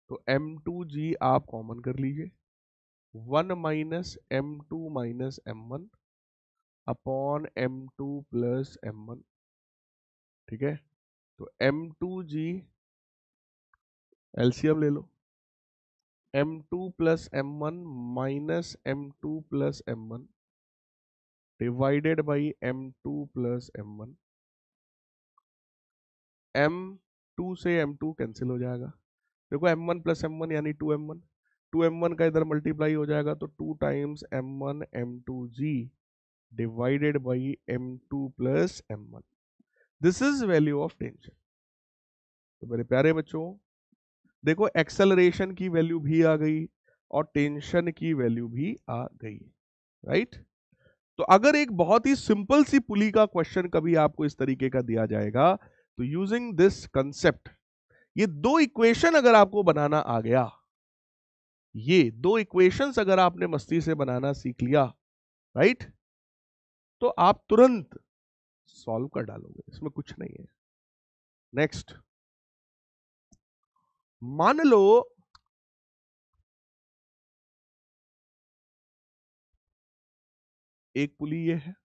तो एम टू जी आप कॉमन कर लीजिए, one minus M two minus M one upon M two plus M one, ठीक है। तो M two G LCM ले लो, M two plus M one minus M two plus M one divided by M two plus M one, M two से M two cancel हो जाएगा, देखो M one plus M one यानी two M one, two M one का इधर multiply हो जाएगा तो two times M one M two G divided by M two plus M one, this is value of tension. तो मेरे प्यारे बच्चों देखो एक्सेलरेशन की वैल्यू भी आ गई और टेंशन की वैल्यू भी आ गई, राइट। तो अगर एक बहुत ही सिंपल सी पुली का क्वेश्चन कभी आपको इस तरीके का दिया जाएगा तो यूजिंग दिस कंसेप्ट, ये दो इक्वेशन अगर आपको बनाना आ गया, ये दो इक्वेशंस अगर आपने मस्ती से बनाना सीख लिया, राइट, तो आप तुरंत सॉल्व कर डालोगे, इसमें कुछ नहीं है। नेक्स्ट, मान लो एक पुली ये है,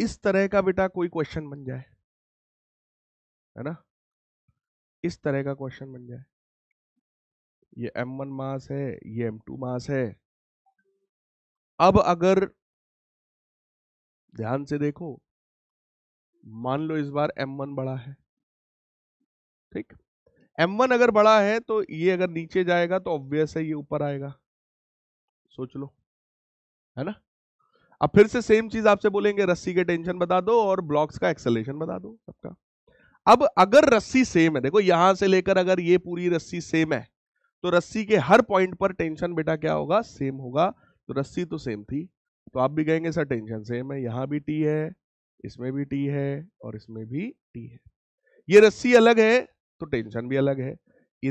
इस तरह का बेटा कोई क्वेश्चन बन जाए, है ना, इस तरह का क्वेश्चन बन जाए, ये एम वन मास है, ये एम टू मास है। अब अगर ध्यान से देखो, मान लो इस बार एम वन बड़ा है, ठीक, एम वन अगर बड़ा है तो ये अगर नीचे जाएगा तो ऑब्वियस है ये ऊपर आएगा, सोच लो, है ना। अब फिर से सेम चीज आपसे बोलेंगे, रस्सी के टेंशन बता दो और ब्लॉक्स का एक्सेलरेशन बता दो सबका। अब अगर रस्सी सेम है, देखो यहां से लेकर अगर ये पूरी रस्सी सेम है तो रस्सी के हर पॉइंट पर टेंशन बेटा क्या होगा, सेम होगा। तो रस्सी तो सेम थी तो आप भी कहेंगे सर टेंशन सेम है, यहां भी टी है, इसमें भी टी है और इसमें भी टी है, ये रस्सी अलग है तो टेंशन भी अलग है,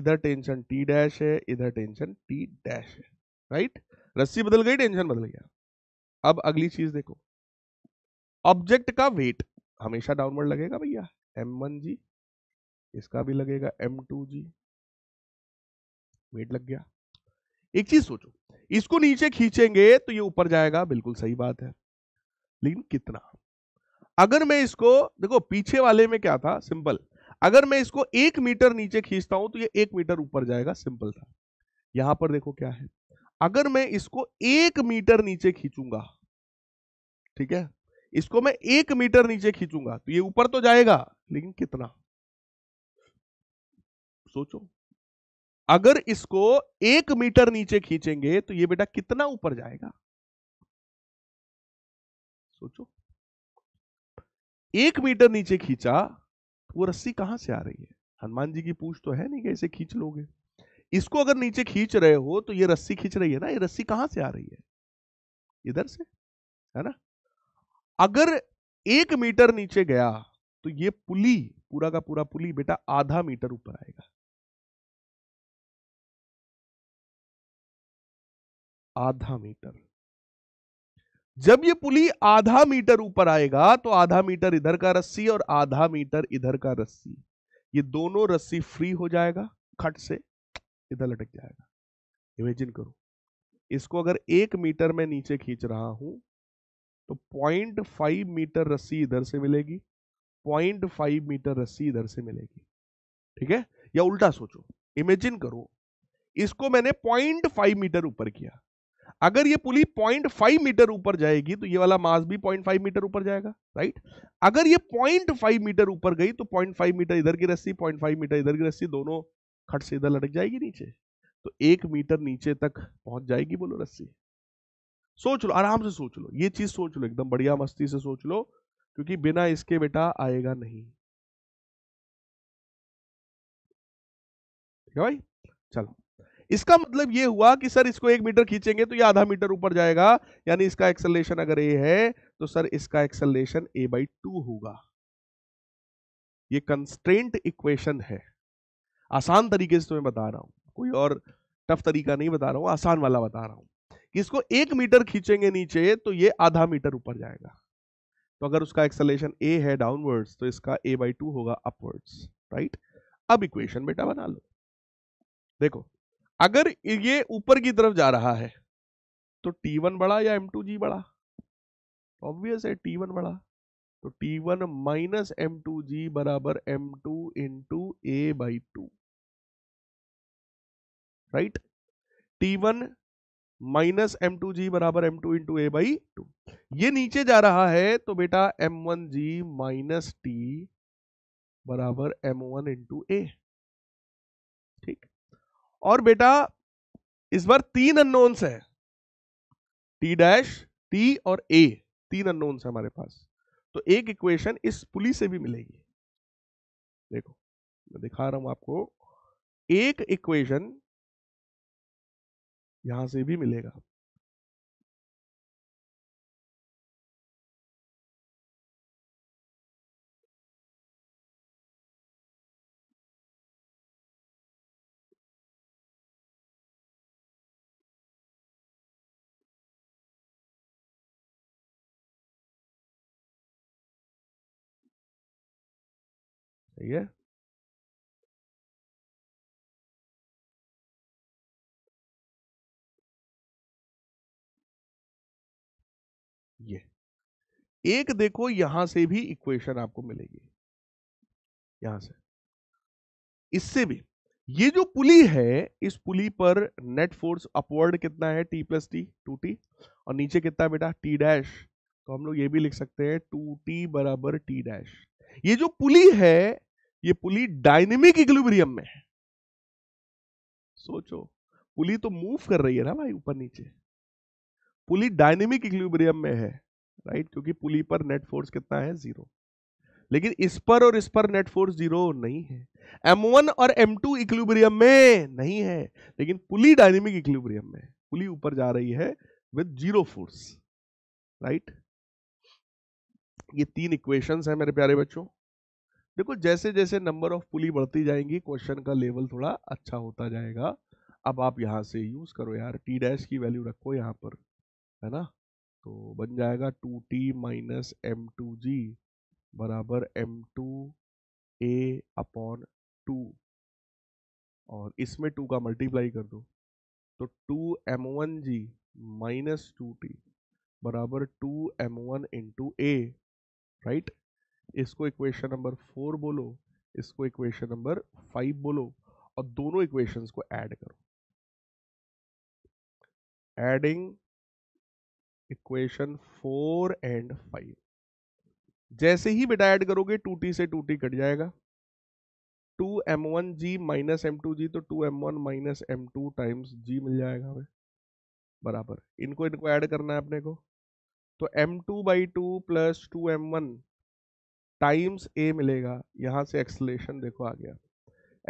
इधर टेंशन टी डैश है, इधर टेंशन टी डैश है, राइट, रस्सी बदल गई टेंशन बदल गया। अब अगली चीज देखो, ऑब्जेक्ट का वेट हमेशा डाउनवर्ड लगेगा भैया, एम वन जी इसका भी लगेगा एम टू जी, वेट लग गया। एक चीज सोचो, इसको नीचे खींचेंगे तो ये ऊपर जाएगा, बिल्कुल सही बात है, लेकिन कितना। अगर मैं इसको देखो, पीछे वाले में क्या था, सिंपल, अगर मैं इसको एक मीटर नीचे खींचता हूं तो ये एक मीटर ऊपर जाएगा, सिंपल था। यहां पर देखो क्या है, अगर मैं इसको एक मीटर नीचे खींचूंगा, ठीक है, इसको मैं एक मीटर नीचे खींचूंगा तो ये ऊपर तो जाएगा, लेकिन कितना सोचो। अगर इसको एक मीटर नीचे खींचेंगे तो ये बेटा कितना ऊपर जाएगा, सोचो। एक मीटर नीचे खींचा तो वो रस्सी कहां से आ रही है, हनुमान जी की पूछ तो है नहीं कि ऐसे खींच लोगे। इसको अगर नीचे खींच रहे हो तो ये रस्सी खींच रही है ना, ये रस्सी कहां से आ रही है, इधर से, है ना। अगर एक मीटर नीचे गया तो ये पुली, पूरा का पूरा पुली बेटा आधा मीटर ऊपर आएगा, आधा मीटर। जब ये पुली आधा मीटर ऊपर आएगा तो आधा मीटर इधर का रस्सी और आधा मीटर इधर का रस्सी, ये दोनों रस्सी फ्री हो जाएगा, खट से इधर लटक जाएगा। इमेजिन करो, इसको अगर एक मीटर में नीचे खींच रहा हूं तो पॉइंट फाइव मीटर रस्सी इधर से मिलेगी, पॉइंट फाइव मीटर रस्सी इधर से मिलेगी, ठीक है। या उल्टा सोचो, इमेजिन करो, इसको मैंने पॉइंट फाइव मीटर ऊपर किया, अगर ये पुली पॉइंट फाइव मीटर ऊपर जाएगी तो ये वाला मास भी पॉइंट फाइव मीटर ऊपर जाएगा, राइट। अगर ये पॉइंट फाइव मीटर ऊपर गई तो पॉइंट फाइव मीटर इधर की रस्सी, पॉइंट फाइव मीटर इधर की रस्सी, दोनों खट से इधर लटक जाएगी नीचे, तो एक मीटर नीचे तक पहुंच जाएगी, बोलो रस्सी। सोच लो, आराम से सोच लो, ये चीज सोच लो, एकदम बढ़िया मस्ती से सोच लो, क्योंकि बिना इसके बेटा आएगा नहीं, ठीक है भाई। चलो, इसका मतलब ये हुआ कि सर इसको एक मीटर खींचेंगे तो ये आधा मीटर ऊपर जाएगा, यानी इसका एक्सेलरेशन अगर ए है तो सर इसका एक्सेलरेशन ए बाई टू होगा। ये कंस्ट्रेंट इक्वेशन है, आसान तरीके से तुम्हें बता रहा हूं, कोई और टफ तरीका नहीं बता रहा हूं, आसान वाला बता रहा हूं कि इसको एक मीटर खींचेंगे नीचे तो ये आधा मीटर ऊपर जाएगा, तो अगर उसका एक्सेलरेशन ए है डाउनवर्ड्स तो इसका ए बाई टू होगा अपवर्ड्स, राइट। अब इक्वेशन बेटा बना लो, देखो अगर ये ऊपर की तरफ जा रहा है तो टी वन बड़ा या एम टू जी बड़ा, ऑब्वियस है टी वन बड़ा, तो T one minus M two G बराबर M two into A by two, right. T one minus M two G बराबर M two into A by two, ये नीचे जा रहा है तो बेटा M one G minus T बराबर एम वन इंटू ए, ठीक। और बेटा इस बार तीन अननोन्स है, टी डैश, टी और ए, तीन अननोन्स है हमारे पास, तो एक इक्वेशन इस पुली से भी मिलेगी। देखो मैं दिखा रहा हूं आपको, एक इक्वेशन यहां से भी मिलेगा, ठीक है। ये एक देखो, यहां से भी इक्वेशन आपको मिलेगी, यहां से, इससे भी। ये जो पुली है, इस पुली पर नेट फोर्स अपवर्ड कितना है, T plus T, two T, और नीचे कितना बेटा, टी डैश, तो हम लोग ये भी लिख सकते हैं टू टी बराबर टी डैश। ये जो पुली है, ये पुली डायनेमिक इक्विलिब्रियम में है, सोचो पुली तो मूव कर रही है ना भाई ऊपर नीचे, पुली डायनेमिक इक्विलिब्रियम में है, राइट, क्योंकि पुली पर नेट फोर्स कितना है, जीरो, लेकिन इस पर और इस पर नेट फोर्स जीरो नहीं है, एम वन और एम टू इक्विलिब्रियम में नहीं है, लेकिन पुली डायनेमिक इक्विलिब्रियम में, पुली ऊपर जा रही है विद जीरो फोर्स, राइट। ये तीन इक्वेशंस हैं मेरे प्यारे बच्चों। देखो जैसे जैसे नंबर ऑफ पुली बढ़ती जाएंगी, क्वेश्चन का लेवल थोड़ा अच्छा होता जाएगा। अब आप यहाँ से यूज करो यार, टी डैश की वैल्यू रखो यहाँ पर, है ना, तो बन जाएगा two T minus M two G बराबर M two A upon two, और इसमें टू का मल्टीप्लाई कर दो तो two M one G minus two T बराबर टू एम वन इंटू ए, राइट। इसको इक्वेशन नंबर फोर बोलो, इसको इक्वेशन नंबर फाइव बोलो और दोनों इक्वेशंस को ऐड करो, adding equation four and five. जैसे ही बेटा ऐड करोगे टू टी से टू टी कट जाएगा, two M one G minus M two G तो two M one minus M two times G मिल जाएगा हमें बराबर। इनको इनको ऐड करना है अपने को, तो M two by two plus two M one times A मिलेगा। यहाँ से एक्सेलेरेशन देखो आ गया,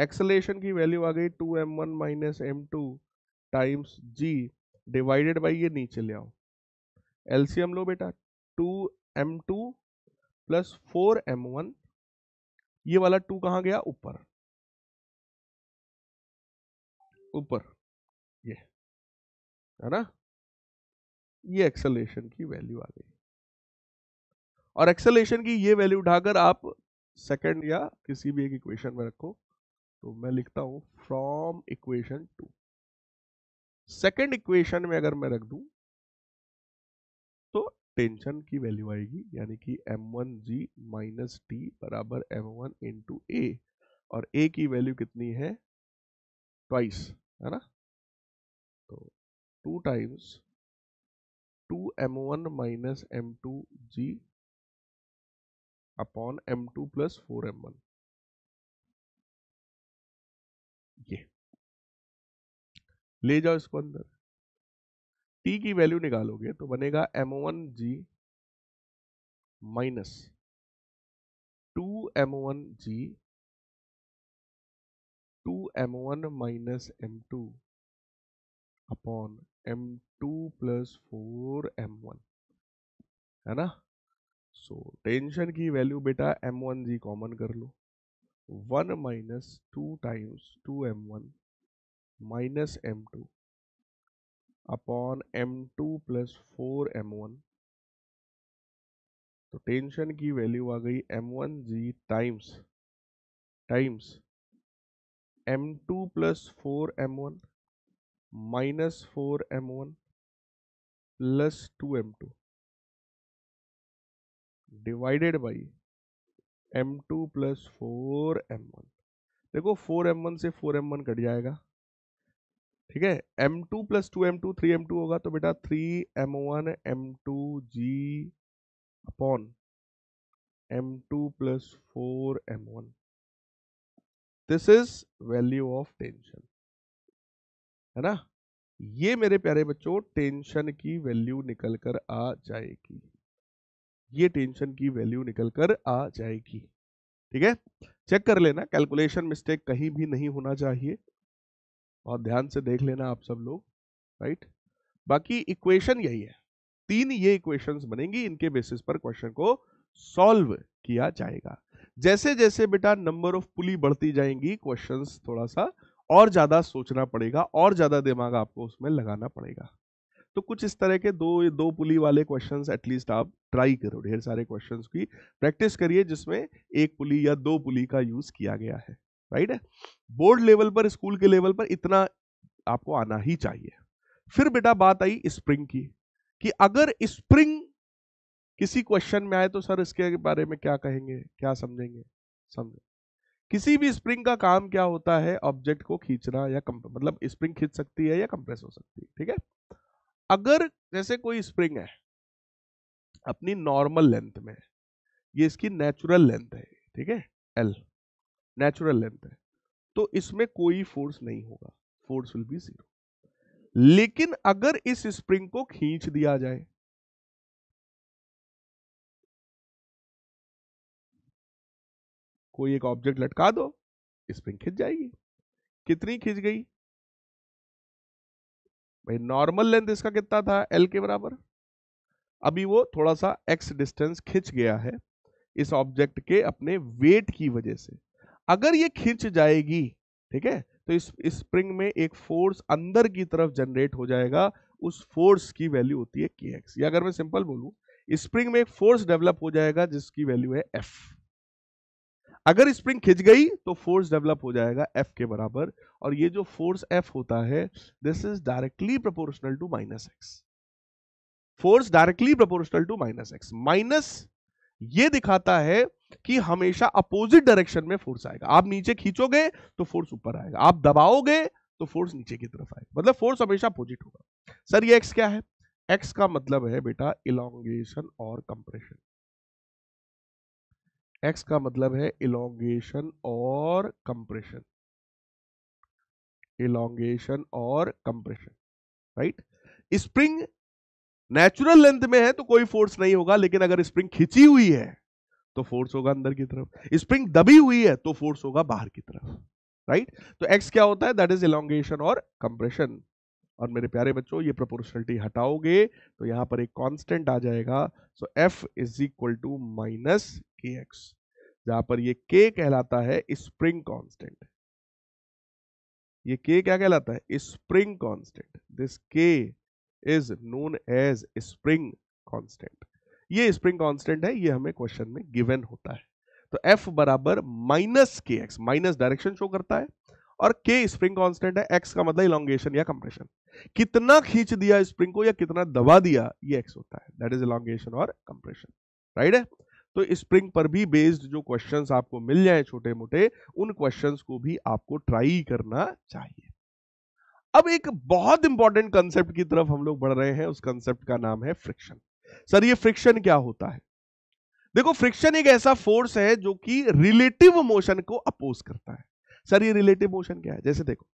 एक्सेलेरेशन की वैल्यू आ गई two M one minus M two times G divided by ये नीचे ले आओ, एलसीएम लो बेटा, two M two plus four M one, ये वाला टू कहाँ गया ऊपर ऊपर, ये है ना, ये एक्सेलेरेशन की वैल्यू आ गई। और एक्सेलेरेशन की ये वैल्यू उठाकर आप सेकंड या किसी भी एक इक्वेशन में रखो, तो मैं लिखता हूं from equation two, second equation में अगर मैं रख दूं तो टेंशन की वैल्यू आएगी, यानी कि m one g minus T बराबर m वन इंटू ए, और a की वैल्यू कितनी है ट्वाइस, है ना, तो two times two m one minus m two g upon m two plus four m one. ये ले जाओ इसको अंदर, टी की वैल्यू निकालोगे तो बनेगा m one g minus two m one g two m one minus m two upon m two plus four m one, है ना। सो टेंशन की वैल्यू बेटा m वन g कॉमन कर लो, one minus two times two m one minus m two upon m two plus four m one, तो tension की value आ गई m one g times times m two plus four m one minus four m one plus two m two divided by m two plus four m one. देखो four m one से four m one cut जाएगा, ठीक है, m two plus two m two three m two होगा, तो बेटा three m one m two g upon m two plus four m one, this is value of tension, है ना। ये मेरे प्यारे बच्चों टेंशन की वैल्यू निकल कर आ जाएगी, ये टेंशन की वैल्यू निकल कर आ जाएगी, ठीक है। चेक कर लेना, कैलकुलेशन मिस्टेक कहीं भी नहीं होना चाहिए, बहुत ध्यान से देख लेना आप सब लोग, राइट। बाकी इक्वेशन यही है, तीन ये इक्वेशंस बनेंगी, इनके बेसिस पर क्वेश्चन को सॉल्व किया जाएगा। जैसे जैसे बेटा नंबर ऑफ पुली बढ़ती जाएंगी, क्वेश्चंस थोड़ा सा और ज्यादा सोचना पड़ेगा और ज्यादा दिमाग आपको उसमें लगाना पड़ेगा। तो कुछ इस तरह के दो दो पुली वाले क्वेश्चंस एटलीस्ट आप ट्राई करो, ढेर सारे क्वेश्चंस की प्रैक्टिस करिए जिसमें एक पुली या दो पुली का यूज किया गया है, राइट है। बोर्ड लेवल पर, स्कूल के लेवल पर इतना आपको आना ही चाहिए। फिर बेटा बात आई स्प्रिंग की, कि अगर स्प्रिंग किसी क्वेश्चन में आए तो सर इसके बारे में क्या कहेंगे, क्या समझेंगे, समझे। किसी भी स्प्रिंग का काम क्या होता है, ऑब्जेक्ट को खींचना या कंप्रेस, मतलब स्प्रिंग खींच सकती है या कंप्रेस हो सकती है, ठीक है। अगर जैसे कोई स्प्रिंग है अपनी नॉर्मल लेंथ में, ये इसकी नेचुरल लेंथ है, ठीक है, एल नेचुरल लेंथ है, तो इसमें कोई फोर्स नहीं होगा, फोर्स विल बी जीरो। लेकिन अगर इस स्प्रिंग को खींच दिया जाए, कोई एक ऑब्जेक्ट लटका दो, स्प्रिंग खींच जाएगी। कितनी खींच गई भाई, नॉर्मल लेंथ इसका कितना था, एल के बराबर, अभी वो थोड़ा सा एक्स डिस्टेंस खींच गया है इस ऑब्जेक्ट के अपने वेट की वजह से। अगर ये खींच जाएगी, ठीक है, तो इस स्प्रिंग में एक फोर्स अंदर की तरफ जनरेट हो जाएगा, उस फोर्स की वैल्यू होती है के एक्स, या अगर मैं सिंपल बोलूं स्प्रिंग में एक फोर्स डेवलप हो जाएगा जिसकी वैल्यू है एफ। अगर स्प्रिंग खिंच गई तो फोर्स डेवलप हो जाएगा एफ के बराबर, और ये जो फोर्स एफ होता है this is directly proportional to minus X, force directly proportional to minus X. Minus ये दिखाता है कि हमेशा अपोजिट डायरेक्शन में फोर्स आएगा। आप नीचे खींचोगे तो फोर्स ऊपर आएगा, आप दबाओगे तो फोर्स नीचे की तरफ आएगा, मतलब फोर्स हमेशा अपोजिट होगा। सर ये एक्स क्या है? एक्स का मतलब है बेटा इलॉन्गेशन और कंप्रेशन। एक्स का मतलब है इलॉन्गेशन और कंप्रेशन, इलॉन्गेशन और compression, right. Spring natural length में है तो कोई फोर्स नहीं होगा, लेकिन अगर स्प्रिंग खिंची हुई है तो फोर्स होगा अंदर की तरफ, स्प्रिंग दबी हुई है तो फोर्स होगा बाहर की तरफ, राइट। तो एक्स क्या होता है? दैट इज इलॉन्गेशन और कंप्रेशन। और मेरे प्यारे बच्चों ये प्रोपोर्शनलिटी हटाओगे तो यहां पर एक कांस्टेंट आ जाएगा, so F is equal to minus K X, जहां पर ये के कहलाता है स्प्रिंग कांस्टेंट, ये के क्या कहलाता है? Spring constant. This K is known as spring constant. ये स्प्रिंग कांस्टेंट है, ये हमें क्वेश्चन में गिवन होता है। तो एफ बराबर minus K x, minus direction show करता है और के स्प्रिंग कांस्टेंट है, एक्स का मतलब इलॉन्गेशन या कंप्रेशन, कितना खींच दिया स्प्रिंग को या कितना दबा दिया ये एक्स होता है, दैट इज इलॉन्गेशन और कंप्रेशन, राइट है। तो स्प्रिंग पर भी बेस्ड जो क्वेश्चंस आपको मिल जाए छोटे मोटे, उन क्वेश्चंस को भी आपको ट्राई करना चाहिए। अब एक बहुत इंपॉर्टेंट कंसेप्ट की तरफ हम लोग बढ़ रहे हैं, उस कंसेप्ट का नाम है फ्रिक्शन। सर ये फ्रिक्शन क्या होता है? देखो फ्रिक्शन एक ऐसा फोर्स है जो कि रिलेटिव मोशन को अपोज करता है। सर ये रिलेटिव मोशन क्या है? जैसे देखो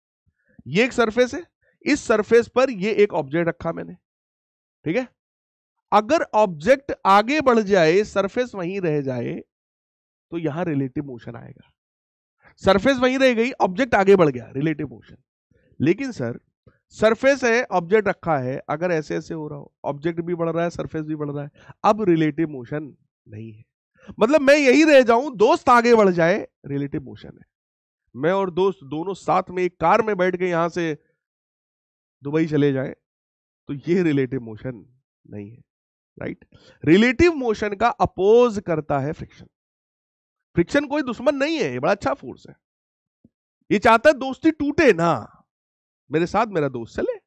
ये एक सरफेस है, इस सरफेस पर ये एक ऑब्जेक्ट रखा मैंने, ठीक है। अगर ऑब्जेक्ट आगे बढ़ जाए, सरफेस वहीं रह जाए, तो यहां रिलेटिव मोशन आएगा। सरफेस वहीं रह गई, ऑब्जेक्ट आगे बढ़ गया, रिलेटिव मोशन। लेकिन सर सरफेस है, ऑब्जेक्ट रखा है, अगर ऐसे ऐसे हो रहा हो, ऑब्जेक्ट भी बढ़ रहा है, सरफेस भी बढ़ रहा है, अब रिलेटिव मोशन नहीं है, मतलब मैं यही रह जाऊं, दोस्त आगे बढ़ जाए, रिलेटिव मोशन है। मैं और दोस्त दोनों साथ में एक कार में बैठ के यहां से दुबई चले जाए तो ये रिलेटिव मोशन नहीं है, राइट। रिलेटिव मोशन का अपोज करता है फ्रिक्शन। फ्रिक्शन कोई दुश्मन नहीं है, ये बड़ा अच्छा फोर्स है, ये चाहता है दोस्ती टूटे ना, मेरे साथ मेरा दोस्त चले,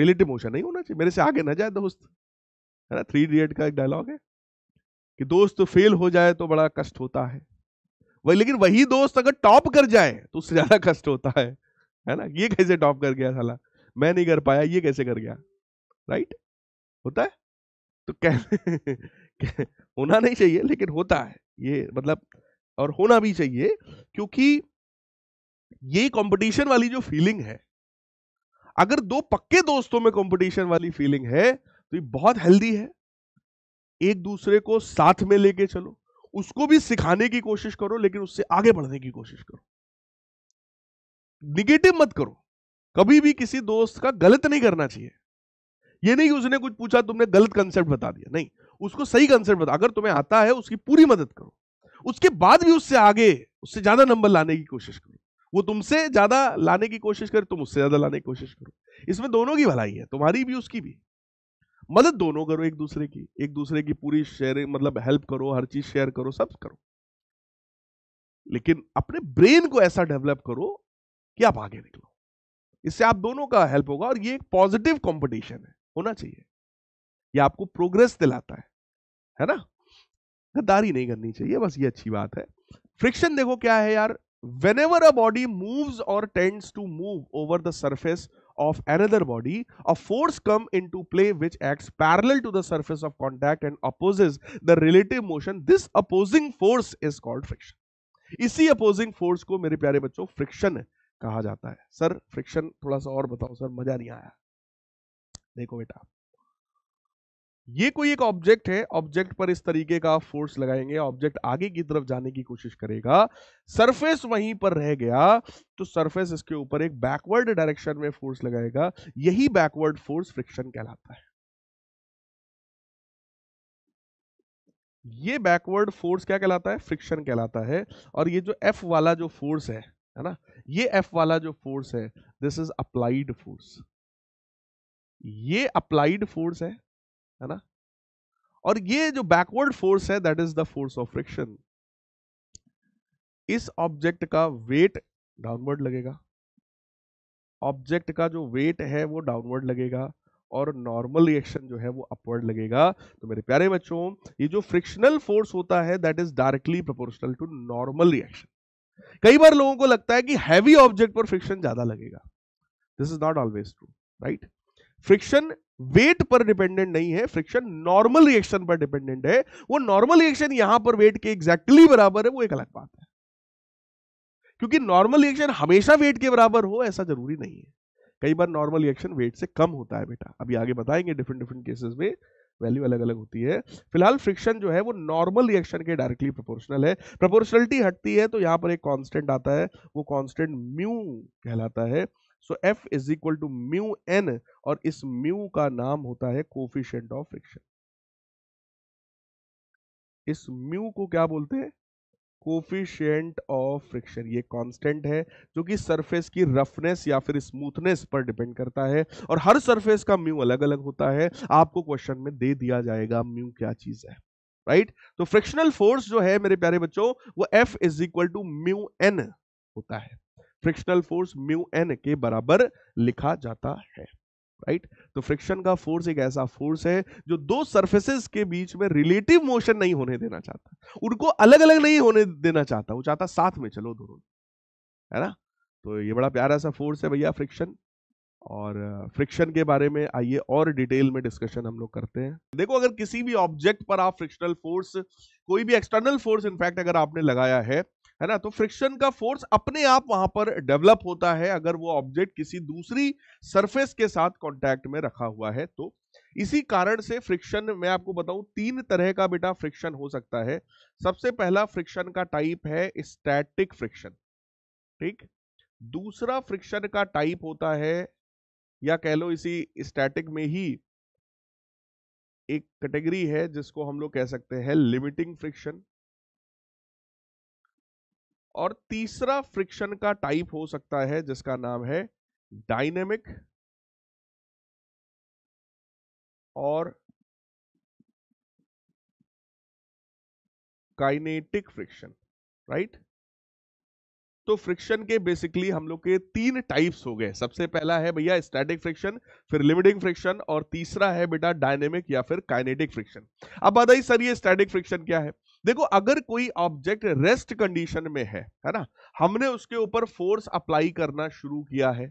रिलेटिव मोशन नहीं होना चाहिए, मेरे से आगे ना जाए दोस्त, है ना। थ्री इडियट का एक डायलॉग है कि दोस्त फेल हो जाए तो बड़ा कष्ट होता है, वही लेकिन वही दोस्त अगर टॉप कर जाए तो उससे ज्यादा कष्ट होता है, है ना। ये कैसे टॉप कर गया साला, मैं नहीं कर पाया, ये कैसे कर गया, राइट। होता है तो कह होना नहीं चाहिए लेकिन होता है ये, मतलब, और होना भी चाहिए, क्योंकि ये कंपटीशन वाली जो फीलिंग है, अगर दो पक्के दोस्तों में कंपटीशन वाली फीलिंग है तो ये बहुत हेल्दी है। एक दूसरे को साथ में लेके चलो, उसको भी सिखाने की कोशिश करो लेकिन उससे आगे बढ़ने की कोशिश करो। निगेटिव मत करो, कभी भी किसी दोस्त का गलत नहीं करना चाहिए। ये नहीं कि उसने कुछ पूछा तुमने गलत कंसेप्ट बता दिया, नहीं, उसको सही कंसेप्ट बता, अगर तुम्हें आता है उसकी पूरी मदद करो, उसके बाद भी उससे आगे, उससे ज्यादा नंबर लाने की कोशिश करो, वो तुमसे ज्यादा लाने की कोशिश करे, तुम उससे ज्यादा लाने की कोशिश करो, इसमें दोनों की भलाई है, तुम्हारी भी उसकी भी। मदद दोनों करो एक दूसरे की, एक दूसरे की पूरी शेयरिंग, मतलब हेल्प करो, हर चीज शेयर करो, सब करो, लेकिन अपने ब्रेन को ऐसा डेवलप करो कि आप आगे निकलो, इससे आप दोनों का हेल्प होगा। और ये एक पॉजिटिव कॉम्पिटिशन है, होना चाहिए, ये आपको प्रोग्रेस दिलाता है, है ना। गद्दारी नहीं करनी चाहिए, बस ये अच्छी बात है। फ्रिक्शन देखो क्या है यार, whenever a body moves or tends to move over the surface of another body, a force come into play which acts parallel to the surface of contact and opposes the relative motion. This opposing force is called friction. इसी opposing force को मेरे प्यारे बच्चों friction कहा जाता है। Sir friction थोड़ा सा और बताओ सर, मजा नहीं आया। देखो बेटा, ये कोई एक ऑब्जेक्ट है, ऑब्जेक्ट पर इस तरीके का फोर्स लगाएंगे, ऑब्जेक्ट आगे की तरफ जाने की कोशिश करेगा, सरफेस वहीं पर रह गया तो सरफेस इसके ऊपर एक बैकवर्ड डायरेक्शन में फोर्स लगाएगा, यही बैकवर्ड फोर्स फ्रिक्शन कहलाता है। ये बैकवर्ड फोर्स क्या कहलाता है? फ्रिक्शन कहलाता है। और ये जो एफ वाला जो फोर्स है, है ना, ये एफ वाला जो फोर्स है, दिस इज अप्लाइड फोर्स, ये अप्लाइड फोर्स है, है ना। और ये जो बैकवर्ड फोर्स है, that is the force of friction. इस ऑब्जेक्ट का वेट डाउनवर्ड लगेगा, ऑब्जेक्ट का जो वेट है वो डाउनवर्ड लगेगा, और नॉर्मल रिएक्शन जो है वो अपवर्ड लगेगा। तो मेरे प्यारे बच्चों, ये जो फ्रिक्शनल फोर्स होता है that is directly proportional to normal reaction. कई बार लोगों को लगता है कि हैवी ऑब्जेक्ट पर फ्रिक्शन ज्यादा लगेगा, this is not always true, right. Friction weight पर डिपेंडेंट नहीं है, फ्रिक्शन नॉर्मल रिएक्शन पर डिपेंडेंट है। वो नॉर्मल रिएक्शन यहां पर वेट के एग्जैक्टली बराबर है वो एक अलग बात है, क्योंकि नॉर्मल रिएक्शन हमेशा वेट के बराबर हो ऐसा जरूरी नहीं है। कई बार नॉर्मल रिएक्शन वेट से कम होता है बेटा, अभी आगे बताएंगे डिफरेंट डिफरेंट केसेस में वैल्यू अलग अलग होती है। फिलहाल फ्रिक्शन जो है वो नॉर्मल रिएक्शन के डायरेक्टली प्रोपोर्शनल है। प्रोपोर्शनलिटी हटती है तो यहाँ पर एक कांस्टेंट आता है, वो कांस्टेंट म्यू कहलाता है। So F is equal to mu N, और इस म्यू का नाम होता है कोफिशिएंट ऑफ फ्रिक्शन। इस म्यू को क्या बोलते हैं? Coefficient of friction. ये कांस्टेंट है जो कि सरफेस की रफनेस या फिर स्मूथनेस पर डिपेंड करता है, और हर सरफेस का म्यू अलग अलग होता है। आपको क्वेश्चन में दे दिया जाएगा म्यू क्या चीज है, राइट। तो फ्रिक्शनल फोर्स जो है मेरे प्यारे बच्चों वो F is equal to mu N होता है। फ्रिक्शनल फोर्स म्यू एन के बराबर लिखा जाता है, राइट। तो फ्रिक्शन का फोर्स एक ऐसा फोर्स है जो दो सरफेसेस के बीच में रिलेटिव मोशन नहीं होने देना चाहता, उनको अलग अलग नहीं होने देना चाहता, वो चाहता साथ में चलो दोनों, है ना। तो ये बड़ा प्यारा सा फोर्स है भैया फ्रिक्शन, और फ्रिक्शन के बारे में आइए और डिटेल में डिस्कशन हम लोग करते हैं। देखो, अगर किसी भी ऑब्जेक्ट पर आप फ्रिक्शनल फोर्स, कोई भी एक्सटर्नल फोर्स इनफैक्ट अगर आपने लगाया है है ना, तो फ्रिक्शन का फोर्स अपने आप वहां पर डेवलप होता है अगर वो ऑब्जेक्ट किसी दूसरी सरफेस के साथ कांटेक्ट में रखा हुआ है। तो इसी कारण से फ्रिक्शन, मैं आपको बताऊं, तीन तरह का बेटा फ्रिक्शन हो सकता है। सबसे पहला फ्रिक्शन का टाइप है स्टैटिक फ्रिक्शन, ठीक। दूसरा फ्रिक्शन का टाइप होता है, या कह लो इसी स्टैटिक में ही एक कैटेगरी है जिसको हम लोग कह सकते हैं लिमिटिंग फ्रिक्शन। और तीसरा फ्रिक्शन का टाइप हो सकता है जिसका नाम है डायनेमिक और काइनेटिक फ्रिक्शन, राइट। तो फ्रिक्शन के बेसिकली हम लोग के तीन टाइप्स हो गए। सबसे पहला है भैया स्टैटिक फ्रिक्शन, फिर लिमिटिंग फ्रिक्शन, और तीसरा है बेटा डायनेमिक या फिर काइनेटिक फ्रिक्शन। अब बताइए सर ये स्टैटिक फ्रिक्शन क्या है? देखो, अगर कोई ऑब्जेक्ट रेस्ट कंडीशन में है, है ना, हमने उसके ऊपर फोर्स अप्लाई करना शुरू किया है,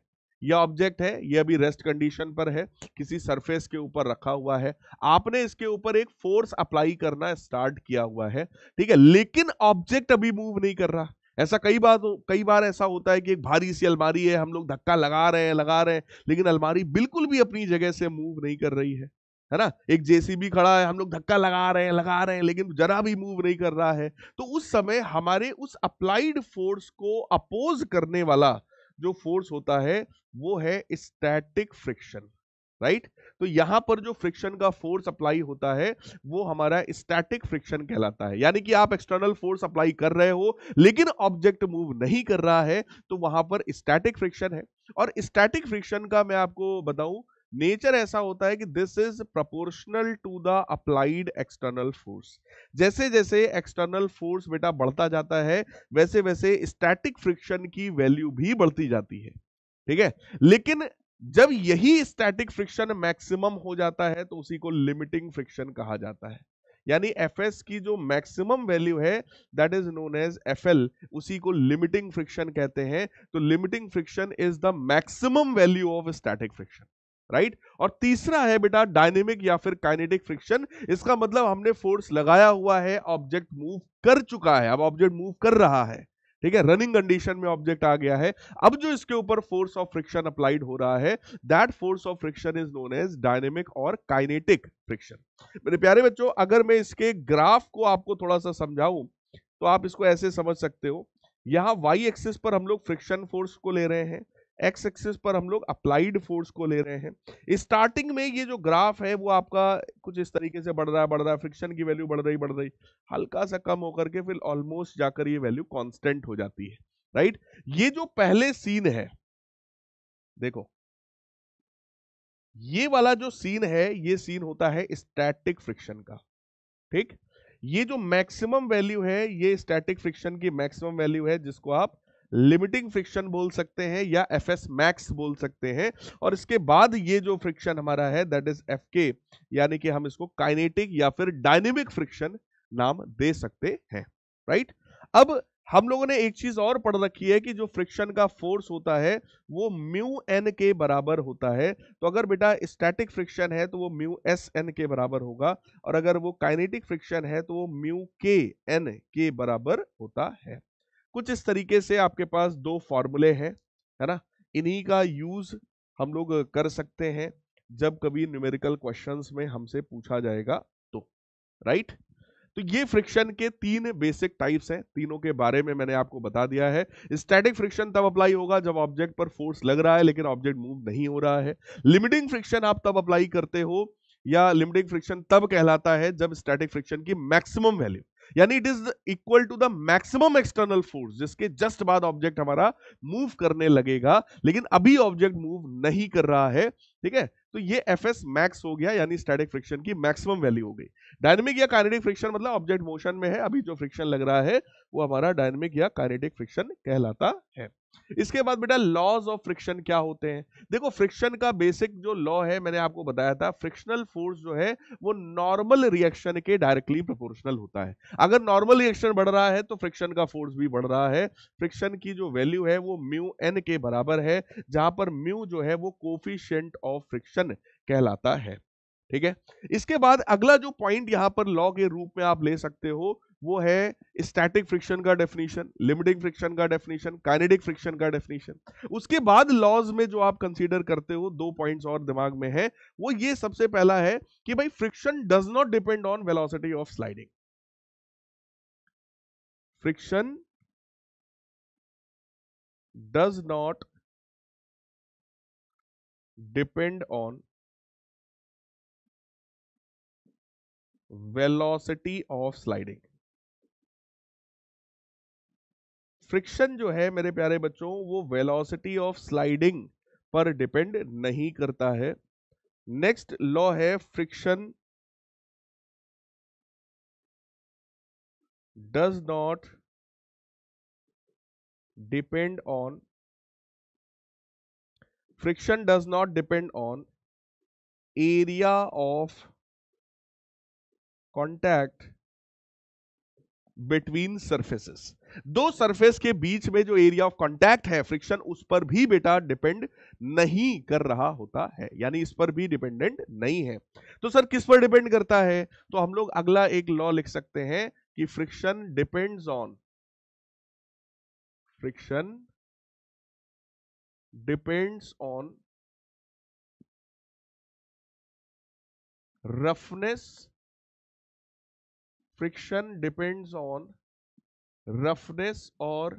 यह ऑब्जेक्ट है, यह अभी रेस्ट कंडीशन पर है, किसी सरफेस के ऊपर रखा हुआ है, आपने इसके ऊपर एक फोर्स अप्लाई करना स्टार्ट किया हुआ है, ठीक है, लेकिन ऑब्जेक्ट अभी मूव नहीं कर रहा। ऐसा कई बार कई बार ऐसा होता है कि एक भारी सी अलमारी है, हम लोग धक्का लगा रहे हैं लगा रहे हैं लेकिन अलमारी बिल्कुल भी अपनी जगह से मूव नहीं कर रही है, है ना। एक जेसीबी खड़ा है, हम लोग धक्का लगा रहे हैं लगा रहे हैं लेकिन जरा भी मूव नहीं कर रहा है। तो उस समय हमारे उस अप्लाइड फोर्स को अपोज करने वाला जो फोर्स होता है वो है स्टैटिक फ्रिक्शन, राइट। तो यहां पर जो फ्रिक्शन का फोर्स अप्लाई होता है वो हमारा स्टैटिक फ्रिक्शन कहलाता है। यानी कि आप एक्सटर्नल फोर्स अप्लाई कर रहे हो लेकिन ऑब्जेक्ट मूव नहीं कर रहा है, तो वहां पर स्टैटिक फ्रिक्शन है। और स्टैटिक फ्रिक्शन का मैं आपको बताऊं, नेचर ऐसा होता है कि this is proportional to the applied external force. जैसे जैसे एक्सटर्नल फोर्स बेटा बढ़ता जाता है वैसे वैसे स्टैटिक फ्रिक्शन की वैल्यू भी बढ़ती जाती है, ठीक है। लेकिन जब यही स्टैटिक फ्रिक्शन मैक्सिमम हो जाता है तो उसी को लिमिटिंग फ्रिक्शन कहा जाता है। यानी एफएस की जो मैक्सिमम वैल्यू है that is known as FL, उसी को लिमिटिंग फ्रिक्शन कहते हैं। तो limiting friction is the maximum value of static friction, right right? और तीसरा है बेटा डायनेमिक या फिर काइनेटिक फ्रिक्शन। इसका मतलब हमने फोर्स लगाया हुआ है, ऑब्जेक्ट मूव कर चुका है, अब ऑब्जेक्ट मूव कर रहा है, ठीक है, रनिंग कंडीशन में ऑब्जेक्ट आ गया है, अब जो इसके ऊपर फोर्स ऑफ फ्रिक्शन अप्लाइड हो रहा है that force of friction is known as dynamic और काइनेटिक फ्रिक्शन। मेरे प्यारे बच्चों, अगर मैं इसके ग्राफ को आपको थोड़ा सा समझाऊं तो आप इसको ऐसे समझ सकते हो, यहाँ वाई एक्सिस पर हम लोग फ्रिक्शन फोर्स को ले रहे हैं, एक्स एक्सिस पर हम लोग अप्लाइड फोर्स को ले रहे हैं। स्टार्टिंग में ये जो ग्राफ है वो आपका कुछ इस तरीके से बढ़ रहा है बढ़ रहा है फ्रिक्शन की वैल्यू बढ़ रही बढ़ रही हल्का सा कम होकर के फिर ऑलमोस्ट जाकर ये वैल्यू कांस्टेंट हो जाती है, राइट। ये जो पहले सीन है, देखो ये वाला जो सीन है ये सीन होता है स्टैटिक फ्रिक्शन का, ठीक। ये जो मैक्सिमम वैल्यू है ये स्टैटिक फ्रिक्शन की मैक्सिमम वैल्यू है जिसको आप लिमिटिंग फ्रिक्शन बोल सकते हैं या एफ एस मैक्स बोल सकते हैं। और इसके बाद ये जो फ्रिक्शन हमारा है दैट इज एफ के, यानी कि हम इसको काइनेटिक या फिर डायनेमिक फ्रिक्शन नाम दे सकते हैं, राइट। अब हम लोगों ने एक चीज और पढ़ रखी है कि जो फ्रिक्शन का फोर्स होता है वो म्यू एन के बराबर होता है। तो अगर बेटा स्टैटिक फ्रिक्शन है तो वो म्यू एस एन के बराबर होगा, और अगर वो काइनेटिक फ्रिक्शन है तो वो म्यू के एन के बराबर होता है। कुछ इस तरीके से आपके पास दो फॉर्मूले हैं, है ना। इन्हीं का यूज हम लोग कर सकते हैं जब कभी न्यूमेरिकल क्वेश्चंस में हमसे पूछा जाएगा तो, राइट। तो ये फ्रिक्शन के तीन बेसिक टाइप्स हैं, तीनों के बारे में मैंने आपको बता दिया है। स्टैटिक फ्रिक्शन तब अप्लाई होगा जब ऑब्जेक्ट पर फोर्स लग रहा है लेकिन ऑब्जेक्ट मूव नहीं हो रहा है। लिमिटिंग फ्रिक्शन आप तब अप्लाई करते हो, या लिमिटिंग फ्रिक्शन तब कहलाता है जब स्टैटिक फ्रिक्शन की मैक्सिमम वैल्यू, यानी it is equal to the maximum external force, जिसके जस्ट बाद ऑब्जेक्ट हमारा मूव करने लगेगा लेकिन अभी ऑब्जेक्ट मूव नहीं कर रहा है, ठीक है। तो ये एफ एस मैक्स हो गया, यानी स्टैटिक फ्रिक्शन की मैक्सिमम वैल्यू हो गई। डायनेमिक या काइनेटिक फ्रिक्शन मतलब ऑब्जेक्ट मोशन में है, अभी जो फ्रिक्शन लग रहा है वो हमारा डायनेमिक या काइनेटिक फ्रिक्शन कहलाता है। इसके बाद बेटा लॉज ऑफ फ्रिक्शन क्या होते हैं। देखो फ्रिक्शन का बेसिक जो लॉ है मैंने आपको बताया था, फ्रिक्शनल फोर्स जो है वो नॉर्मल रिएक्शन के डायरेक्टली प्रोपोर्शनल होता है। अगर नॉर्मल रिएक्शन बढ़ रहा है तो फ्रिक्शन का फोर्स भी बढ़ रहा है। फ्रिक्शन की जो वैल्यू है वो म्यू एन के बराबर है, जहां पर म्यू जो है वो कोफिशिएंट ऑफ फ्रिक्शन कहलाता है, ठीक है। इसके बाद अगला जो पॉइंट यहां पर लॉ के रूप में आप ले सकते हो वो है स्टैटिक फ्रिक्शन का डेफिनेशन, लिमिटिंग फ्रिक्शन का डेफिनेशन, काइनेटिक फ्रिक्शन का डेफिनेशन। उसके बाद लॉज में जो आप कंसीडर करते हो दो पॉइंट्स और दिमाग में है, वो ये सबसे पहला है कि भाई friction does not depend on velocity of sliding. Friction does not depend on velocity of sliding. Friction जो है मेरे प्यारे बच्चों वो वेलोसिटी ऑफ स्लाइडिंग पर डिपेंड नहीं करता है। नेक्स्ट लॉ है friction does not depend on friction does not depend on area of contact between surfaces. दो सरफेस के बीच में जो एरिया ऑफ कांटेक्ट है फ्रिक्शन उस पर भी बेटा डिपेंड नहीं कर रहा होता है, यानी इस पर भी डिपेंडेंट नहीं है। तो सर किस पर डिपेंड करता है, तो हम लोग अगला एक लॉ लिख सकते हैं कि friction depends on friction depends on roughness, friction depends on roughness और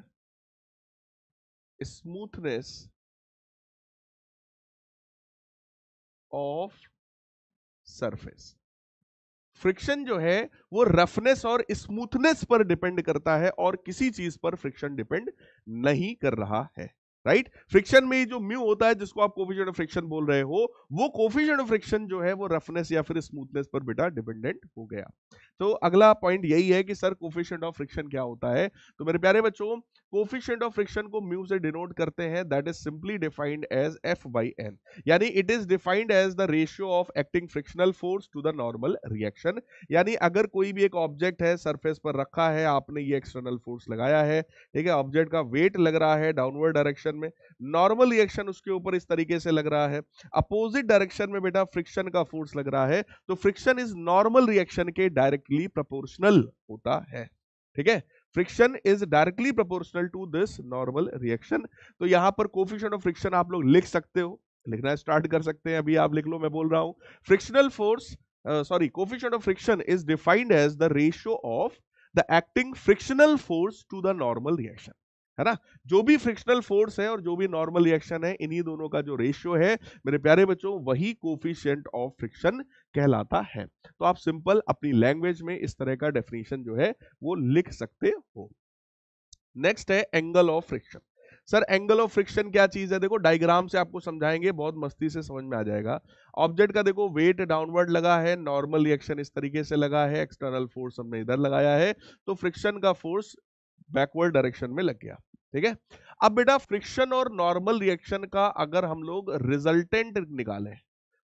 स्मूथनेस ऑफ सरफेस। फ्रिक्शन जो है वो रफनेस और स्मूथनेस पर डिपेंड करता है और किसी चीज पर फ्रिक्शन डिपेंड नहीं कर रहा है, राइट। फ्रिक्शन में जो म्यू होता है जिसको आप कोफिशिएंट ऑफ फ्रिक्शन बोल रहे हो, वो कोफिशिएंट ऑफ फ्रिक्शन जो है वो रफनेस या फिर स्मूथनेस पर बेटा डिपेंडेंट हो गया। तो अगला पॉइंट यही है कि सर कोफिशिएंट ऑफ फ्रिक्शन क्या होता है, तो मेरे प्यारे बच्चों कोफिशिएंट ऑफ फ्रिक्शन को म्यू से डिनोट करते हैं, that is simply defined as F by N, यानी it is defined as the ratio of acting frictional force to the normal reaction. यानी अगर कोई भी एक ऑब्जेक्ट है सरफेस पर रखा है, आपने ये एक्सटर्नल फोर्स लगाया है, ठीक है, ऑब्जेक्ट का वेट लग रहा है डाउनवर्ड डायरेक्शन में, नॉर्मल रिएक्शन उसके ऊपर इस तरीके से लग रहा है, अपोजिट डायरेक्शन में बेटा फ्रिक्शन का फोर्स लग रहा है, तो फ्रिक्शन इज नॉर्मल रिएक्शन के डायरेक्टली प्रोपोर्शनल होता है, ठीक है। Friction is directly proportional to this normal reaction. तो यहां पर कोफिशिएंट ऑफ फ्रिक्शन आप लोग लिख सकते हो, लिखना स्टार्ट कर सकते हैं अभी, आप लिख लो, मैं बोल रहा हूं। Frictional force sorry coefficient of friction is defined as the ratio of the acting frictional force to the normal reaction, है ना। जो भी फ्रिक्शनल फोर्स है और जो भी नॉर्मल रिएक्शन है, इन्हीं दोनों का जो रेशियो है मेरे प्यारे बच्चों वही कोफिशिएंट ऑफ फ्रिक्शन कहलाता है। तो आप सिंपल अपनी लैंग्वेज में इस तरह का डेफिनेशन जो है वो लिख सकते हो। नेक्स्ट है angle of friction. Sir angle of friction क्या चीज है, देखो डायग्राम से आपको समझाएंगे, बहुत मस्ती से समझ में आ जाएगा। ऑब्जेक्ट का देखो वेट डाउनवर्ड लगा है, नॉर्मल रिएक्शन इस तरीके से लगा है, एक्सटर्नल फोर्स हमने इधर लगाया है, तो फ्रिक्शन का फोर्स बैकवर्ड डायरेक्शन में लग गया, ठीक है। अब बेटा फ्रिक्शन और नॉर्मल रिएक्शन का अगर हम लोग रिजल्टेंट निकालें,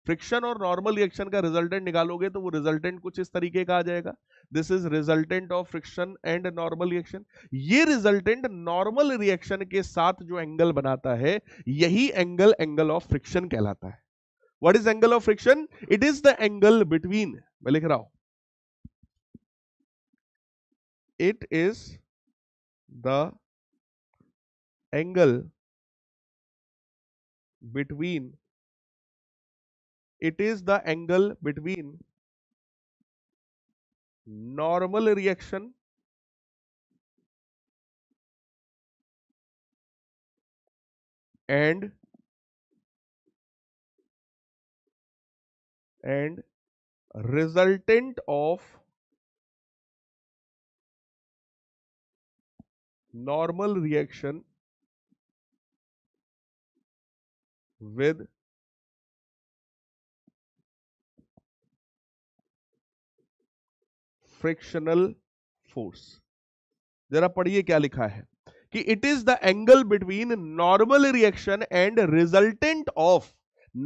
फ्रिक्शन और नॉर्मल रिएक्शन का रिजल्टेंट निकालोगे तो वो रिजल्टेंट कुछ इस तरीके का आ जाएगा, this is resultant of friction and normal reaction. ये रिजल्टेंट नॉर्मल रिएक्शन के साथ जो एंगल बनाता है यही एंगल एंगल ऑफ फ्रिक्शन कहलाता है। What is angle of friction? It is the angle between, मैं लिख रहा हूं, it is the angle between It is the angle between normal reaction and and resultant of normal reaction with frictional force. जरा पढ़िए क्या लिखा है कि it is the angle between normal reaction and resultant of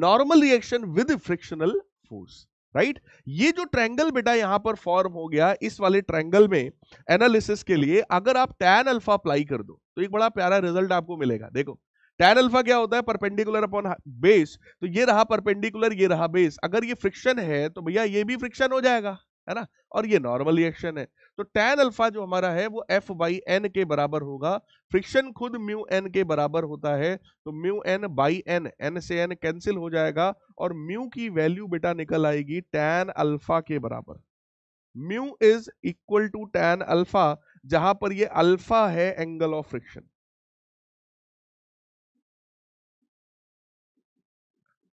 normal reaction with frictional force, right. ये जो triangle बेटा यहां पर फॉर्म हो गया, इस वाले ट्रायंगल में एनालिसिस के लिए अगर आप टैन अल्फा अप्लाई कर दो तो एक बड़ा प्यारा रिजल्ट आपको मिलेगा। देखो टैन अल्फा क्या होता है, परपेंडिकुलर अपॉन बेस, तो ये रहा परपेंडिकुलर, ये रहा बेस, अगर ये फ्रिक्शन है तो भैया ये भी फ्रिक्शन हो जाएगा, है ना, और ये नॉर्मल रिएक्शन है। तो टैन अल्फा जो हमारा है वो एफ बाई एन के बराबर होगा, फ्रिक्शन खुद म्यू एन के बराबर होता है, तो mu N by N, N से एन कैंसिल हो जाएगा और म्यू की वैल्यू बेटा निकल आएगी टैन अल्फा के बराबर। Mu is equal to tan alpha, जहां पर ये अल्फा है एंगल ऑफ फ्रिक्शन,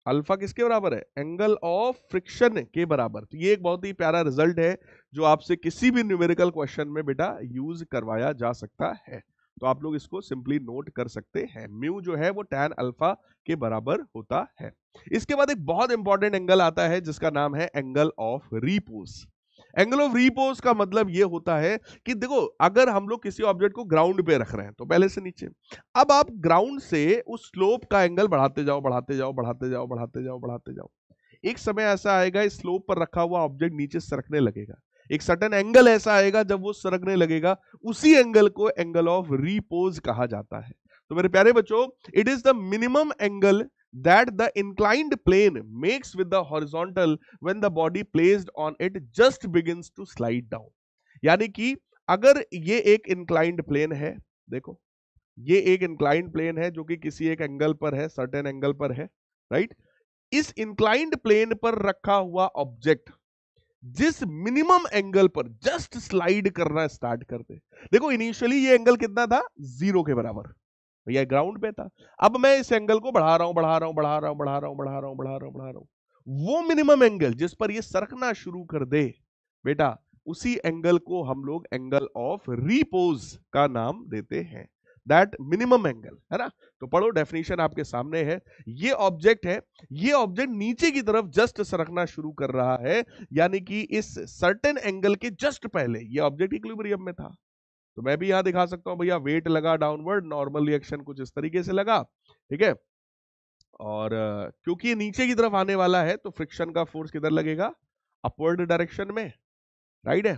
अल्फा किसके बराबर है, एंगल ऑफ फ्रिक्शन के बराबर। तो ये एक बहुत ही प्यारा रिजल्ट है जो आपसे किसी भी न्यूमेरिकल क्वेश्चन में बेटा यूज करवाया जा सकता है, तो आप लोग इसको सिंपली नोट कर सकते हैं। म्यू जो है वो टैन अल्फा के बराबर होता है। इसके बाद एक बहुत इंपॉर्टेंट एंगल आता है जिसका नाम है angle of repose. Angle of repose का मतलब ये होता है कि देखो अगर हम लोग किसी ऑब्जेक्ट को ग्राउंड पे रख रहे हैं तो पहले से नीचे, अब आप ग्राउंड से उस स्लोप का एंगल बढ़ाते जाओ बढ़ाते जाओ बढ़ाते जाओ बढ़ाते जाओ बढ़ाते जाओ, एक समय ऐसा आएगा इस स्लोप पर रखा हुआ ऑब्जेक्ट नीचे सरकने लगेगा, एक सर्टेन एंगल ऐसा आएगा जब वो सरकने लगेगा, उसी एंगल को एंगल ऑफ रिपोज कहा जाता है। तो मेरे प्यारे बच्चों, it is the minimum angle that the inclined plane makes with the horizontal when the body placed on it just begins to slide down। यानी कि अगर ये एक inclined plane है, देखो ये एक inclined plane है जो कि किसी एक एंगल पर है, certain एंगल पर है, right? इस inclined plane पर रखा हुआ ऑब्जेक्ट जिस मिनिमम एंगल पर जस्ट स्लाइड करना स्टार्ट करते, देखो इनिशियली ये एंगल कितना था, जीरो के बराबर, भैया ग्राउंड पे था, अब मैं इस एंगल को बढ़ा रहा हूं बढ़ा रहा हूं बढ़ा रहा हूं बढ़ा रहा हूं बढ़ा रहा हूं बढ़ा रहा हूं बढ़ा रहा हूं, वो मिनिमम एंगल जिस पर ये सरकना शुरू कर दे बेटा उसी एंगल को हम लोग एंगल ऑफ रिपोज का नाम देते हैं, दैट मिनिमम एंगल, है ना। तो पढ़ो, डेफिनेशन आपके सामने है, ये ऑब्जेक्ट है, ये ऑब्जेक्ट नीचे की तरफ जस्ट सरकना शुरू कर रहा है, यानी कि इस सर्टेन एंगल के जस्ट पहले ये ऑब्जेक्ट इक्विलिब्रियम में था। तो मैं भी यहां दिखा सकता हूं भैया, वेट लगा डाउनवर्ड, नॉर्मल रिएक्शन कुछ इस तरीके से लगा, ठीक है, और क्योंकि ये नीचे की तरफ आने वाला है तो फ्रिक्शन का फोर्स किधर लगेगा, अपवर्ड डायरेक्शन में, राइट है।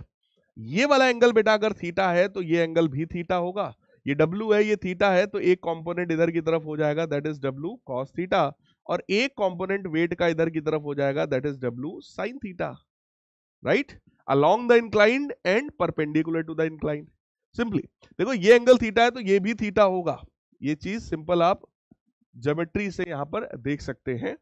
ये वाला एंगल बेटा अगर थीटा है तो ये एंगल भी थीटा होगा, ये डब्ल्यू है ये थीटा है, तो एक कॉम्पोनेंट इधर की तरफ हो जाएगा that is W cos theta, और एक कॉम्पोनेंट वेट का इधर की तरफ हो जाएगा that is W sine theta, right, along the inclined and perpendicular to the inclined. Simply देखो ये एंगल थीटा है तो ये भी थीटा होगा, ये चीज सिंपल आप ज्योमेट्री से यहां पर देख सकते हैं।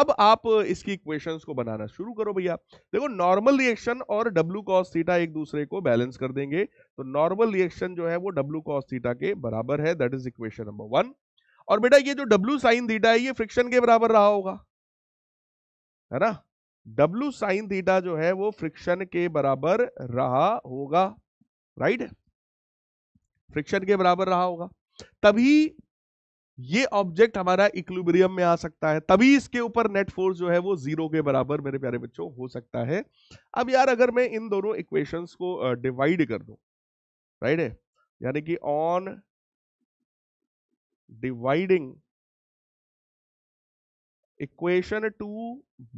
अब आप इसकी इक्वेशंस को बनाना शुरू करो भैया। देखो नॉर्मल रिएक्शन और डब्ल्यू कॉस थीटा एक दूसरे को बैलेंस कर देंगे, तो नॉर्मल रिएक्शन जो है वो डब्ल्यू कॉस थीटा के बराबर है, that is equation number one. और बेटा ये जो डब्ल्यू साइन थीटा है ये फ्रिक्शन के बराबर रहा होगा, है ना, डब्ल्यू साइन थीटा जो है वो फ्रिक्शन के बराबर रहा होगा, राइट, फ्रिक्शन के बराबर रहा होगा, तभी ये ऑब्जेक्ट हमारा इक्विलिब्रियम में आ सकता है, तभी इसके ऊपर नेट फोर्स जो है वो जीरो के बराबर मेरे प्यारे बच्चों हो सकता है। अब यार अगर मैं इन दोनों इक्वेशंस को डिवाइड कर दूं, राइट है, यानी कि on dividing equation two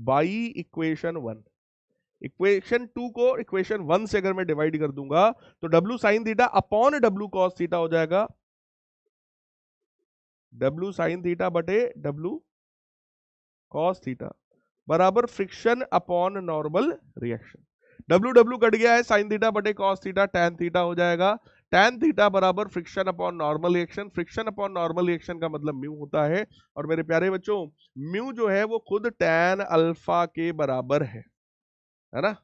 by equation one. Equation two को इक्वेशन वन से अगर मैं डिवाइड कर दूंगा तो w sine theta upon w cos theta हो जाएगा. w साइन थीटा बटे w कॉस थीटा बराबर friction upon normal reaction. w w कट गया है, साइन थीटा बटे कॉस थीटा टैन थीटा हो जाएगा. टैन थीटा बराबर friction upon normal reaction. Friction upon normal reaction का मतलब म्यू होता है, और मेरे प्यारे बच्चों म्यू जो है वो खुद टैन अल्फा के बराबर है, है ना.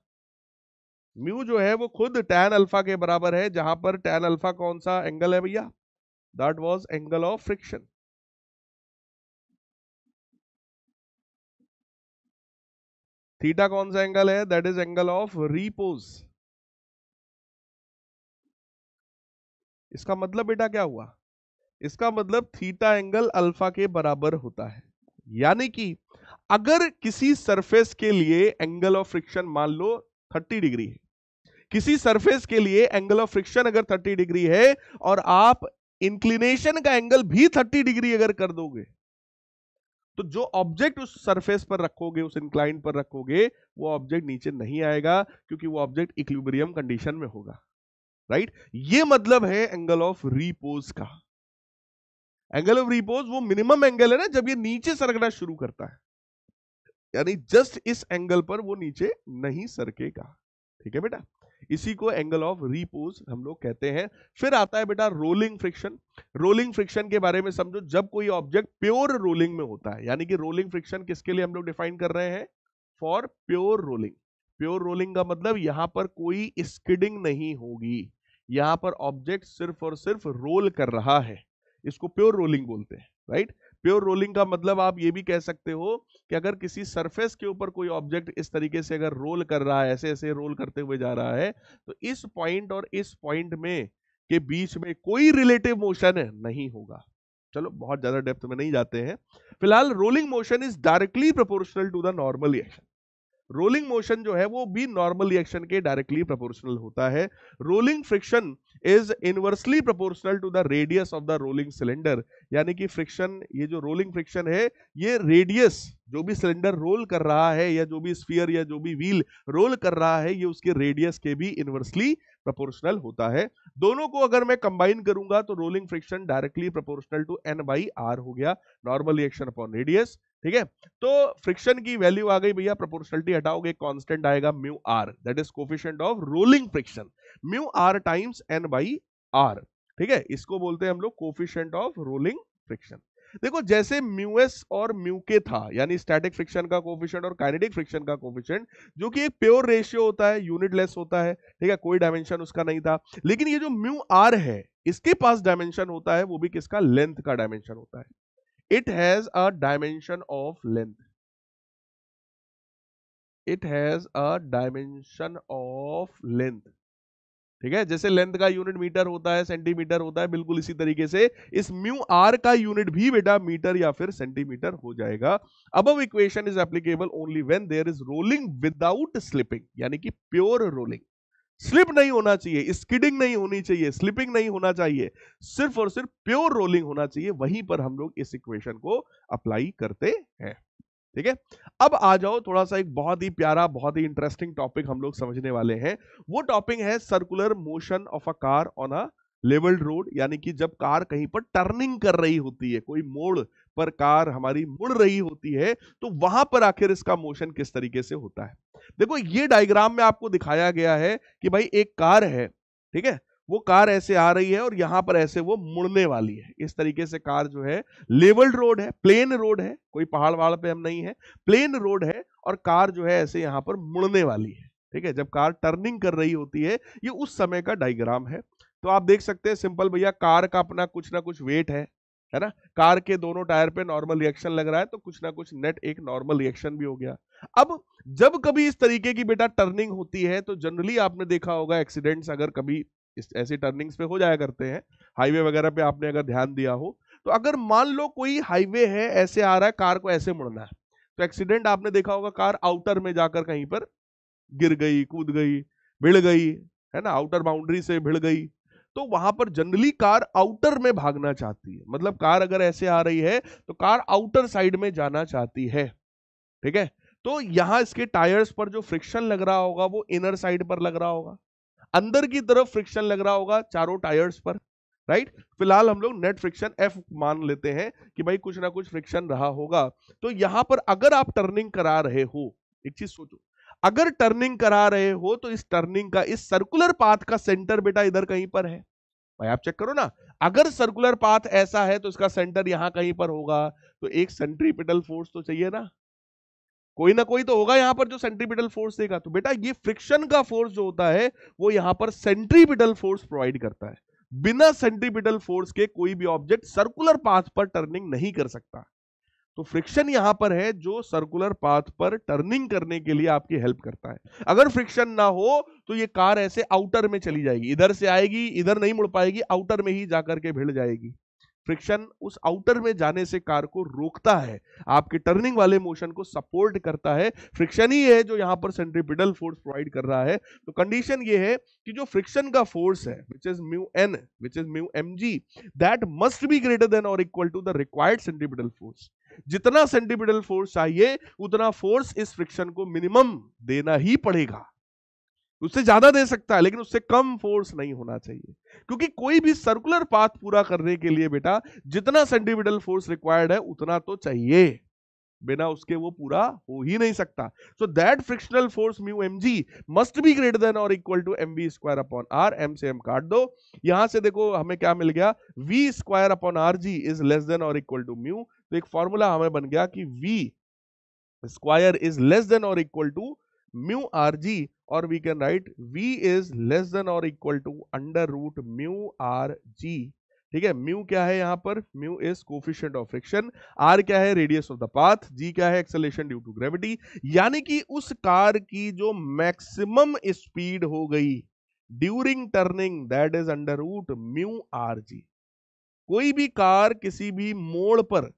म्यू जो है वो खुद टैन अल्फा के बराबर है, जहां पर टैन अल्फा कौन सा एंगल है भैया, that was angle of friction. Theta कौन सा एंगल है, that is angle of repose. इसका मतलब बेटा क्या हुआ, इसका मतलब थीटा एंगल अल्फा के बराबर होता है. यानी कि अगर किसी सरफेस के लिए एंगल ऑफ फ्रिक्शन मान लो तीस डिग्री है, किसी सरफेस के लिए एंगल ऑफ फ्रिक्शन अगर तीस डिग्री है और आप इंक्लिनेशन का एंगल भी तीस डिग्री अगर कर दोगे तो जो ऑब्जेक्ट उस सरफेस पर रखोगे, उस इंक्लाइन पर रखोगे, वो ऑब्जेक्ट नीचे नहीं आएगा क्योंकि वो ऑब्जेक्ट इक्विलिब्रियम कंडीशन में होगा. राइट, ये मतलब है एंगल ऑफ रिपोज का. एंगल ऑफ रिपोज वो मिनिमम एंगल है ना जब ये नीचे सरकना शुरू करता है, यानी जस्ट इस एंगल पर वो नीचे नहीं सरकेगा. ठीक है बेटा, इसी को एंगल ऑफ रिपोज हम लोग कहते हैं. फिर आता है बेटा रोलिंग फ्रिक्शन. रोलिंग फ्रिक्शन के बारे में समझो, जब कोई ऑब्जेक्ट प्योर रोलिंग में होता है, यानी कि रोलिंग फ्रिक्शन किसके लिए हम लोग डिफाइन कर रहे हैं, for pure rolling. Pure rolling का मतलब यहां पर कोई स्किडिंग नहीं होगी, यहां पर ऑब्जेक्ट सिर्फ और सिर्फ रोल कर रहा है, इसको प्योर रोलिंग बोलते हैं. राइट, प्योर रोलिंग का मतलब आप ये भी कह सकते हो कि अगर किसी सरफेस के ऊपर कोई ऑब्जेक्ट इस तरीके से अगर रोल कर रहा है, ऐसे ऐसे रोल करते हुए जा रहा है, तो इस पॉइंट और इस पॉइंट में के बीच में कोई रिलेटिव मोशन नहीं होगा. चलो बहुत ज्यादा डेप्थ में नहीं जाते हैं, फिलहाल rolling motion is directly proportional to the normal reaction. Rolling motion जो है वो भी नॉर्मल रिएक्शन के डायरेक्टली प्रोपोर्शनल होता है. Rolling friction is inversely proportional to the radius of the rolling cylinder, यानी कि फ्रिक्शन, ये जो रोलिंग फ्रिक्शन है ये रेडियस, जो भी सिलेंडर रोल कर रहा है या जो भी स्फीयर या जो भी व्हील रोल कर रहा है, ये उसके रेडियस के भी इनवर्सली प्रोपोर्शनल होता है. दोनों को अगर मैं कंबाइन करूंगा तो rolling friction directly proportional to N by R हो गया, नॉर्मल रिएक्शन अपॉन रेडियस. ठीक है, तो फ्रिक्शन की वैल्यू आ गई भैया, प्रोपोर्शनलिटी हटाओगे कांस्टेंट आएगा mu R, that is coefficient of rolling friction, mu R times N by R. ठीक है, इसको बोलते हैं हम लोग कोफिशिएंट ऑफ रोलिंग फ्रिक्शन. देखो जैसे म्यू एस और म्यू के था, यानी स्टैटिक फ्रिक्शन का कोफिशिएंट और काइनेटिक फ्रिक्शन का कोफिशिएंट, जो कि एक प्योर रेशियो होता है, यूनिटलेस होता है, ठीक है, कोई डायमेंशन उसका नहीं था. लेकिन ये जो म्यू आर है इसके पास डायमेंशन होता है, वो भी किसका, लेंथ का डायमेंशन होता है. It has a dimension of length. It has a dimension of length. ठीक है, जैसे लेंथ का यूनिट मीटर होता है, सेंटीमीटर होता है, बिल्कुल इसी तरीके से इस म्यू आर का यूनिट भी बेटा मीटर या फिर सेंटीमीटर हो जाएगा. Above equation is applicable only when there is rolling without slipping, यानी कि pure rolling. स्लिप नहीं होना चाहिए, स्किडिंग नहीं होनी चाहिए, स्लिपिंग नहीं होना चाहिए, सिर्फ और सिर्फ प्योर रोलिंग होना चाहिए, वहीं पर हम लोग इस इक्वेशन को अप्लाई करते हैं. ठीक है, अब आ जाओ थोड़ा सा एक बहुत ही प्यारा, बहुत ही इंटरेस्टिंग टॉपिक हम लोग समझने वाले हैं. वो टॉपिक है circular motion of a car on a levelled road, यानी कि जब कार कहीं पर टर्निंग कर रही होती है, कोई मोड़ पर कार हमारी मुड़ रही होती है, तो वहां पर आखिर इसका मोशन किस तरीके से होता है. देखो ये डायग्राम में आपको दिखाया गया है कि भाई एक कार है, ठीक है, वो कार ऐसे आ रही है और यहां पर ऐसे वो मुड़ने वाली है. इस तरीके से कार जो है, लेवल्ड रोड है, प्लेन रोड है, कोई पहाड़ वहाड़ पे हम नहीं है, प्लेन रोड है, और कार जो है ऐसे यहां पर मुड़ने वाली है. ठीक है, जब कार टर्निंग कर रही होती है, ये उस समय का डायग्राम है. तो आप देख सकते हैं सिंपल भैया, कार का अपना कुछ ना कुछ वेट है, है ना, कार के दोनों टायर पे नॉर्मल रिएक्शन लग रहा है, तो कुछ ना कुछ नेट एक नॉर्मल रिएक्शन भी हो गया. अब जब कभी इस तरीके की बेटा टर्निंग होती है, तो जनरली आपने देखा होगा एक्सीडेंट्स अगर कभी इस ऐसी टर्निंग्स पे हो जाया करते हैं, हाईवे वगैरह पे आपने अगर ध्यान दिया हो, तो अगर मान लो कोई हाईवे है, ऐसे आ रहा है, कार को ऐसे मुड़ना है, तो एक्सीडेंट आपने देखा होगा, कार आउटर में जाकर कहीं पर गिर गई, कूद गई, भिड़ गई, है ना, आउटर बाउंड्री से भिड़ गई. तो वहां पर जनरली कार आउटर में भागना चाहती है, मतलब कार अगर ऐसे आ रही है तो कार आउटर साइड में जाना चाहती है, ठीक है। तो यहां इसके टायर्स पर जो फ्रिक्शन लग रहा होगा वो इनर साइड पर लग रहा होगा, अंदर की तरफ फ्रिक्शन लग रहा होगा चारों टायर्स पर, राइट। फिलहाल हम लोग नेट फ्रिक्शन एफ मान लेते हैं कि भाई कुछ ना कुछ फ्रिक्शन रहा होगा। तो यहां पर अगर आप टर्निंग करा रहे हो, एक चीज सोचो, अगर टर्निंग करा रहे हो तो इस टर्निंग का, इस सर्कुलर पाथ का सेंटर बेटा इधर कहीं पर है, भाई आप चेक करो ना, अगर सर्कुलर पाथ ऐसा है तो इसका सेंटर यहां कहीं पर होगा, तो एक सेंट्रीपिटल फोर्स तो चाहिए ना, कोई ना कोई तो होगा यहां पर जो सेंट्रीपिटल फोर्स देगा। तो बेटा ये फ्रिक्शन का फोर्स जो होता है वो यहां पर सेंट्रीपिटल फोर्स प्रोवाइड करता है। बिना सेंट्रीपिटल फोर्स के कोई भी ऑब्जेक्ट सर्कुलर पाथ पर टर्निंग नहीं कर सकता। तो फ्रिक्शन यहां पर है जो सर्कुलर पाथ पर टर्निंग करने के लिए आपकी हेल्प करता है। अगर फ्रिक्शन ना हो तो ये कार ऐसे आउटर में चली जाएगी, इधर से आएगी, इधर नहीं मुड़ पाएगी, आउटर में ही जाकर के भिड़ जाएगी। फ्रिक्शन उस आउटर में जाने से कार को रोकता है, आपके टर्निंग वाले मोशन को सपोर्ट करता है। फ्रिक्शन ही है जो यहाँ पर सेंट्रीपिटल फोर्स प्रोवाइड कर रहा है। तो कंडीशन ये है कि जो फ्रिक्शन का फोर्स है which is mu N which is mu M G that must be greater than और equal to the required centripetal force. जितना सेंट्रीपिटल फोर्स चाहिए उतना फोर्स इस फ्रिक्शन को मिनिमम देना ही पड़ेगा, उससे ज्यादा दे सकता है लेकिन उससे कम फोर्स नहीं होना चाहिए, क्योंकि कोई भी सर्कुलर पाथ पूरा करने के लिए बेटा जितना सेंट्रीपिटल फोर्स रिक्वायर्ड है उतना तो चाहिए, बिना उसके वो पूरा हो ही नहीं सकता। So that frictional force mu M G must be greater than और equal to M we square upon are, M से एम काट दो, यहां से देखो हमें क्या मिल गया, we square upon R G is less than और इक्वल टू म्यू। तो एक फॉर्मूला हमें बन गया कि we square is less than और equal to mu R G, और we can write we is less than और equal to under root mu are G, ठीक है। म्यू क्या है यहाँ पर, mu is coefficient of friction, R क्या है radius of the path, G क्या है एक्सेलरेशन ड्यू टू ग्रेविटी। यानी कि उस कार की जो मैक्सिमम स्पीड हो गई during turning that is under root mu R G. कोई भी कार किसी भी मोड़ पर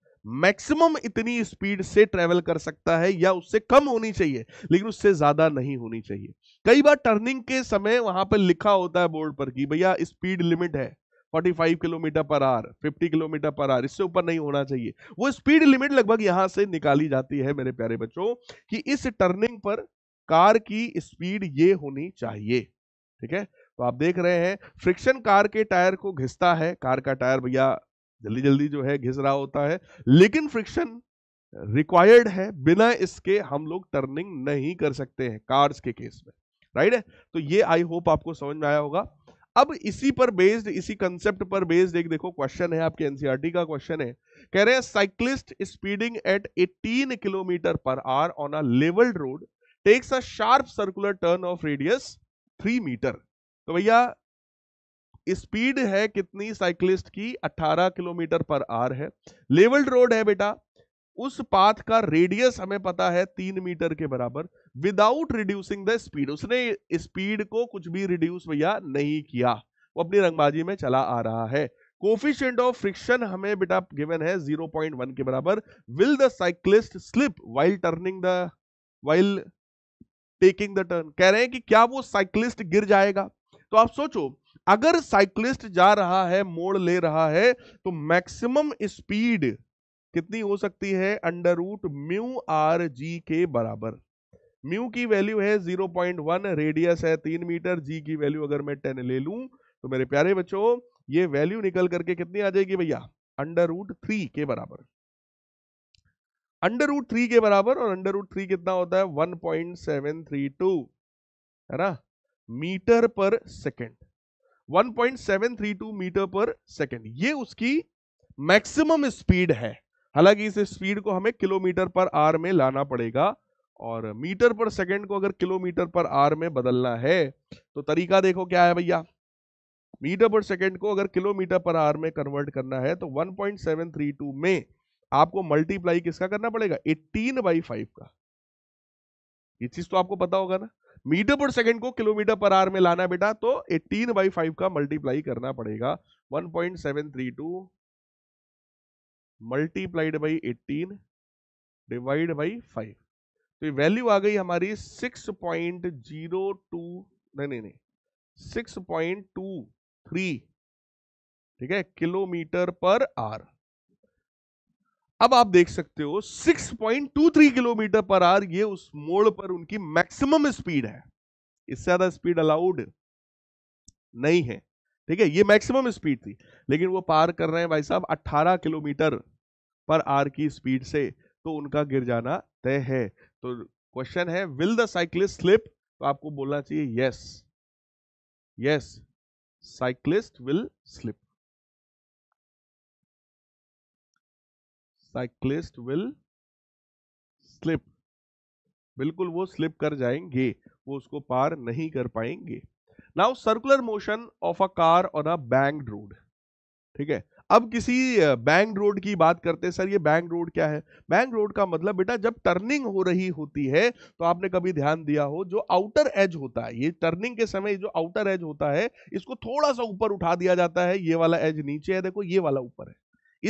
मैक्सिमम इतनी स्पीड से ट्रेवल कर सकता है, या उससे कम होनी चाहिए लेकिन उससे ज्यादा नहीं होनी चाहिए। कई बार टर्निंग के समय वहां पर लिखा होता है बोर्ड पर कि भैया स्पीड लिमिट है पैंतालीस किलोमीटर पर आवर, पचास किलोमीटर पर आवर, इससे ऊपर नहीं होना चाहिए। वो स्पीड लिमिट लगभग यहां से निकाली जाती है मेरे प्यारे बच्चों, कि इस टर्निंग पर कार की स्पीड ये होनी चाहिए, ठीक है। तो आप देख रहे हैं फ्रिक्शन कार के टायर को घिसता है, कार का टायर भैया जल्दी जल्दी जो है घिस रहा होता है, लेकिन फ्रिक्शन रिक्वायर्ड है, बिना इसके हम लोग टर्निंग नहीं कर सकते हैं कार्स के केस में, राइट है। तो ये आई होप आपको समझ में आया होगा। अब इसी पर बेस्ड, इसी कंसेप्ट पर बेस्ड एक देखो क्वेश्चन है, आपके एनसीईआरटी का क्वेश्चन है। कह रहे हैं साइक्लिस्ट स्पीडिंग एट अठारह kilometre per hour on a levelled road takes a sharp circular turn of radius three metre. तो भैया स्पीड है कितनी साइक्लिस्ट की, अठारह किलोमीटर पर आवर है, लेवल्ड रोड है बेटा, उस पाथ का रेडियस हमें पता है तीन मीटर के बराबर, विदाउट रिड्यूसिंग द स्पीड, उसने स्पीड को कुछ भी रिड्यूस भैया नहीं किया, वो अपनी रंगबाजी में चला आ रहा है। कोफिशिएंट ऑफ फ्रिक्शन हमें बेटा गिवन है ज़ीरो पॉइंट वन के बराबर। Will the cyclist slip while turning the while taking the turn. कह रहे हैं कि क्या वो साइक्लिस्ट गिर जाएगा। तो आप सोचो अगर साइक्लिस्ट जा रहा है, मोड़ ले रहा है, तो मैक्सिमम स्पीड कितनी हो सकती है, under root mu are g के बराबर। म्यू की वैल्यू है ज़ीरो पॉइंट वन, रेडियस है तीन मीटर, जी की वैल्यू अगर मैं टेन ले लूं तो मेरे प्यारे बच्चों ये वैल्यू निकल करके कितनी आ जाएगी भैया, अंडर रूट थ्री के बराबर, अंडर रूट थ्री के बराबर। और अंडर रूट थ्री कितना होता है, one point seven three two, है ना, मीटर पर second, one point seven three two metre पर सेकेंड। ये उसकी मैक्सिमम स्पीड है। हालांकि इस स्पीड को हमें किलोमीटर पर आर में लाना पड़ेगा, और मीटर पर सेकेंड को अगर किलोमीटर पर आर में बदलना है तो तरीका देखो क्या है भैया, मीटर पर सेकेंड को अगर किलोमीटर पर आर में कन्वर्ट करना है तो one point seven three two में आपको मल्टीप्लाई किसका करना पड़ेगा, एटीन बाई फाइव का। ये चीज तो आपको पता होगा ना, मीटर पर सेकंड को किलोमीटर पर आवर में लाना बेटा तो एटीन बाई फाइव का मल्टीप्लाई करना पड़ेगा, one point seven three two multiplied by eighteen divide by five. तो ये वैल्यू आ गई हमारी सिक्स पॉइंट जीरो टू नहीं नहीं नहीं सिक्स पॉइंट टू थ्री ठीक है किलोमीटर पर आर। अब आप देख सकते हो six point two three kilometre per hour ये उस मोड़ पर उनकी मैक्सिमम स्पीड है, इससे ज्यादा स्पीड अलाउड नहीं है ठीक है, ये मैक्सिमम स्पीड थी लेकिन वो पार कर रहे हैं भाई साहब अठारह किलोमीटर पर आर की स्पीड से, तो उनका गिर जाना तय है। तो क्वेश्चन है विल द साइक्लिस्ट स्लिप, तो आपको बोलना चाहिए yes yes cyclist will slip, cyclist will slip, बिल्कुल वो स्लिप कर जाएंगे, वो उसको पार नहीं कर पाएंगे। Now circular motion of a car on a banked road ठीक है। अब किसी बैंक्ड रोड की बात करते हैं, सर ये बैंक्ड रोड क्या है? बैंक्ड रोड का मतलब बेटा जब टर्निंग हो रही होती है, तो आपने कभी ध्यान दिया हो जो आउटर एज होता है, ये टर्निंग के समय जो आउटर एज होता है इसको थोड़ा सा ऊपर उठा दिया जाता है, ये वाला एज नीचे है देखो, ये वाला ऊपर है।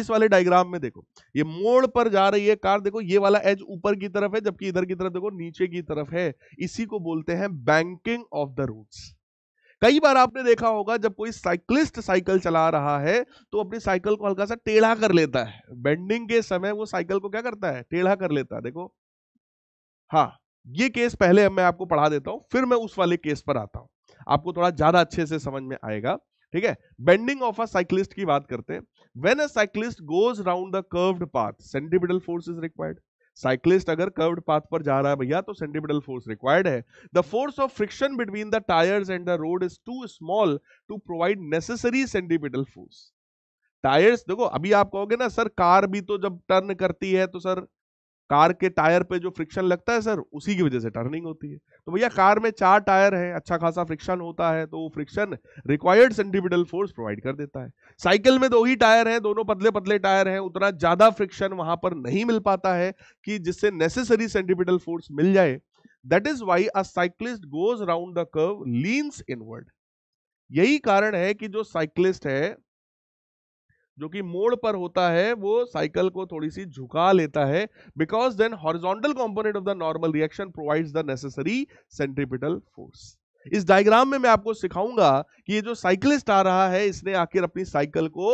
इस वाले डायग्राम में देखो ये मोड़ पर जा रही है कार, देखो ये वाला एज ऊपर की तरफ है जबकि इधर की तरफ देखो नीचे की तरफ है, इसी को बोलते हैं बैंकिंग ऑफ द रोड्स। कई बार आपने देखा होगा जब कोई साइकिलिस्ट साइकिल चला रहा है तो अपनी साइकिल को हल्का सा टेढ़ा कर लेता है, बेंडिंग के समय वो साइकिल को क्या करता है टेढ़ा कर लेता है देखो। हाँ ये केस पहले मैं आपको पढ़ा देता हूं फिर मैं उस वाले केस पर आता हूँ, आपको थोड़ा ज्यादा अच्छे से समझ में आएगा ठीक है। बेंडिंग ऑफ अ साइकिलिस्ट की बात करते हैं, when a cyclist goes round the curved path centripetal force is required, cyclist अगर कर्व्ड पाथ पर जा रहा है भैया तो सेंट्रीपिटल फोर्स रिक्वायर्ड है। The force of friction between the tyres and the road is too small to provide necessary centripetal force. Tyres देखो, अभी आप कहोगे ना सर कार भी तो जब टर्न करती है तो सर कार के टायर पे जो फ्रिक्शन लगता है सर उसी की वजह से टर्निंग होती है, तो भैया कार में चार टायर है, अच्छा खासा फ्रिक्शन होता है तो वो friction required centripetal force provide कर देता है। साइकिल में दो ही टायर हैं, दोनों पतले पतले टायर हैं, उतना ज्यादा फ्रिक्शन वहां पर नहीं मिल पाता है कि जिससे नेसेसरी सेंट्रीपिटल फोर्स मिल जाए। That is why a cyclist goes round the curve leans inward. यही कारण है कि जो साइक्लिस्ट है जो कि मोड़ पर होता है वो साइकिल को थोड़ी सी झुका लेता है, because then horizontal component of the normal reaction provides the necessary centripetal force. इस डायग्राम में मैं आपको सिखाऊंगा कि ये जो साइकिलिस्ट आ रहा है इसने आखिर अपनी साइकिल को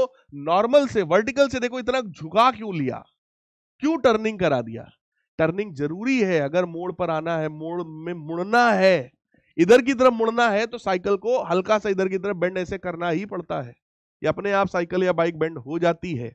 नॉर्मल से वर्टिकल से देखो इतना झुका क्यों लिया, क्यों टर्निंग करा दिया। टर्निंग जरूरी है अगर मोड़ पर आना है, मोड़ में मुड़ना है, इधर की तरफ मुड़ना है तो साइकिल को हल्का सा इधर की तरफ बेंड ऐसे करना ही पड़ता है, या अपने आप साइकिल या बाइक बेंड हो जाती है,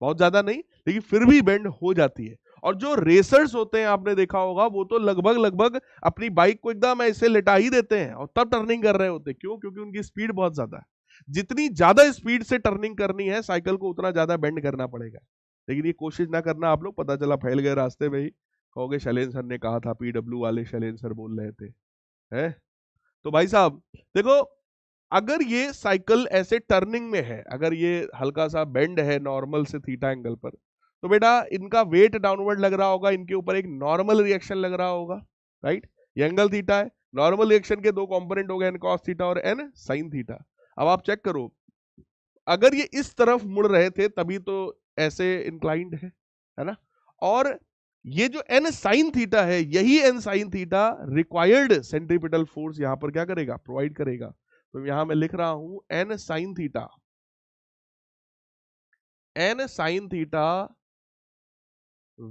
बहुत ज्यादा नहीं लेकिन फिर भी बेंड हो जाती है। और जो रेसर्स होते हैं आपने देखा होगा वो तो लगभग लगभग अपनी बाइक को एकदम ऐसे लिटा ही देते हैं और तब टर्निंग कर रहे होते हैं, क्यों? क्योंकि उनकी स्पीड बहुत ज्यादा है। जितनी ज्यादा स्पीड से टर्निंग करनी है साइकिल को उतना ज्यादा बेंड करना पड़ेगा, लेकिन ये कोशिश ना करना। आप लोग पता चला फैल गए रास्ते में ही, कहोगे शैलेंद्र सर ने कहा था, पीडब्ल्यू वाले शैलेंद्र सर बोल रहे थे है। तो भाई साहब देखो अगर ये साइकिल ऐसे टर्निंग में है, अगर ये हल्का सा बेंड है नॉर्मल से थीटा एंगल पर, तो बेटा इनका वेट डाउनवर्ड लग रहा होगा, इनके ऊपर एक नॉर्मल रिएक्शन लग रहा होगा राइट, ये एंगल थीटा है। नॉर्मल रिएक्शन के दो कंपोनेंट हो गए एन कॉस थीटा और एन साइन थीटा। अब आप चेक करो अगर ये इस तरफ मुड़ रहे थे तभी तो ऐसे इंक्लाइंड है है ना, और ये जो एन साइन थीटा है यही N sine theta required centripetal force यहां पर क्या करेगा प्रोवाइड करेगा। तो यहां मैं लिख रहा हूं N sine theta, N sine theta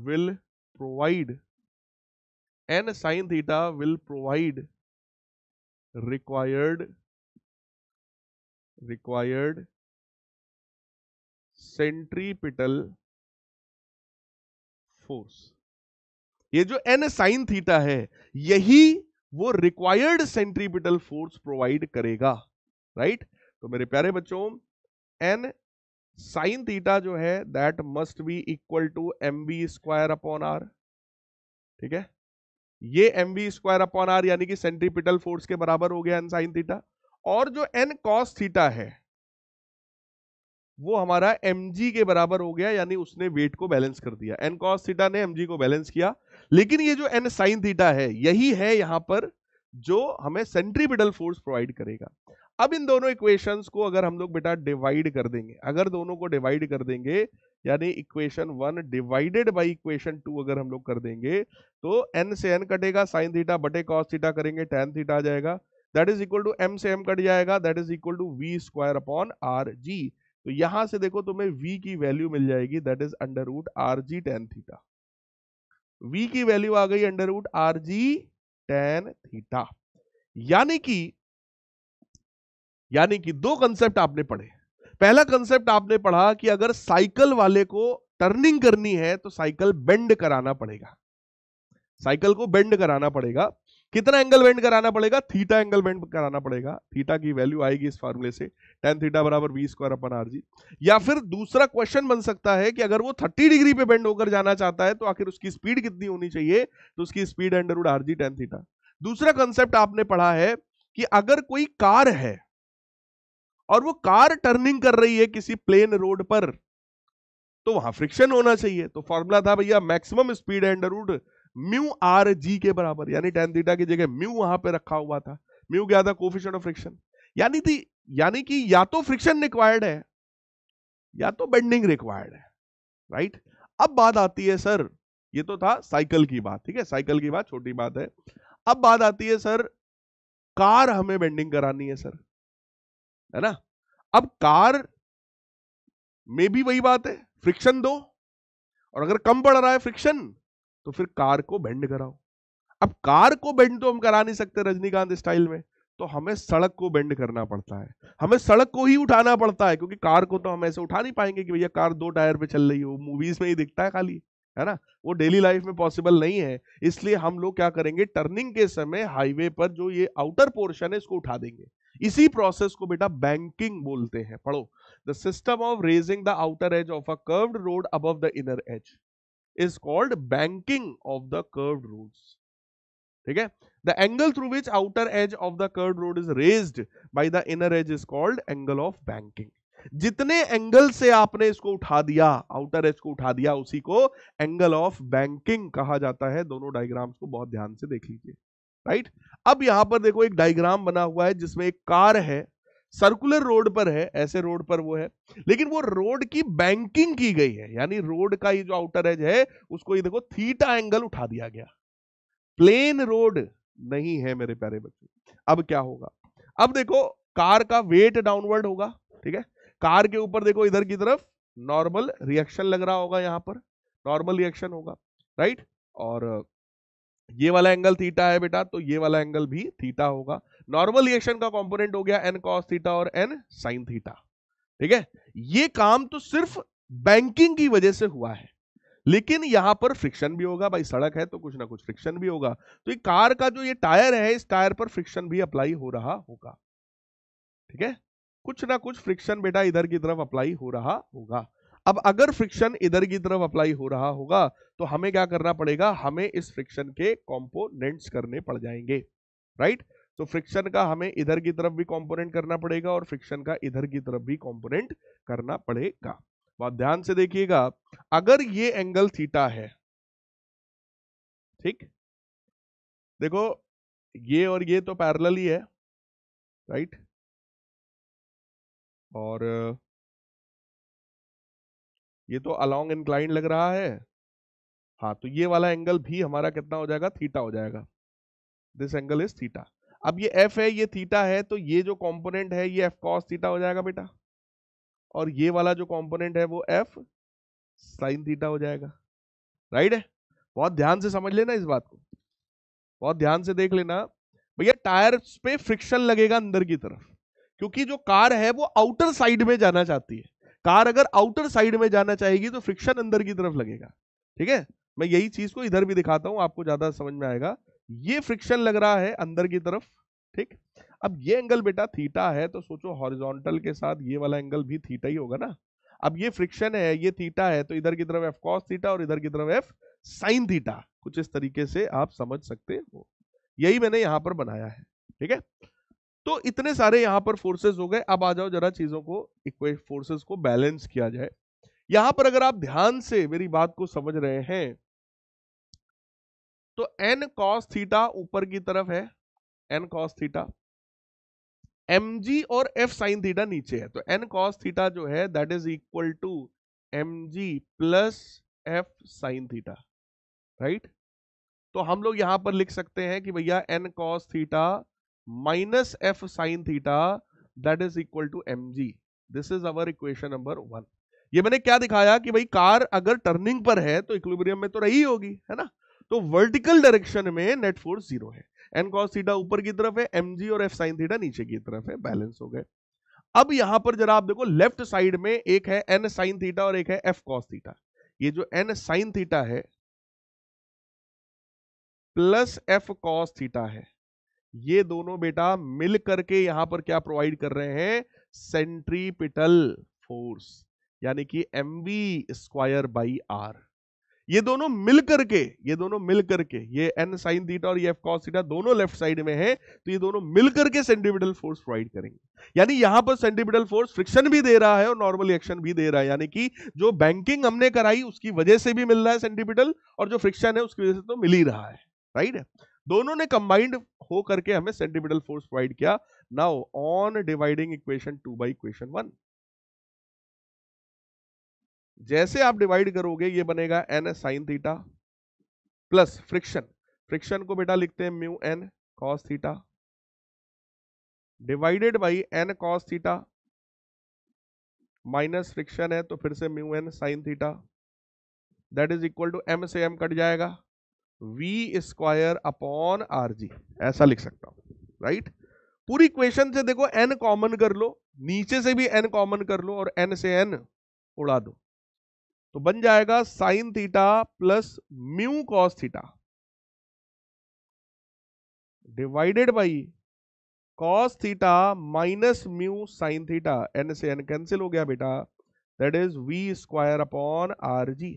will provide, N sine theta will provide required required centripetal force. ये जो एन साइन थीटा है यही वो रिक्वायर्ड सेंट्रीपिटल फोर्स प्रोवाइड करेगा राइट। तो मेरे प्यारे बच्चों एन साइन थीटा जो है that must be equal to m v square upon r ठीक है। ये m v square upon r यानी कि सेंट्रीपिटल फोर्स के बराबर हो गया एन साइन थीटा, और जो एन कॉस थीटा है वो हमारा एम जी के बराबर हो गया, यानी उसने वेट को बैलेंस कर दिया, एन कॉस थीटा ने एम जी को बैलेंस किया। लेकिन ये जो एन साइन थीटा है यही है यहां पर जो हमें सेंट्रीपिटल फोर्स प्रोवाइड करेगा। अब इन दोनों इक्वेशंस को अगर हम लोग बेटा डिवाइड कर देंगे, अगर दोनों को डिवाइड कर देंगे यानी equation one divided by equation two अगर हम लोग कर देंगे तो एन से एन कटेगा, साइन थीटा बटे कॉस थीटा करेंगे टेन थीटा आ जाएगा। That is equal to m से m कट जाएगा, that is equal to v square upon are g. तो यहां से देखो तुम्हें v की वैल्यू मिल जाएगी, that is under root R G tan theta. v की वैल्यू आ गई under root R G tan theta. यानी कि यानी कि दो कंसेप्ट आपने पढ़े। पहला कंसेप्ट आपने पढ़ा कि अगर साइकिल वाले को टर्निंग करनी है तो साइकिल बेंड कराना पड़ेगा, साइकिल को बेंड कराना पड़ेगा। कितना एंगल बेंड कराना पड़ेगा? थीटा एंगल बेंड कराना पड़ेगा। थीटा की वैल्यू आएगी इस फार्मूले से, टेन थीटा बराबर v square upon r g. या फिर दूसरा क्वेश्चन बन सकता है कि अगर वो थर्टी डिग्री पे बेंड होकर जाना चाहता है तो आखिर उसकी स्पीड कितनी होनी चाहिए, तो उसकी speed under root R G tan theta. दूसरा कंसेप्ट आपने पढ़ा है कि अगर कोई कार है और वो कार टर्निंग कर रही है किसी प्लेन रोड पर तो वहां फ्रिक्शन होना चाहिए। तो फॉर्मूला था भैया maximum speed under root mu are g के बराबर, यानी टेन थीटा की जगह म्यू वहां पे रखा हुआ था। म्यू क्या था? Coefficient of friction. यानी थी यानी कि या तो फ्रिक्शन रिक्वायर्ड है या तो बेंडिंग रिक्वायर्ड है, राइट। अब बात आती है सर, ये तो था साइकिल की बात, ठीक है, साइकिल की बात छोटी बात है। अब बात आती है सर कार हमें बेंडिंग करानी है सर, है ना। अब कार में भी वही बात है, फ्रिक्शन दो और अगर कम पड़ रहा है फ्रिक्शन तो फिर कार को बेंड कराओ। अब कार को बेंड तो हम करा नहीं सकते रजनीकांत स्टाइल में, तो हमें सड़क को बेंड करना पड़ता है, हमें सड़क को ही उठाना पड़ता है, क्योंकि कार को तो हम ऐसे उठा नहीं पाएंगे कि भैया कार दो टायर पे चल रही हो। मूवीज में ही दिखता है खाली, है ना, वो डेली लाइफ में पॉसिबल नहीं है। इसलिए हम लोग क्या करेंगे, टर्निंग के समय हाईवे पर जो ये आउटर पोर्शन है इसको उठा देंगे। इसी प्रोसेस को बेटा बैंकिंग बोलते हैं, पढ़ो। The system of raising the outer edge of a curved road above the inner edge is called banking of the curved roads. ठीक है, the angle through which outer edge of the curved road is raised by the inner edge is called angle of banking. जितने angle से आपने इसको उठा दिया, outer as को उठा दिया, उसी को एंगल ऑफ बैंकिंग कहा जाता है। दोनों डायग्राम्स को बहुत ध्यान से देख लीजिए, राइट। अब यहां पर देखो एक डायग्राम बना हुआ है जिसमें एक कार है, सर्कुलर रोड पर है, ऐसे रोड पर वो है, लेकिन वो रोड की बैंकिंग की गई है, यानी रोड का ये जो आउटर एज है उसको ये देखो थीटा एंगल उठा दिया गया। प्लेन रोड नहीं है मेरे प्यारे बच्चे। अब क्या होगा, अब देखो कार का वेट डाउनवर्ड होगा, ठीक है। कार के ऊपर देखो इधर की तरफ नॉर्मल रिएक्शन लग रहा होगा, यहां पर नॉर्मल रिएक्शन होगा, राइट। और ये वाला एंगल थीटा है बेटा, तो ये वाला एंगल भी थीटा होगा। नॉर्मल रिएक्शन का कंपोनेंट हो गया एन कॉस थीटा और एन साइन थीटा, ठीक है। ये काम तो सिर्फ बैंकिंग की वजह से हुआ है, लेकिन यहां पर फ्रिक्शन भी होगा भाई, सड़क है तो कुछ ना कुछ फ्रिक्शन भी होगा। तो ये कार का जो ये टायर है, इस टायर पर फ्रिक्शन भी अप्लाई हो रहा होगा, ठीक है। कुछ ना कुछ फ्रिक्शन बेटा इधर की तरफ अप्लाई हो रहा होगा। अब अगर फ्रिक्शन इधर की तरफ अप्लाई हो रहा होगा तो हमें क्या करना पड़ेगा, हमें इस फ्रिक्शन के कॉम्पोनेंट्स करने पड़ जाएंगे, राइट। तो फ्रिक्शन का हमें इधर की तरफ भी कंपोनेंट करना पड़ेगा और फ्रिक्शन का इधर की तरफ भी कंपोनेंट करना पड़ेगा। बहुत ध्यान से देखिएगा, अगर ये एंगल थीटा है, ठीक, देखो ये और ये तो पैरेलल ही है, राइट। और ये तो अलोंग इंक्लाइन लग रहा है, हाँ। तो ये वाला एंगल भी हमारा कितना हो जाएगा, थीटा हो जाएगा। This angle is theta. अब ये f है, ये थीटा है, तो ये जो कंपोनेंट है ये f cos थीटा हो जाएगा बेटा, और ये वाला जो कंपोनेंट है वो f sin थीटा हो जाएगा, राइट है। बहुत ध्यान से समझ लेना इस बात को, बहुत ध्यान से देख लेना भैया। टायर पे फ्रिक्शन लगेगा अंदर की तरफ, क्योंकि जो कार है वो आउटर साइड में जाना चाहती है। कार अगर आउटर साइड में जाना चाहेगी तो फ्रिक्शन अंदर की तरफ लगेगा, ठीक है। मैं यही चीज को इधर भी दिखाता हूं, आपको ज्यादा समझ में आएगा। ये फ्रिक्शन लग रहा है अंदर की तरफ, ठीक। अब ये एंगल बेटा थीटा है, तो सोचो हॉरिजॉन्टल के साथ ये वाला एंगल भी थीटा ही होगा ना। अब ये फ्रिक्शन है, ये थीटा है, तो इधर की तरफ एफ कॉस थीटा और इधर की तरफ एफ साइन थीटा, कुछ इस तरीके से आप समझ सकते हो। यही मैंने यहाँ पर बनाया है, ठीक है। तो इतने सारे यहाँ पर फोर्सेज हो गए। अब आ जाओ जरा चीजों को, इक्वेट फोर्सेज को बैलेंस किया जाए। यहाँ पर अगर आप ध्यान से मेरी बात को समझ रहे हैं तो एन कॉस थीटा ऊपर की तरफ है, एन कॉस थीटा, एमजी और एफ साइन थीटा नीचे है। तो एन कॉस थीटा जो है that is equal to m g plus f sine theta, right. तो हम लोग यहां पर लिख सकते हैं कि भैया N cos theta minus f sin theta that is equal to mg. This is our equation number one. ये मैंने क्या दिखाया कि भाई कार अगर टर्निंग पर है तो इक्विलिब्रियम में तो रही होगी, है ना, तो वर्टिकल डायरेक्शन में नेट फोर्स जीरो है, एन कॉस थीटा ऊपर की तरफ है, mg और f sin थीटा नीचे की तरफ है, बैलेंस हो गए। अब यहां पर जरा आप देखो लेफ्ट साइड में एक है एन sin थीटा और एक है f cos थीटा। ये जो एन sin थीटा है प्लस f cos थीटा है, ये दोनों बेटा मिल करके यहां पर क्या प्रोवाइड कर रहे हैं, सेंट्रीपिटल फोर्स, यानी कि mv स्क्वायर बाई r। ये दोनों मिल करके ये दोनों मिल करके ये एन साइन थीटा और ये एफ कॉस थीटा दोनों लेफ्ट साइड में है, तो ये दोनों मिल करके सेंट्रीपिटल फोर्स प्रोवाइड करेंगे। यानी यहां पर सेंट्रीपिटल फोर्स फ्रिक्शन भी दे रहा है और नॉर्मल एक्शन भी दे रहा है, यानी कि जो बैंकिंग हमने कराई उसकी वजह से भी मिल रहा है सेंट्रीपिटल, और जो फ्रिक्शन है उसकी वजह से तो मिल ही रहा है, राइट। दोनों ने कंबाइंड हो करके हमें सेंट्रीपिटल फोर्स प्रोवाइड किया। Now on dividing equation two by equation one, जैसे आप डिवाइड करोगे ये बनेगा N sine theta plus friction, friction को बेटा लिखते हैं mu N cos theta divided by N cos theta minus friction है तो फिर से mu N sine theta that is equal to m से एम कट जाएगा v square upon are g, ऐसा लिख सकता हूं, राइट। पूरी इक्वेशन से देखो एन कॉमन कर लो, नीचे से भी एन कॉमन कर लो और एन से एन उड़ा दो तो बन जाएगा sine theta plus mu cos theta divided by cos theta minus mu sine theta, N से एन कैंसिल हो गया बेटा, that is v square upon are g.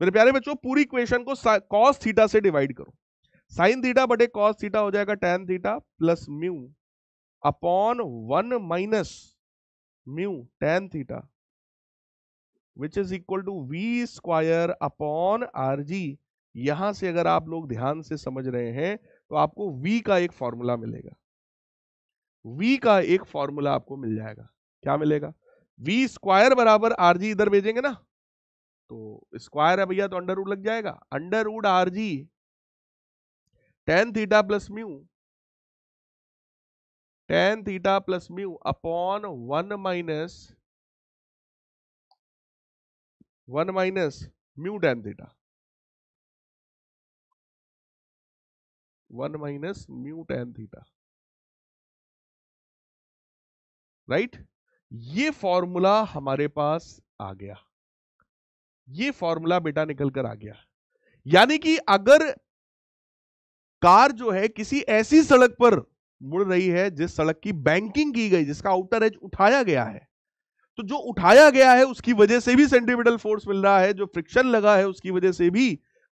मेरे प्यारे बच्चों पूरी इक्वेशन को कॉस थीटा से डिवाइड करो, साइन थीटा बटे कॉस थीटा हो जाएगा tan theta plus mu upon one minus mu tan theta which is equal to v square upon rg। यहां से अगर आप लोग ध्यान से समझ रहे हैं तो आपको v का एक फॉर्मूला मिलेगा, v का एक फॉर्मूला आपको मिल जाएगा। क्या मिलेगा, v स्क्वायर बराबर आर जी, इधर भेजेंगे ना तो स्क्वायर है भैया तो अंडर रूट लग जाएगा, under root R G tan theta plus mu tan theta plus mu upon one minus one minus mu tan theta one minus mu tan theta, right. ये फॉर्मूला हमारे पास आ गया, ये फॉर्मूला बेटा निकल कर आ गया। यानी कि अगर कार जो है किसी ऐसी सड़क पर मुड़ रही है जिस सड़क की बैंकिंग की गई, जिसका आउटर एज उठाया गया है, तो जो उठाया गया है उसकी वजह से भी सेंट्रीपिटल फोर्स मिल रहा है, जो फ्रिक्शन लगा है उसकी वजह से भी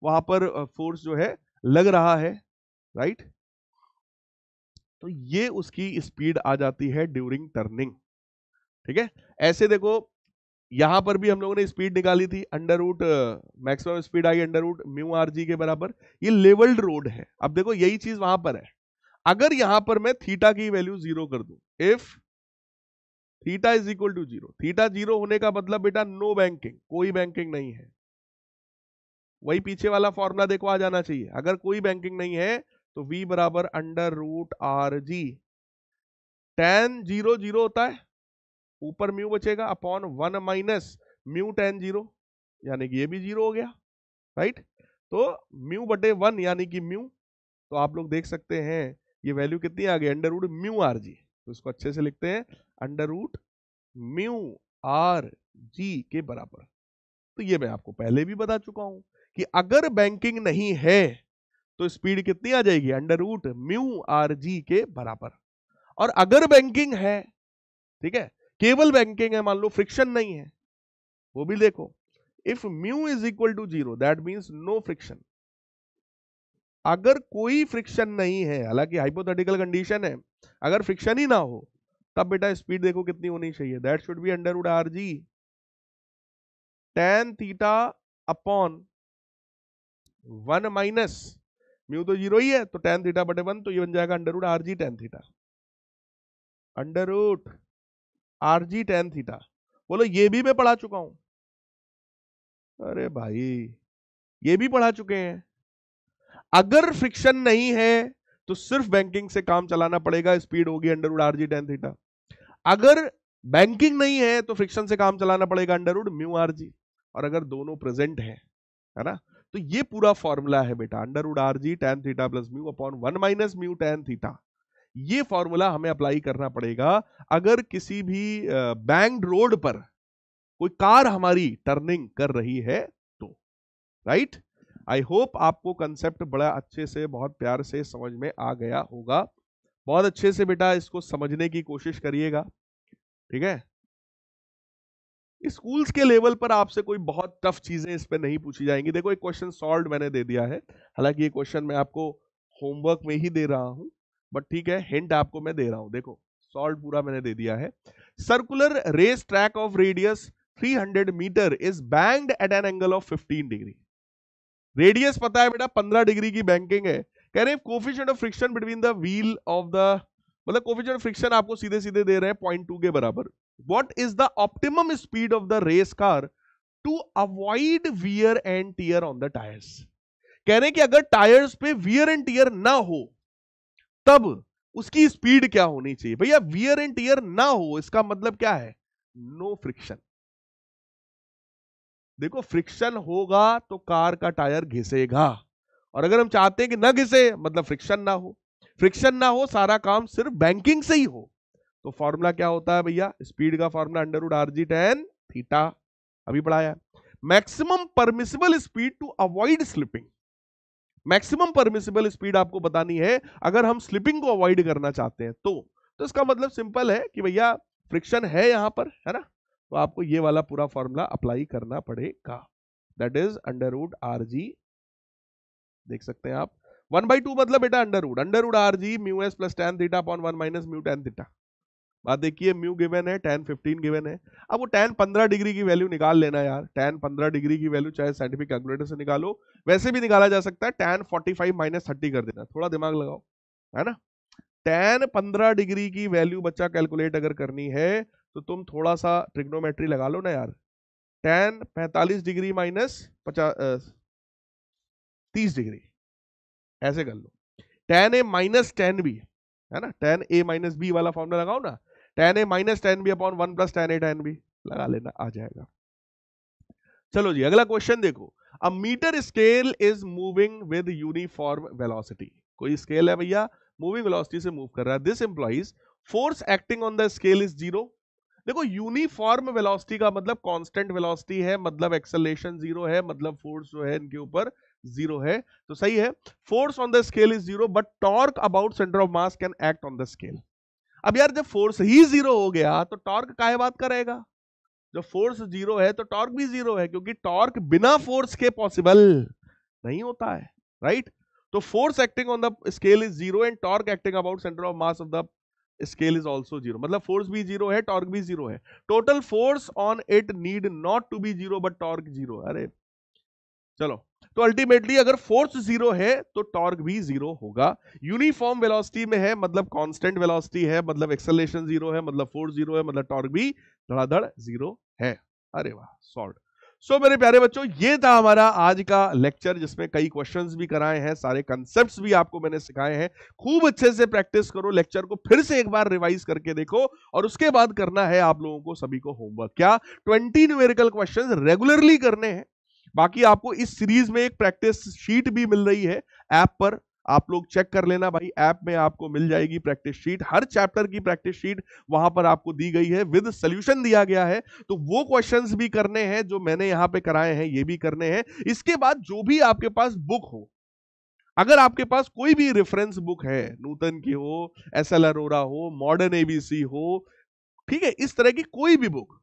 वहां पर फोर्स जो है लग रहा है, राइट। तो ये उसकी स्पीड आ जाती है ड्यूरिंग टर्निंग, ठीक है। ऐसे देखो यहां पर भी हम लोगों ने स्पीड निकाली थी, अंडर रूट मैक्सिमम स्पीड आई under root mu are g के बराबर। ये लेवल्ड रोड है। अब देखो यही चीज वहां पर है, अगर यहां पर मैं थीटा की वैल्यू जीरो कर दूं, if theta is equal to zero, theta zero होने का मतलब बेटा नो बैंकिंग, कोई बैंकिंग नहीं है। वही पीछे वाला फॉर्मूला देखो आ जाना चाहिए, अगर कोई बैंकिंग नहीं है तो v बराबर under root R G tan zero zero होता है, ऊपर म्यू बचेगा upon one minus mu tan zero, यानी कि ये भी जीरो हो गया, राइट। तो म्यू बटे वन यानी कि म्यू, तो आप लोग देख सकते हैं ये वैल्यू कितनी आ गई, under root mu are g. तो इसको अच्छे से लिखते हैं under root mu are g के बराबर। तो ये मैं आपको पहले भी बता चुका हूं कि अगर बैंकिंग नहीं है तो स्पीड कितनी आ जाएगी, under root mu are g के बराबर। और अगर बैंकिंग है, ठीक है, केवल बैंकिंग है, मान लो फ्रिक्शन नहीं है, वो भी देखो, if mu is equal to zero that means no friction. अगर कोई फ्रिक्शन नहीं है, हालांकि हाइपोथेटिकल कंडीशन है, अगर फ्रिक्शन ही ना हो तब बेटा स्पीड देखो कितनी होनी चाहिए, that should be under root R G tan theta upon one minus mu तो जीरो ही है तो टेन थीटा बटे वन, तो ये बन जाएगा under root R G tan theta under root R G tan theta. बोलो ये भी मैं पढ़ा चुका हूं, अरे भाई ये भी पढ़ा चुके हैं। अगर फ्रिक्शन नहीं है तो सिर्फ बैंकिंग से काम चलाना पड़ेगा। स्पीड होगी under root R G tan theta. अगर बैंकिंग नहीं है तो फ्रिक्शन से काम चलाना पड़ेगा under root mu R G. और अगर दोनों प्रेजेंट है, है ना, तो ये पूरा फॉर्मूला है बेटा under root R G tan theta plus mu upon one minus mu tan theta. ये फॉर्मूला हमें अप्लाई करना पड़ेगा अगर किसी भी बैंक्ड रोड पर कोई कार हमारी टर्निंग कर रही है तो। राइट, आई होप आपको कंसेप्ट बड़ा अच्छे से बहुत प्यार से समझ में आ गया होगा। बहुत अच्छे से बेटा इसको समझने की कोशिश करिएगा, ठीक है। स्कूल्स के लेवल पर आपसे कोई बहुत टफ चीजें इस पे नहीं पूछी जाएंगी। देखो एक क्वेश्चन सॉल्व मैंने दे दिया है, हालांकि ये क्वेश्चन मैं आपको होमवर्क में ही दे रहा हूं, बट ठीक है हिंट आपको मैं दे रहा हूं। देखो सॉल्व पूरा मैंने दे दिया है। Circular race track of radius three hundred metre is banked at an angle of fifteen degree. Radius पता है बेटा पंद्रह डिग्री की बैंकिंग है। कह रहे हैं coefficient of friction between the wheel of the, मतलब कोफिशिएंट ऑफ फ्रिक्शन आपको सीधे सीधे दे रहे हैं पॉइंट टू के बराबर। What is the optimum speed of the race car to avoid wear and tear on the tyres. कह रहे हैं कि अगर टायर्स पे वियर एंड टियर ना हो तब उसकी स्पीड क्या होनी चाहिए। भैया वियर एंड टियर ना हो इसका मतलब क्या है, नो फ्रिक्शन। देखो फ्रिक्शन होगा तो कार का टायर घिसेगा, और अगर हम चाहते हैं कि ना घिसे मतलब फ्रिक्शन ना हो। फ्रिक्शन ना हो, सारा काम सिर्फ बैंकिंग से ही हो, तो फॉर्मूला क्या होता है भैया, स्पीड का formula under root R G tan theta, अभी पढ़ाया। Maximum permissible speed to avoid slipping. Maximum permissible speed आपको बतानी है अगर हम स्लिपिंग को अवॉइड करना चाहते हैं तो, तो इसका मतलब सिंपल है कि भैया फ्रिक्शन है यहां पर, है ना, तो आपको ये वाला पूरा फॉर्मूला अप्लाई करना पड़ेगा। That is under root are G, देख सकते हैं आप वन बाई टू मतलब बेटा under root under root are G mu s plus tan theta upon one minus mu tan theta. बात देखिए म्यू गिवन है, टेन फिफ्टीन गिवन है। अब वो टेन पंद्रह डिग्री की वैल्यू निकाल लेना यार। टेन पंद्रह डिग्री की वैल्यू चाहे साइंटिफिक कैलकुलेटर से निकालो, वैसे भी निकाला जा सकता है। Tan forty five minus thirty कर देना, थोड़ा दिमाग लगाओ, है ना। टेन पंद्रह डिग्री की वैल्यू बच्चा कैलकुलेट अगर करनी है तो तुम थोड़ा सा ट्रिग्नोमेट्री लगा लो ना यार। टेन पैंतालीस डिग्री माइनस पचास तीस डिग्री ऐसे कर लो। Tan A minus tan B, है ना, टेन ए माइनस बी वाला फॉर्मूला लगाओ ना। Tan A minus tan B upon one plus tan A tan B लगा लेना, आ जाएगा। चलो जी अगला क्वेश्चन देखो। A metre scale is moving with uniform velocity. कोई स्केल है भैया, मूविंग वेलोसिटी से मूव कर रहा है। This implies force acting on the scale is zero. देखो यूनिफॉर्म वेलोसिटी का मतलब कांस्टेंट वेलोसिटी है, मतलब एक्सेलरेशन जीरो है, मतलब फोर्स जो है इनके ऊपर जीरो है, तो सही है। Force on the scale is zero but torque about centre of mass can act on the scale. अब यार जब फोर्स ही जीरो हो गया तो टॉर्क काहे बात का रहेगा। जब फोर्स जीरो है तो टॉर्क भी जीरो है, क्योंकि टॉर्क बिना फोर्स के पॉसिबल नहीं होता है, राइट। तो force acting on the scale is zero and torque acting about centre of mass of the scale is also zero, मतलब फोर्स भी जीरो है, टॉर्क भी जीरो है। Total force on it need not to be zero but torque zero. अरे चलो, तो ultimately अगर force zero है तो टॉर्क भी जीरो होगा। यूनिफॉर्म वेलोसिटी में है मतलब कांस्टेंट वेलोसिटी है, मतलब एक्सेलरेशन जीरो है, मतलब फोर्स जीरो है, मतलब टॉर्क भी धड़ाधड़ जीरो है। अरे वाह, सॉल्व। सो so, मेरे प्यारे बच्चों ये था हमारा आज का लेक्चर, जिसमें कई क्वेश्चंस भी कराए हैं, सारे कॉन्सेप्ट्स भी आपको मैंने सिखाए हैं। खूब अच्छे से प्रैक्टिस करो, लेक्चर को फिर से एक बार रिवाइज करके देखो, और उसके बाद करना है आप लोगों को सभी को होमवर्क। क्या ट्वेंटी न्यूमेरिकल क्वेश्चंस रेगुलरली करने हैं। बाकी आपको इस सीरीज में एक प्रैक्टिस शीट भी मिल रही है ऐप पर, आप लोग चेक कर लेना भाई। ऐप में आपको मिल जाएगी प्रैक्टिस शीट, हर चैप्टर की प्रैक्टिस शीट वहां पर आपको दी गई है, विद सॉल्यूशन दिया गया है। तो वो क्वेश्चंस भी करने हैं जो मैंने यहां पे कराए हैं, ये भी करने हैं। इसके बाद जो भी आपके पास बुक हो, अगर आपके पास कोई भी रेफरेंस बुक है, नूतन की हो, एस एल अरोरा हो, मॉडर्न एबीसी हो, ठीक है, इस तरह की कोई भी बुक,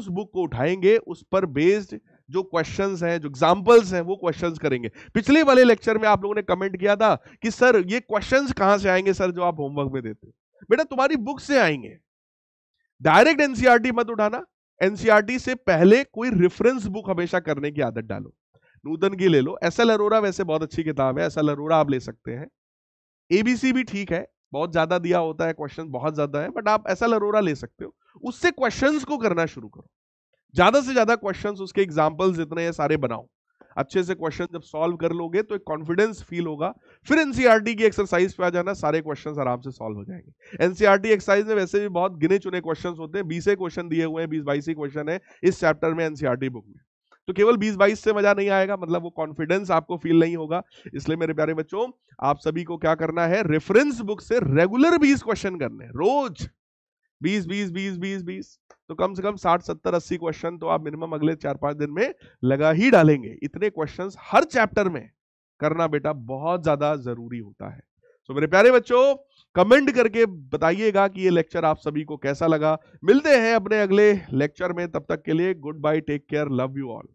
उस बुक को उठाएंगे, उस पर बेस्ड जो क्वेश्चंस हैं, जो एग्जांपल्स हैं, वो क्वेश्चंस करेंगे। पिछले वाले लेक्चर में आप लोगों ने कमेंट किया था कि सर ये क्वेश्चंस कहां से आएंगे सर जो आप होमवर्क में देते हो। बेटा तुम्हारी बुक से आएंगे, डायरेक्ट एनसीईआरटी मत उठाना। एनसीईआरटी से पहले कोई रेफरेंस बुक हमेशा करने की आदत डालो। नूतन की ले लो, एस एल अरोरा वैसे बहुत अच्छी किताब है, एस एल अरोरा आप ले सकते हैं। एबीसी भी ठीक है, बहुत ज्यादा दिया होता है क्वेश्चन, बहुत ज्यादा है, बट आप एस एल अरोरा ले सकते हो। उससे क्वेश्चंस को करना शुरू करो, ज्यादा से ज्यादा क्वेश्चंस, उसके एग्जांपल्स जितने हैं सारे बनाओ। अच्छे से क्वेश्चन जब सॉल्व कर लोगे तो एक कॉन्फिडेंस फील होगा। फिर एनसीईआरटी की एक्सरसाइज पे आ जाना, सारे क्वेश्चंस आराम से सॉल्व हो जाएंगे। एनसीईआरटी एक्सरसाइज में वैसे भी बहुत गिने चुने क्वेश्चंस होते हैं, बीस क्वेश्चन दिए हुए हैं, बीस बाईस क्वेश्चन है इस चैप्टर में एनसीईआरटी बुक में। तो केवल बीस बाईस से मजा नहीं आएगा, मतलब वो कॉन्फिडेंस आपको फील नहीं होगा। इसलिए मेरे प्यारे बच्चों, आप सभी को क्या करना है, रेफरेंस बुक से रेगुलर बीस क्वेश्चन करने, रोज बीस बीस बीस बीस बीस तो कम से कम साठ सत्तर अस्सी क्वेश्चन तो आप मिनिमम अगले चार पांच दिन में लगा ही डालेंगे। इतने क्वेश्चंस हर चैप्टर में करना बेटा बहुत ज्यादा जरूरी होता है। तो मेरे प्यारे बच्चों, कमेंट करके बताइएगा कि ये लेक्चर आप सभी को कैसा लगा। मिलते हैं अपने अगले लेक्चर में, तब तक के लिए good bye, take care, love you all.